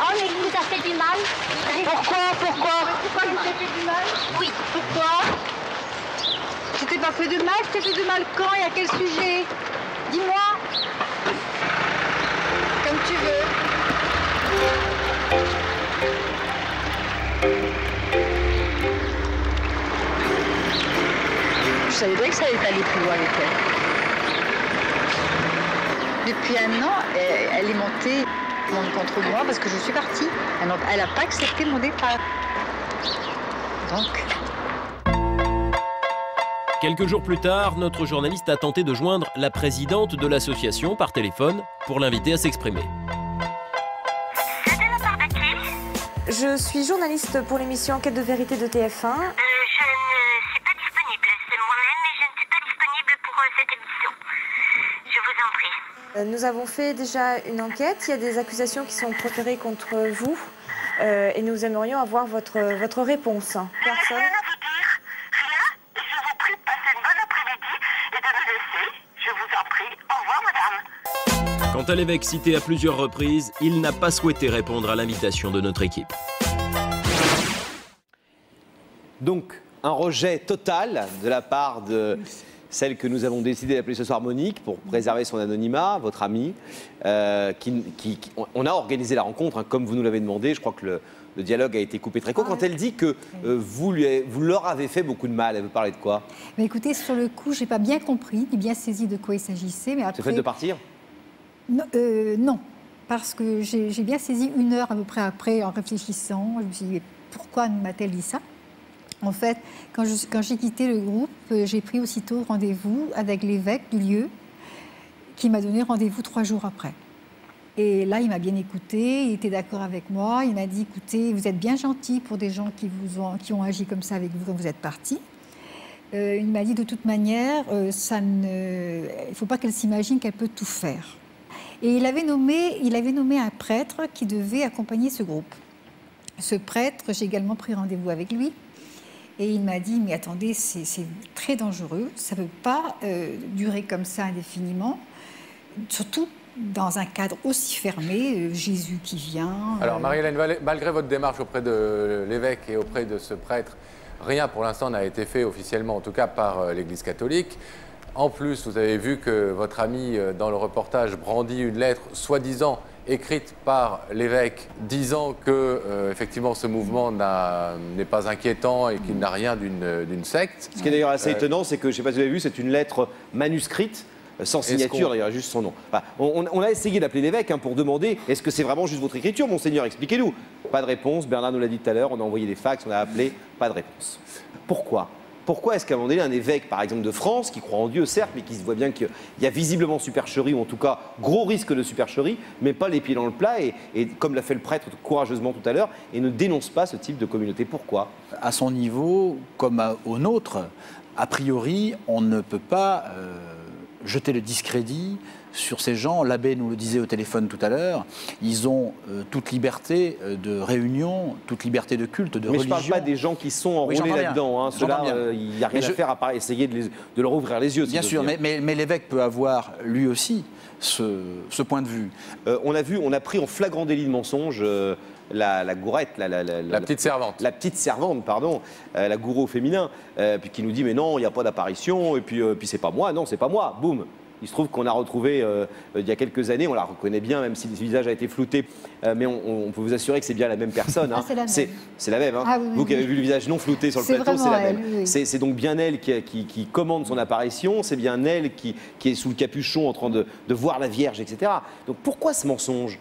Oh, mais il nous a fait du mal. Pourquoi? Pourquoi? Pourquoi il nous a fait du mal? Oui. Pourquoi? Je t'ai pas fait de mal, je t'ai fait de mal quand et à quel sujet? Dis-moi. Comme tu veux. Je savais bien que ça allait pas aller plus loin avec elle. Depuis un an, elle est montée contre moi parce que je suis partie. Elle n'a pas accepté mon départ. Donc... Quelques jours plus tard, notre journaliste a tenté de joindre la présidente de l'association par téléphone pour l'inviter à s'exprimer. C'est de la part de qui? Je suis journaliste pour l'émission Enquête de Vérité de T F un. Euh, je ne suis pas disponible. C'est moi-même, mais je ne suis pas disponible pour cette émission. Je vous en prie. Nous avons fait déjà une enquête, il y a des accusations qui sont proférées contre vous euh, et nous aimerions avoir votre, votre réponse. Personne. Je n'ai rien à vous dire, rien. Je vous prie de passer une bonne après-midi et de me laisser. Je vous en prie. Au revoir, madame. Quant à l'évêque cité à plusieurs reprises, il n'a pas souhaité répondre à l'invitation de notre équipe. Donc, un rejet total de la part de... celle que nous avons décidé d'appeler ce soir Monique, pour préserver son anonymat, votre amie. Euh, qui, qui, qui, on a organisé la rencontre, hein, comme vous nous l'avez demandé. Je crois que le, le dialogue a été coupé très court. Quand elle dit que euh, vous, lui avez, vous leur avez fait beaucoup de mal, elle veut parler de quoi? Mais écoutez, sur le coup, je n'ai pas bien compris, ni bien saisi de quoi il s'agissait. Après... C'est fait de partir? Non. Euh, non, parce que j'ai bien saisi une heure à peu près après, en réfléchissant. Je me suis dit, pourquoi m'a-t-elle dit ça? En fait, quand j'ai quand j'ai quitté le groupe, j'ai pris aussitôt rendez-vous avec l'évêque du lieu qui m'a donné rendez-vous trois jours après. Et là, il m'a bien écouté, il était d'accord avec moi. Il m'a dit, écoutez, vous êtes bien gentil pour des gens qui, vous ont, qui ont agi comme ça avec vous quand vous êtes parti. Euh, il m'a dit, de toute manière, euh, ça ne, il ne faut pas qu'elle s'imagine qu'elle peut tout faire. Et il avait nommé, il avait nommé un prêtre qui devait accompagner ce groupe. Ce prêtre, j'ai également pris rendez-vous avec lui. Et il m'a dit, mais attendez, c'est très dangereux, ça ne peut pas euh, durer comme ça indéfiniment, surtout dans un cadre aussi fermé, euh, Jésus qui vient... Euh... Alors Marie-Hélène, malgré votre démarche auprès de l'évêque et auprès de ce prêtre, rien pour l'instant n'a été fait officiellement, en tout cas par l'Église catholique. En plus, vous avez vu que votre ami, dans le reportage, brandit une lettre soi-disant écrite par l'évêque disant que euh, effectivement ce mouvement n'est pas inquiétant et qu'il n'a rien d'une secte. Ce qui est d'ailleurs assez euh, étonnant, c'est que, je ne sais pas si vous avez vu, c'est une lettre manuscrite, sans signature d'ailleurs, juste son nom. Enfin, on, on a essayé d'appeler l'évêque hein, pour demander, est-ce que c'est vraiment juste votre écriture, monseigneur, expliquez-nous. Pas de réponse, Bernard nous l'a dit tout à l'heure, on a envoyé des fax, on a appelé, pas de réponse. Pourquoi ? Pourquoi est-ce qu'à un moment donné, un évêque, par exemple, de France, qui croit en Dieu, certes, mais qui se voit bien qu'il y a visiblement supercherie, ou en tout cas, gros risque de supercherie, met pas les pieds dans le plat, et, et comme l'a fait le prêtre courageusement tout à l'heure, et ne dénonce pas ce type de communauté? Pourquoi? À son niveau, comme à, au nôtre, a priori, on ne peut pas euh, jeter le discrédit sur ces gens. L'abbé nous le disait au téléphone tout à l'heure, ils ont euh, toute liberté de réunion, toute liberté de culte, de mais religion. Mais je ne parle pas des gens qui sont enroulés oui, là-dedans. Hein. Cela, il euh, n'y a rien je... à faire à part essayer de, les, de leur ouvrir les yeux. Bien sûr, dire. mais, mais, mais l'évêque peut avoir lui aussi ce, ce point de vue. Euh, on a vu, on a pris en flagrant délit de mensonge euh, la, la gourette, la, la, la, la petite la, servante, la petite servante, pardon, euh, la gourou au féminin, euh, puis qui nous dit mais non, il n'y a pas d'apparition, et puis, euh, puis c'est pas moi, non, c'est pas moi, boum. Il se trouve qu'on a retrouvé euh, il y a quelques années, on la reconnaît bien, même si le visage a été flouté, euh, mais on, on peut vous assurer que c'est bien la même personne. Hein. Ah, c'est la même. Hein. Ah, oui, oui, vous qui avez vu le visage non flouté sur le plateau, c'est la même. Oui. C'est donc bien elle qui, qui, qui commande son apparition, c'est bien elle qui, qui est sous le capuchon en train de, de voir la Vierge, et cetera. Donc pourquoi ce mensonge ?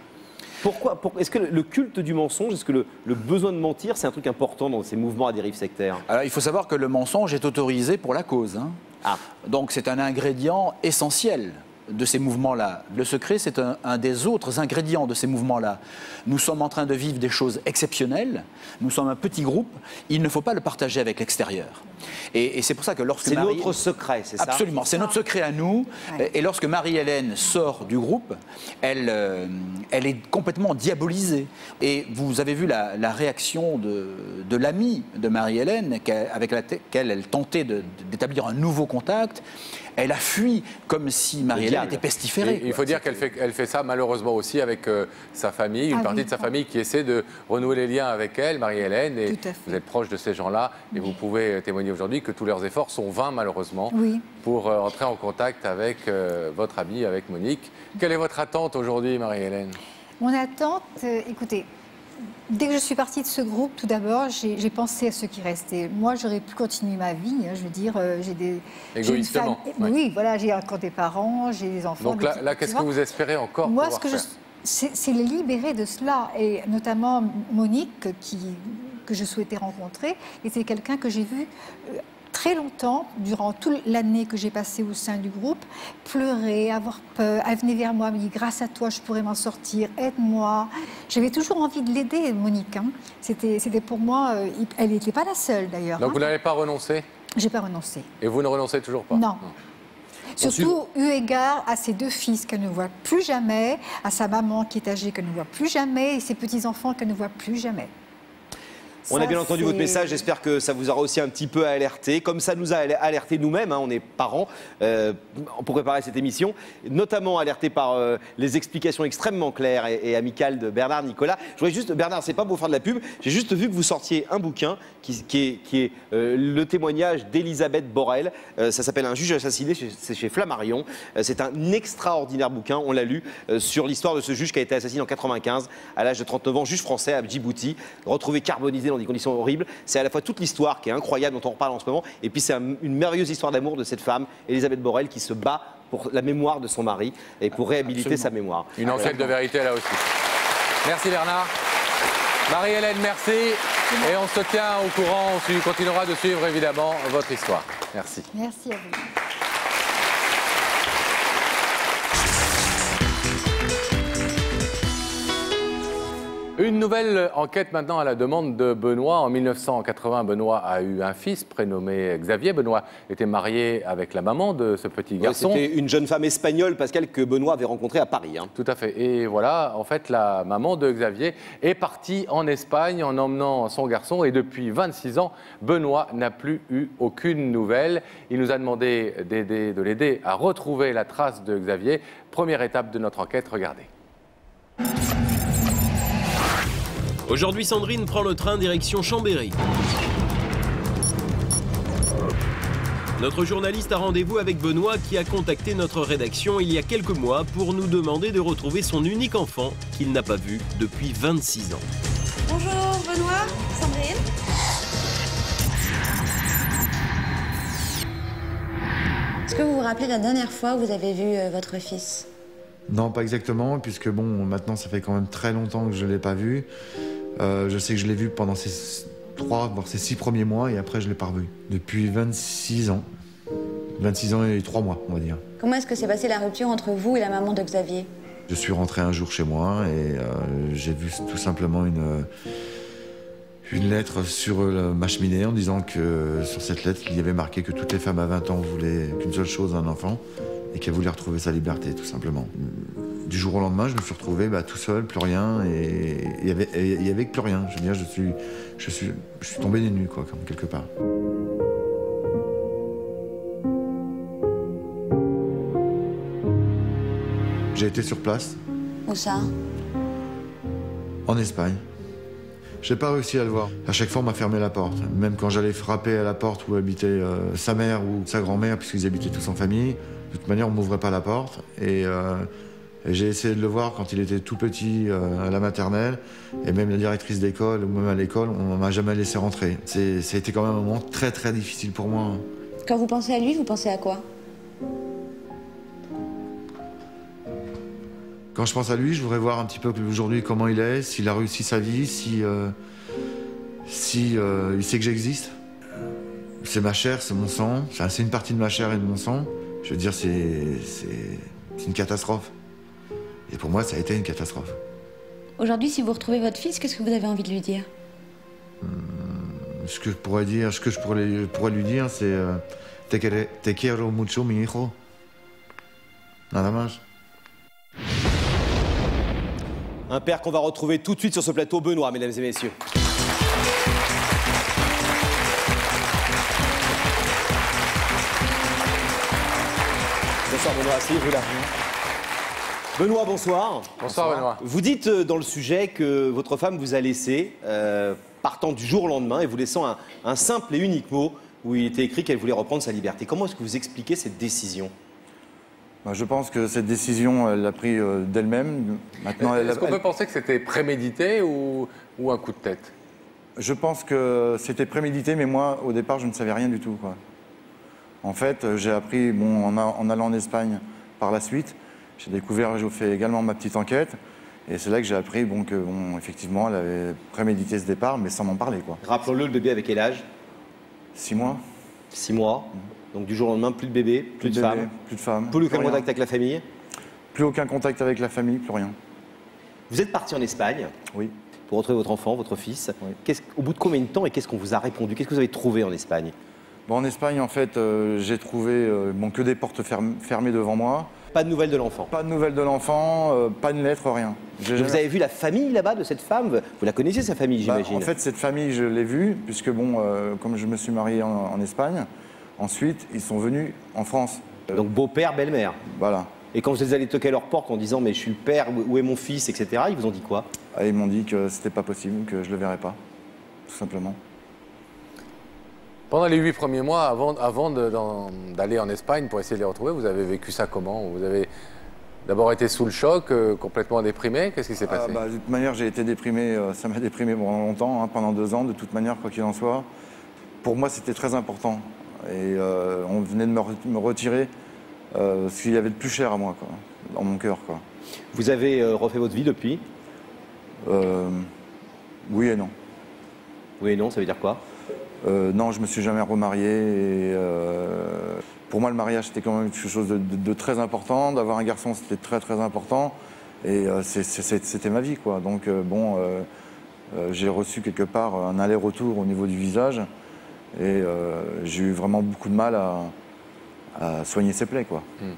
Pourquoi, pour, est-ce que le culte du mensonge, est-ce que le, le besoin de mentir, c'est un truc important dans ces mouvements à dérive sectaire ? Alors il faut savoir que le mensonge est autorisé pour la cause. Hein. Ah. Donc c'est un ingrédient essentiel de ces mouvements-là. Le secret, c'est un, un des autres ingrédients de ces mouvements-là. Nous sommes en train de vivre des choses exceptionnelles, nous sommes un petit groupe, il ne faut pas le partager avec l'extérieur. Et, et c'est pour ça que lorsque... C'est Marie... notre secret, c'est ça? Absolument, c'est notre secret à nous. Ouais. Et lorsque Marie-Hélène sort du groupe, elle, euh, elle est complètement diabolisée. Et vous avez vu la, la réaction de, de l'amie de Marie-Hélène, avec laquelle elle tentait d'établir un nouveau contact. Elle a fui comme si Marie-Hélène était pestiférée. Il faut dire qu'elle fait, elle fait ça malheureusement aussi avec euh, sa famille, une ah partie oui, de sa famille qui essaie de renouer les liens avec elle, Marie-Hélène. Et vous êtes proche de ces gens-là et oui, vous pouvez témoigner aujourd'hui que tous leurs efforts sont vains malheureusement oui, pour euh, entrer en contact avec euh, votre amie, avec Monique. Quelle est votre attente aujourd'hui, Marie-Hélène? Mon attente, euh, écoutez... Dès que je suis partie de ce groupe, tout d'abord, j'ai pensé à ceux qui restaient. Moi, j'aurais pu continuer ma vie, hein, je veux dire, euh, j'ai des... Égoïstement. Femme, ouais. Oui, voilà, j'ai encore des parents, j'ai des enfants. Donc là, là qu'est-ce que vous espérez encore moi, pouvoir ce que faire? C'est les libérer de cela, et notamment Monique, qui, que je souhaitais rencontrer, était quelqu'un que j'ai vu... Euh, très longtemps, durant toute l'année que j'ai passée au sein du groupe, pleurer, avoir peur, elle venait vers moi, elle me dit « grâce à toi, je pourrais m'en sortir, aide-moi ». J'avais toujours envie de l'aider, Monique. Hein. C'était pour moi, euh, elle n'était pas la seule d'ailleurs. Donc hein, vous n'avez pas renoncé? J'ai pas renoncé. Et vous ne renoncez toujours pas? Non. Non. Surtout eu égard à ses deux fils qu'elle ne voit plus jamais, à sa maman qui est âgée qu'elle ne voit plus jamais, et ses petits-enfants qu'elle ne voit plus jamais. Ça, on a bien entendu votre message, j'espère que ça vous aura aussi un petit peu alerté, comme ça nous a alerté nous-mêmes, hein, on est parents, euh, pour préparer cette émission, notamment alerté par euh, les explications extrêmement claires et, et amicales de Bernard Nicolas. Je voudrais juste, Bernard, c'est pas pour faire de la pub, j'ai juste vu que vous sortiez un bouquin qui, qui est, qui est euh, le témoignage d'Elisabeth Borrell, euh, ça s'appelle « Un juge assassiné », c'est chez Flammarion, euh, c'est un extraordinaire bouquin, on l'a lu, euh, sur l'histoire de ce juge qui a été assassiné en quatre-vingt-quinze, à l'âge de trente-neuf ans, juge français à Djibouti, retrouvé carbonisé dans des conditions horribles. C'est à la fois toute l'histoire qui est incroyable, dont on reparle en ce moment, et puis c'est un, une merveilleuse histoire d'amour de cette femme, Elisabeth Borrell, qui se bat pour la mémoire de son mari et pour réhabiliter absolument sa mémoire. Une ah, enquête de vérité là aussi. Merci Bernard. Marie-Hélène, merci. Et on se tient au courant, on continuera de suivre évidemment votre histoire. Merci. Merci à vous. Une nouvelle enquête maintenant à la demande de Benoît. En mille neuf cent quatre-vingts, Benoît a eu un fils prénommé Xavier. Benoît était marié avec la maman de ce petit garçon. Oui, c'était une jeune femme espagnole, Pascal, que Benoît avait rencontrée à Paris. Hein. Tout à fait. Et voilà, en fait, la maman de Xavier est partie en Espagne en emmenant son garçon. Et depuis vingt-six ans, Benoît n'a plus eu aucune nouvelle. Il nous a demandé d'aider, de l'aider à retrouver la trace de Xavier. Première étape de notre enquête, regardez. Aujourd'hui, Sandrine prend le train direction Chambéry. Notre journaliste a rendez-vous avec Benoît qui a contacté notre rédaction il y a quelques mois pour nous demander de retrouver son unique enfant qu'il n'a pas vu depuis vingt-six ans. Bonjour Benoît, Sandrine. Est-ce que vous vous rappelez la dernière fois où vous avez vu euh, votre fils? Non, pas exactement, puisque bon, maintenant ça fait quand même très longtemps que je ne l'ai pas vu. Euh, je sais que je l'ai vu pendant ces trois, voire ces six premiers mois, et après je l'ai pas revu. Depuis vingt-six ans. vingt-six ans et trois mois, on va dire. Comment est-ce que s'est passée la rupture entre vous et la maman de Xavier? Je suis rentré un jour chez moi et euh, j'ai vu tout simplement une, une lettre sur euh, ma cheminée en disant que euh, sur cette lettre, il y avait marqué que toutes les femmes à vingt ans voulaient qu'une seule chose, un enfant, et qu'elles voulaient retrouver sa liberté, tout simplement. Du jour au lendemain, je me suis retrouvé bah, tout seul, plus rien, et il n'y avait, y avait plus rien. Je veux dire, je suis, je suis, je suis tombé des nues, quoi, comme quelque part. J'ai été sur place. Où ça? En Espagne. J'ai pas réussi à le voir. À chaque fois, on m'a fermé la porte. Même quand j'allais frapper à la porte où habitait euh, sa mère ou sa grand-mère, puisqu'ils habitaient tous en famille, de toute manière, on m'ouvrait pas la porte. Et, euh, et j'ai essayé de le voir quand il était tout petit euh, à la maternelle. Et même la directrice d'école, ou même à l'école, on m'a jamais laissé rentrer. C'était quand même un moment très, très difficile pour moi. Quand vous pensez à lui, vous pensez à quoi? Quand je pense à lui, je voudrais voir un petit peu aujourd'hui comment il est, s'il a réussi sa vie, si, euh, si euh, il sait que j'existe. C'est ma chair, c'est mon sang, c'est une partie de ma chair et de mon sang. Je veux dire, c'est une catastrophe. Et pour moi, ça a été une catastrophe. Aujourd'hui, si vous retrouvez votre fils, qu'est-ce que vous avez envie de lui dire? Hum, ce que je pourrais dire, ce que je pourrais, je pourrais lui dire, c'est euh, te, quiero, te quiero mucho, mi hijo. Nada más. Un père qu'on va retrouver tout de suite sur ce plateau, Benoît, mesdames et messieurs. Bonsoir Benoît, asseyez-vous là. Benoît, bonsoir. Bonsoir Benoît. Vous dites dans le sujet que votre femme vous a laissé, euh, partant du jour au lendemain et vous laissant un, un simple et unique mot où il était écrit qu'elle voulait reprendre sa liberté. Comment est-ce que vous expliquez cette décision ? Je pense que cette décision, elle l'a prise d'elle-même. Est-ce qu'on peut penser que c'était prémédité ou, ou un coup de tête? Je pense que c'était prémédité, mais moi, au départ, je ne savais rien du tout, quoi. En fait, j'ai appris, bon, en, en allant en Espagne par la suite, j'ai découvert, j'ai fait également ma petite enquête. Et c'est là que j'ai appris bon, que, bon, effectivement, elle avait prémédité ce départ, mais sans m'en parler, quoi. Rappelons-le, le bébé avec quel âge? Six mois. Six mois. Mmh. Donc du jour au lendemain, plus de bébé, plus, plus de, de bébé, femme, plus de femme, plus aucun contact avec la famille. Plus aucun contact avec la famille, plus rien. Vous êtes parti en Espagne. Oui. Pour retrouver votre enfant, votre fils. Oui. Au bout de combien de temps et qu'est-ce qu'on vous a répondu? Qu'est-ce que vous avez trouvé en Espagne? Bon, en Espagne, en fait, euh, j'ai trouvé euh, bon, que des portes ferm fermées devant moi. Pas de nouvelles de l'enfant? Pas de nouvelles de l'enfant, euh, pas de lettre, rien. Jamais... Vous avez vu la famille là-bas de cette femme? Vous la connaissez, sa famille, j'imagine? Bah, en fait, cette famille, je l'ai vue, puisque bon, euh, comme je me suis marié en, en Espagne. Ensuite, ils sont venus en France. Donc beau-père, belle-mère. Voilà. Et quand vous êtes allés toquer à leur porte en disant « mais je suis le père, où est mon fils ?» et cetera, ils vous ont dit quoi? Ah, ils m'ont dit que c'était pas possible, que je le verrais pas, tout simplement. Pendant les huit premiers mois, avant, avant d'aller en Espagne pour essayer de les retrouver, vous avez vécu ça comment? Vous avez d'abord été sous le choc, euh, complètement déprimé? Qu'est-ce qui s'est ah, passé? bah, De toute manière, j'ai été déprimé, euh, ça m'a déprimé pendant longtemps, hein, pendant deux ans, de toute manière, quoi qu'il en soit. Pour moi, c'était très important. Et euh, on venait de me, re me retirer euh, ce qu'il y avait de plus cher à moi, quoi, dans mon cœur, quoi. Vous avez euh, refait votre vie depuis? euh, Oui et non. Oui et non, ça veut dire quoi? euh, Non, je me suis jamais remarié. Et, euh, pour moi, le mariage, c'était quand même quelque chose de, de, de très important. D'avoir un garçon, c'était très, très important. Et euh, c'était ma vie, quoi. Donc, euh, bon, euh, euh, j'ai reçu quelque part un aller-retour au niveau du visage. Et euh, j'ai eu vraiment beaucoup de mal à, à soigner ses plaies, quoi. Hum.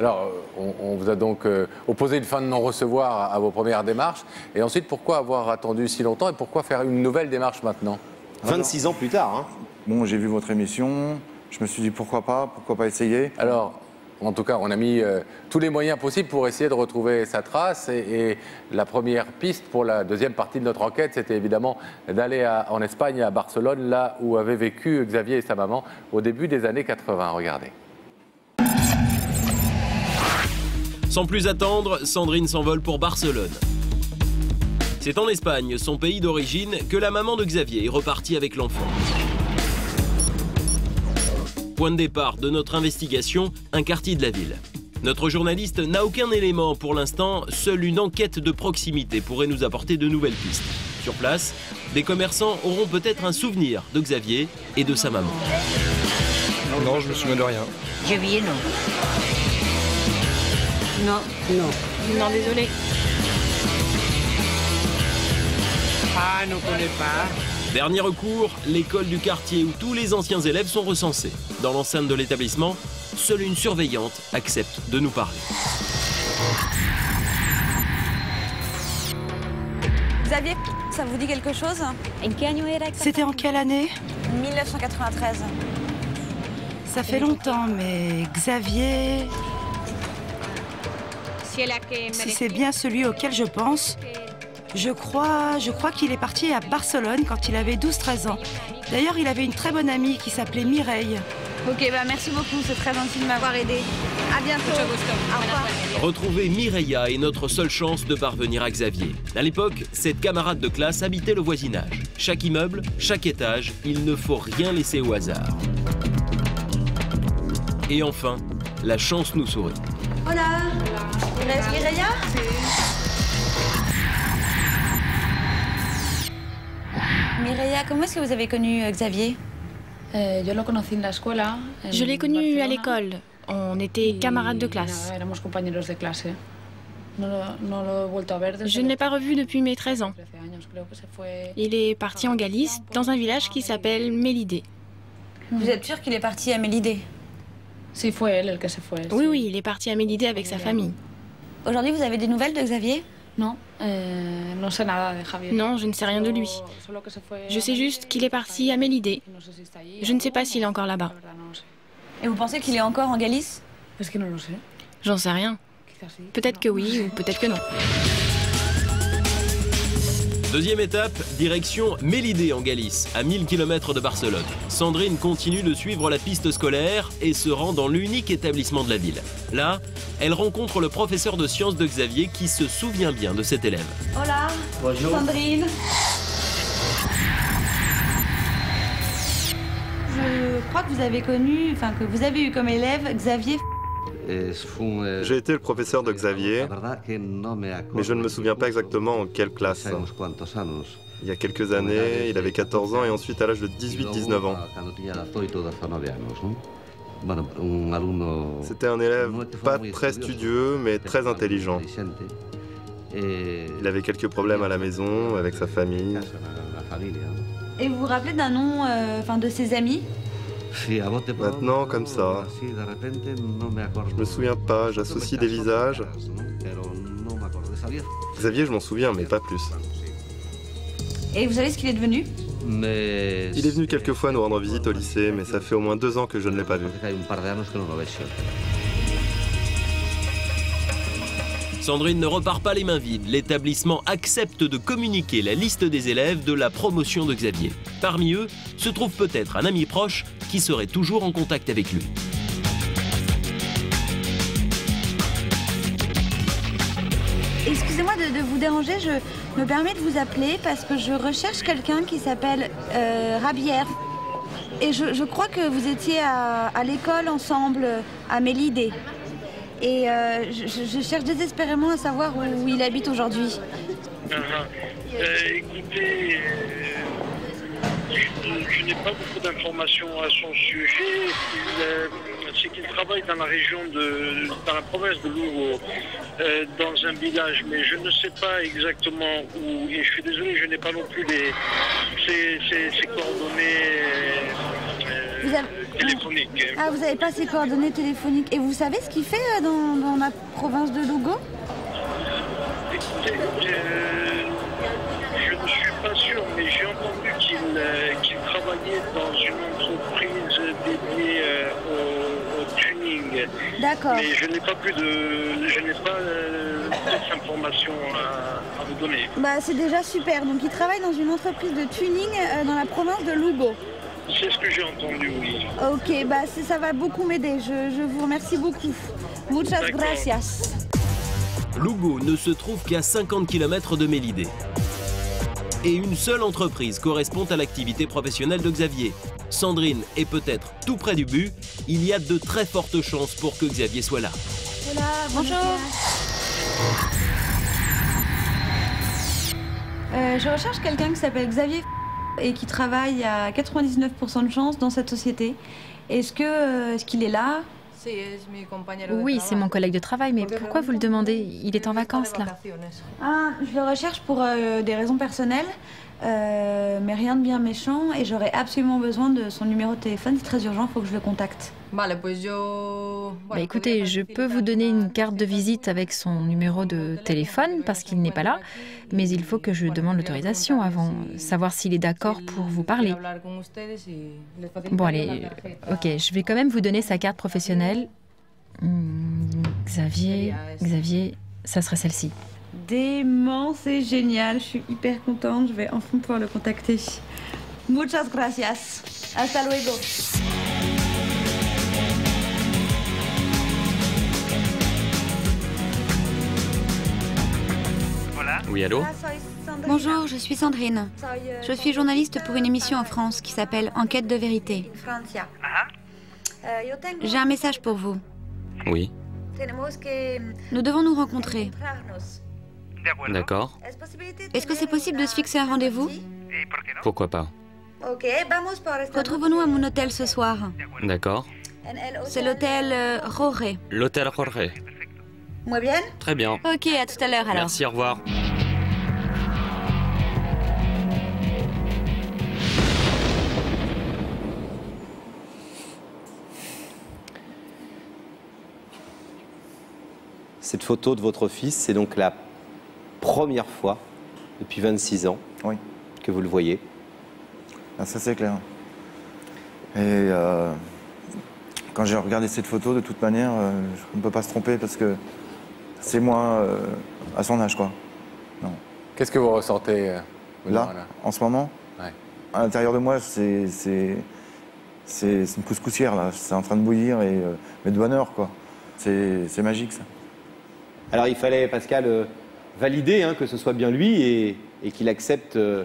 Alors, on, on vous a donc euh, opposé une fin de non-recevoir à, à vos premières démarches. Et ensuite, pourquoi avoir attendu si longtemps et pourquoi faire une nouvelle démarche maintenant, vingt-six ans plus tard, hein. Bon, j'ai vu votre émission. Je me suis dit, pourquoi pas, pourquoi pas essayer. Alors, En tout cas, on a mis euh, tous les moyens possibles pour essayer de retrouver sa trace. Et, et la première piste pour la deuxième partie de notre enquête, c'était évidemment d'aller en Espagne, à Barcelone, là où avaient vécu Xavier et sa maman au début des années quatre-vingt. Regardez. Sans plus attendre, Sandrine s'envole pour Barcelone. C'est en Espagne, son pays d'origine, que la maman de Xavier est repartie avec l'enfant. Point de départ de notre investigation, un quartier de la ville. Notre journaliste n'a aucun élément pour l'instant, seule une enquête de proximité pourrait nous apporter de nouvelles pistes. Sur place, des commerçants auront peut-être un souvenir de Xavier et de sa maman. Non, je me souviens de rien. Xavier, non. Non, non. Non, désolé. Ah, ne connais pas. Dernier recours, l'école du quartier où tous les anciens élèves sont recensés. Dans l'enceinte de l'établissement, seule une surveillante accepte de nous parler. Xavier, ça vous dit quelque chose? C'était en quelle année? mille neuf cent quatre-vingt-treize. Ça fait longtemps, mais Xavier... Si c'est bien celui auquel je pense... Je crois, je crois qu'il est parti à Barcelone quand il avait douze treize ans. D'ailleurs, il avait une très bonne amie qui s'appelait Mireia. Ok, bah merci beaucoup, c'est très gentil de m'avoir aidé. À bientôt. Retrouver Mireia est notre seule chance de parvenir à Xavier. À l'époque, cette camarade de classe habitait le voisinage. Chaque immeuble, chaque étage, il ne faut rien laisser au hasard. Et enfin, la chance nous sourit. Hola, est-ce Mireia ? Mireia, comment est-ce que vous avez connu Xavier? Je l'ai connu à l'école. On était camarades de classe. Je ne l'ai pas revu depuis mes treize ans. Il est parti en Galice, dans un village qui s'appelle Mélidée. Vous êtes sûr qu'il est parti à Mélidée? Oui, oui, il est parti à Mélidée avec sa famille. Aujourd'hui, vous avez des nouvelles de Xavier? Non, je ne sais rien de lui. Je sais juste qu'il est parti à Mélidée. Je ne sais pas s'il est encore là-bas. Et vous pensez qu'il est encore en Galice? J'en sais rien. Peut-être que oui ou peut-être que non. Deuxième étape, direction Mélidée en Galice, à mille kilomètres de Barcelone. Sandrine continue de suivre la piste scolaire et se rend dans l'unique établissement de la ville. Là, elle rencontre le professeur de sciences de Xavier qui se souvient bien de cet élève. Hola, bonjour Sandrine. Je crois que vous avez connu, enfin que vous avez eu comme élève Xavier. J'ai été le professeur de Xavier, mais je ne me souviens pas exactement en quelle classe. Il y a quelques années, il avait quatorze ans et ensuite à l'âge de dix-huit dix-neuf ans. C'était un élève pas très studieux, mais très intelligent. Il avait quelques problèmes à la maison, avec sa famille. Et vous vous rappelez d'un nom, euh, enfin de ses amis ? Maintenant, comme ça, je me souviens pas, j'associe des visages. Xavier, je m'en souviens, mais pas plus. Et vous savez ce qu'il est devenu? Il est venu quelques fois nous rendre visite au lycée, mais ça fait au moins deux ans que je ne l'ai pas vu. Sandrine ne repart pas les mains vides. L'établissement accepte de communiquer la liste des élèves de la promotion de Xavier. Parmi eux se trouve peut-être un ami proche qui serait toujours en contact avec lui. Excusez-moi de, de vous déranger, je me permets de vous appeler parce que je recherche quelqu'un qui s'appelle euh, Rabière. Et je, je crois que vous étiez à, à l'école ensemble à Mélidée. Et euh, je, je cherche désespérément à savoir où, où il habite aujourd'hui. Ah, euh, écoutez, euh, je, je n'ai pas beaucoup d'informations à son sujet. Euh, C'est qu'il travaille dans la région de, dans la province de Lugo, euh, dans un village, mais je ne sais pas exactement où. Et je suis désolé, je n'ai pas non plus les, ses, ses, ses coordonnées. Vous avez... téléphonique. Ah, vous n'avez pas ses coordonnées téléphoniques. Et vous savez ce qu'il fait dans, dans la province de Lugo? Écoutez, euh, je ne suis pas sûr, mais j'ai entendu qu'il euh, qu'il travaillait dans une entreprise dédiée euh, au, au tuning. casting. D'accord. Mais je n'ai pas plus de, je n'ai pas euh, d'autres informations à, à vous donner. Bah, c'est déjà super. Donc, il travaille dans une entreprise de tuning euh, dans la province de Lugo. C'est ce que j'ai entendu, oui. Ok, bah, ça va beaucoup m'aider. Je, je vous remercie beaucoup. Muchas gracias. Lugo ne se trouve qu'à cinquante kilomètres de Mélidée. Et une seule entreprise correspond à l'activité professionnelle de Xavier. Sandrine est peut-être tout près du but. Il y a de très fortes chances pour que Xavier soit là. Voilà, bonjour. Euh, je recherche quelqu'un qui s'appelle Xavier et qui travaille à quatre-vingt-dix-neuf pour cent de chance dans cette société. Est-ce que, est-ce qu'il est là ? Oui, c'est mon collègue de travail, mais pourquoi vous le demandez? Il est en vacances, là. Ah, je le recherche pour euh, des raisons personnelles, euh, mais rien de bien méchant, et j'aurais absolument besoin de son numéro de téléphone, c'est très urgent, il faut que je le contacte. Bah, écoutez, je peux vous donner une carte de visite avec son numéro de téléphone, parce qu'il n'est pas là, mais il faut que je demande l'autorisation avant, savoir s'il est d'accord pour vous parler. Bon, allez, ok, je vais quand même vous donner sa carte professionnelle. Mmh, Xavier, Xavier, ça serait celle-ci. Dément, c'est génial, je suis hyper contente, je vais enfin pouvoir le contacter. Muchas gracias. Hasta luego. Voilà. Oui, allô? Bonjour, je suis Sandrine. Je suis journaliste pour une émission en France qui s'appelle Enquête de Vérité. Ah. J'ai un message pour vous. Oui. Nous devons nous rencontrer. D'accord. Est-ce que c'est possible de se fixer un rendez-vous? Pourquoi pas. Retrouvons-nous à mon hôtel ce soir. D'accord. C'est l'hôtel Roré. L'hôtel Roré. Très bien. Ok, à tout à l'heure alors. Merci, au revoir. Cette photo de votre fils, c'est donc la première fois depuis vingt-six ans oui. que vous le voyez. Ah, ça, c'est clair. Et euh, quand j'ai regardé cette photo, de toute manière, euh, on ne peut pas se tromper parce que c'est moi euh, à son âge, quoi. Qu'est-ce que vous ressentez euh, là, là, en ce moment ouais. À l'intérieur de moi, c'est une couscoussière, là. C'est en train de bouillir, et, euh, mais de bonne heure, quoi. C'est magique, ça. Alors il fallait, Pascal, euh, valider hein, que ce soit bien lui et, et qu'il accepte euh,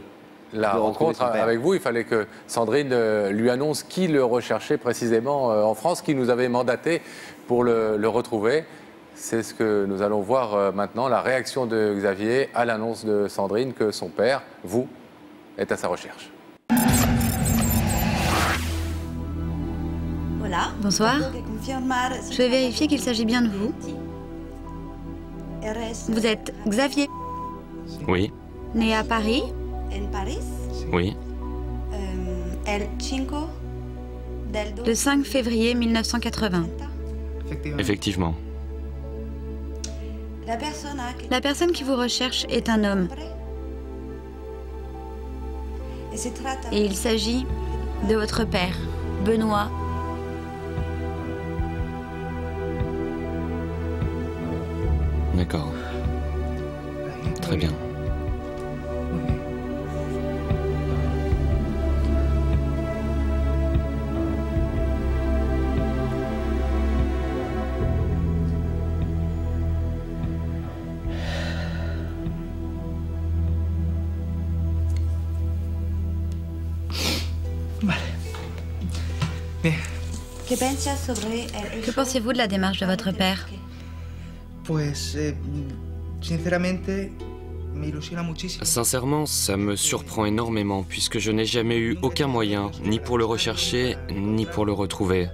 la rencontre avec vous. Il fallait que Sandrine euh, lui annonce qui le recherchait précisément euh, en France, qui nous avait mandaté pour le, le retrouver. C'est ce que nous allons voir euh, maintenant, la réaction de Xavier à l'annonce de Sandrine que son père, vous, est à sa recherche. Voilà. Bonsoir. Je vais vérifier qu'il s'agit bien de vous. Vous êtes Xavier? Oui. Né à Paris? Oui. Le cinq février mille neuf cent quatre-vingts. Effectivement. La personne qui vous recherche est un homme. Et il s'agit de votre père, Benoît. D'accord. Très bien. Vale. Mais... Que pensez-vous de la démarche de votre père ? Sincèrement, ça me surprend énormément puisque je n'ai jamais eu aucun moyen, ni pour le rechercher, ni pour le retrouver.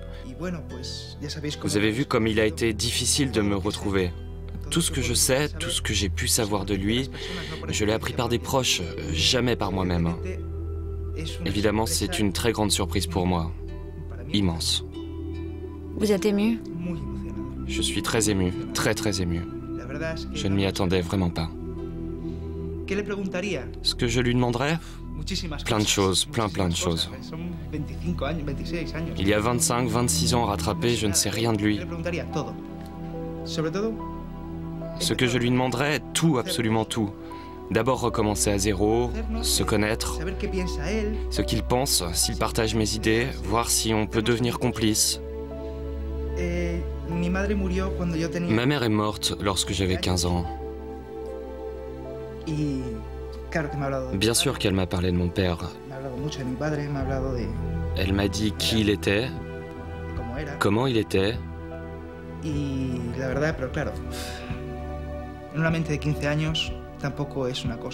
Vous avez vu comme il a été difficile de me retrouver. Tout ce que je sais, tout ce que j'ai pu savoir de lui, je l'ai appris par des proches, jamais par moi-même. Évidemment, c'est une très grande surprise pour moi. Immense. Vous êtes ému ? Je suis très ému, très très ému. Je ne m'y attendais vraiment pas. Ce que je lui demanderais, Plein de choses, plein plein de choses. Il y a vingt-cinq, vingt-six ans rattrapé, je ne sais rien de lui. Ce que je lui demanderais, tout, absolument tout. D'abord recommencer à zéro, se connaître, ce qu'il pense, s'il partage mes idées, voir si on peut devenir complice. Ma mère est morte lorsque j'avais quinze ans. Bien sûr qu'elle m'a parlé de mon père. Elle m'a dit qui il était, comment il était.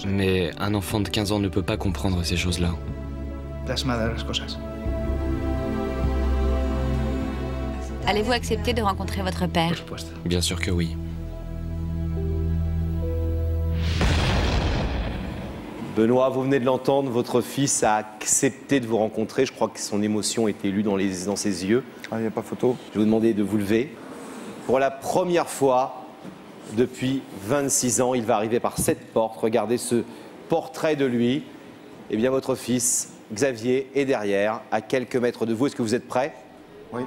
Mais un enfant de quinze ans ne peut pas comprendre ces choses-là. Allez-vous accepter de rencontrer votre père? Bien sûr que oui. Benoît, vous venez de l'entendre, votre fils a accepté de vous rencontrer. Je crois que son émotion était lue dans, les, dans ses yeux. Ah, il n'y a pas photo. Je vais vous demander de vous lever. Pour la première fois depuis vingt-six ans, il va arriver par cette porte. Regardez ce portrait de lui. Eh bien, votre fils, Xavier, est derrière, à quelques mètres de vous. Est-ce que vous êtes prêts? Oui.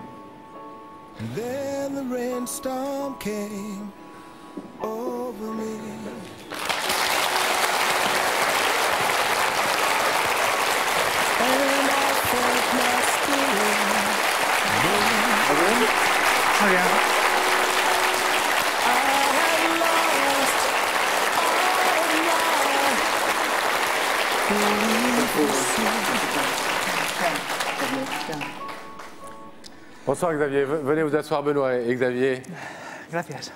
Bonsoir Xavier, venez vous asseoir Benoît et Xavier. Gracias.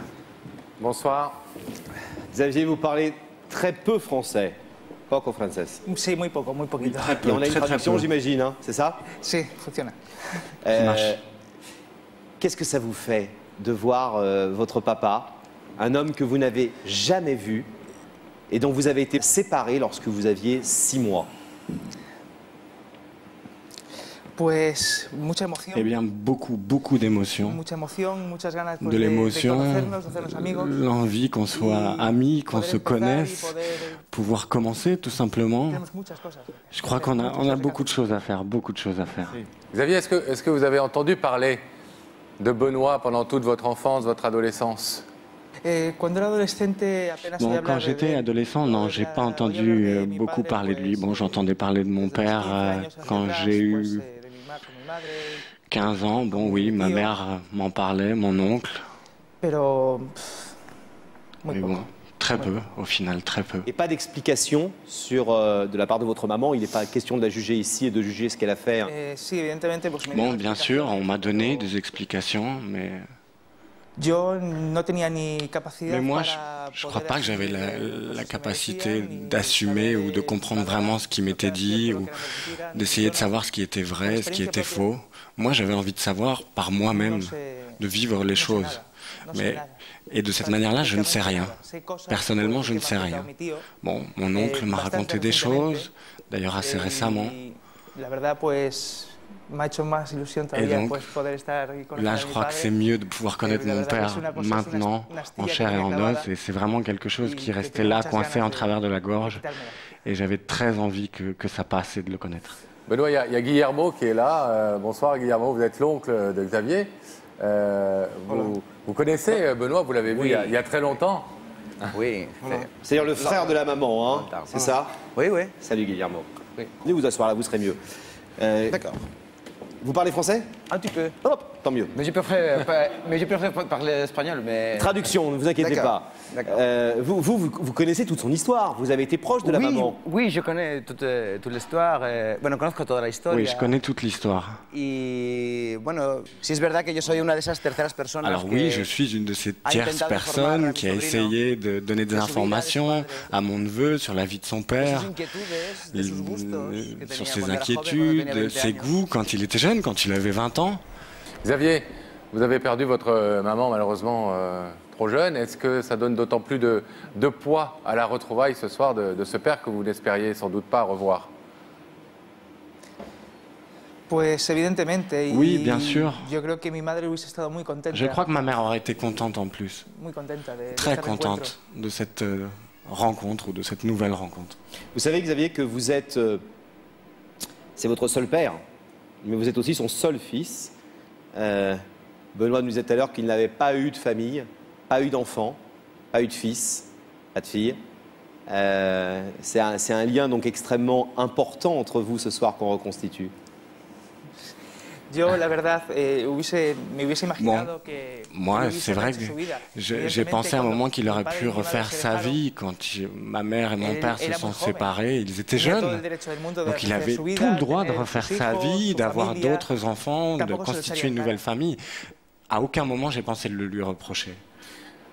Bonsoir. Xavier, vous parlez très peu français. Poco français. Si, muy poco, muy poquito. Très peu, et on a une très, traduction, j'imagine, hein, c'est ça? Si, fonctionne. Euh, ça marche. Qu'est-ce que ça vous fait de voir euh, votre papa, un homme que vous n'avez jamais vu et dont vous avez été séparé lorsque vous aviez six mois? Eh bien, beaucoup, beaucoup d'émotions. De l'émotion, l'envie qu'on soit amis, qu'on se connaisse, pouvoir commencer tout simplement. Je crois qu'on a, on a beaucoup de choses à faire, beaucoup de choses à faire. Xavier, est-ce que, est-ce que vous avez entendu parler de Benoît pendant toute votre enfance, votre adolescence? Bon, quand j'étais adolescent, non, j'ai pas entendu beaucoup parler de lui. Bon, j'entendais parler de mon père euh, quand j'ai eu quinze ans. Bon, oui, ma mère m'en parlait, mon oncle. Mais bon, très peu, au final, très peu. Et pas d'explication sur euh, de la part de votre maman? Il n'est pas question de la juger ici et de juger ce qu'elle a fait. Bon, bien sûr, on m'a donné des explications, mais... Mais moi, je ne crois pas que j'avais la, la capacité d'assumer ou de comprendre vraiment ce qui m'était dit ou d'essayer de savoir ce qui était vrai, ce qui était faux. Moi, j'avais envie de savoir par moi-même, de vivre les choses. Mais, et de cette manière-là, je ne sais rien. Personnellement, je ne sais rien. Bon, mon oncle m'a raconté des choses, d'ailleurs assez récemment. Et donc, là, je crois que c'est mieux de pouvoir connaître mon père maintenant, en chair et en os. Et c'est vraiment quelque chose qui restait là, coincé en travers de la gorge. Et j'avais très envie que, que ça passe et de le connaître. Benoît, il y, y a Guillermo qui est là. Euh, bonsoir, Guillermo. Vous êtes l'oncle de Xavier. Euh, vous, vous connaissez Benoît, vous l'avez vu oui. il, y a, il y a très longtemps. Oui. C'est-à-dire le frère de la maman, hein, c'est ça? Oui, oui. Salut, Guillermo. Oui. Venez vous asseoir là, vous serez mieux. Euh, D'accord. Vous parlez français? Un petit peu. Hop, tant mieux. Mais je préfère parler espagnol, mais... Traduction, ne vous inquiétez pas. Euh, vous, vous, vous connaissez toute son histoire. Vous avez été proche de la oui, maman. Oui, je connais toute, toute l'histoire. Bueno, conozco toda la historia. Oui, je connais toute l'histoire. Et... Bueno, si es verdad que yo soy una de esas terceras personas. Alors oui, je suis une de ces tierces personnes qui a essayé de donner des informations à mon neveu sur la vie de son père, sur ses inquiétudes, ses goûts quand il était jeune. Quand il avait vingt ans. Xavier, vous avez perdu votre maman malheureusement euh, trop jeune. Est-ce que ça donne d'autant plus de, de poids à la retrouvaille ce soir de, de ce père que vous n'espériez sans doute pas revoir? Oui, bien sûr. Je crois que ma mère aurait été contente en plus. Très contente de cette rencontre ou de cette nouvelle rencontre. Vous savez, Xavier, que vous êtes... Euh, c'est votre seul père, mais vous êtes aussi son seul fils. Euh, Benoît nous disait tout à l'heure qu'il n'avait pas eu de famille, pas eu d'enfant, pas eu de fils, pas de fille. Euh, c'est un, c'est un lien donc extrêmement important entre vous ce soir qu'on reconstitue. Yo, la verdad, eh, hubiese, me hubiese imaginado que moi, c'est vrai que j'ai pensé à un moment qu'il aurait pu refaire sa vie quand il, ma mère et mon père se sont séparés. Ils étaient jeunes, donc il avait tout le droit de refaire sa vie, d'avoir d'autres enfants, de constituer une nouvelle famille. À aucun moment, j'ai pensé de le lui reprocher.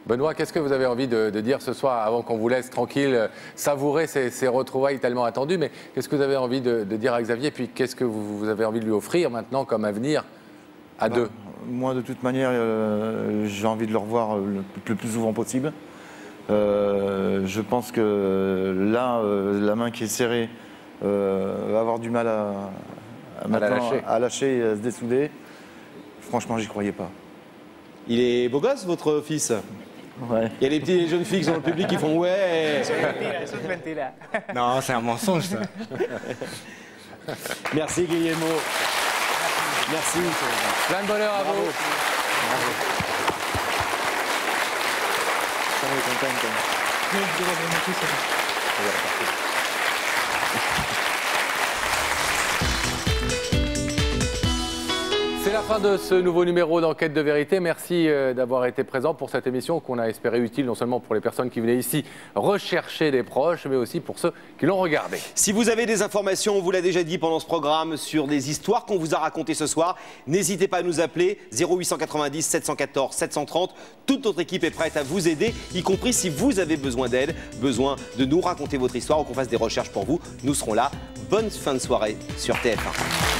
Benoît, qu'est-ce que vous avez envie de, de dire ce soir, avant qu'on vous laisse tranquille, savourer ces, ces retrouvailles tellement attendues, mais qu'est-ce que vous avez envie de, de dire à Xavier, puis qu'est-ce que vous, vous avez envie de lui offrir maintenant comme avenir à bah, deux? Moi, de toute manière, euh, j'ai envie de le revoir le, le plus souvent possible. Euh, je pense que là, euh, la main qui est serrée euh, va avoir du mal à, à, à, la lâcher. à lâcher et à se dessouder. Franchement, j'y croyais pas. Il est beau gosse, votre fils? Ouais. Il y a les petites jeunes filles dans le public qui font ouais. Non, c'est un mensonge ça. Merci Guillermo. Merci. Plein de bonheur à vous. C'est la fin de ce nouveau numéro d'Enquête de Vérité. Merci d'avoir été présent pour cette émission qu'on a espéré utile non seulement pour les personnes qui venaient ici rechercher des proches, mais aussi pour ceux qui l'ont regardé. Si vous avez des informations, on vous l'a déjà dit pendant ce programme, sur des histoires qu'on vous a racontées ce soir, n'hésitez pas à nous appeler zéro huit cent quatre-vingt-dix, sept cent quatorze, sept cent trente. Toute notre équipe est prête à vous aider, y compris si vous avez besoin d'aide, besoin de nous raconter votre histoire ou qu'on fasse des recherches pour vous. Nous serons là. Bonne fin de soirée sur T F un.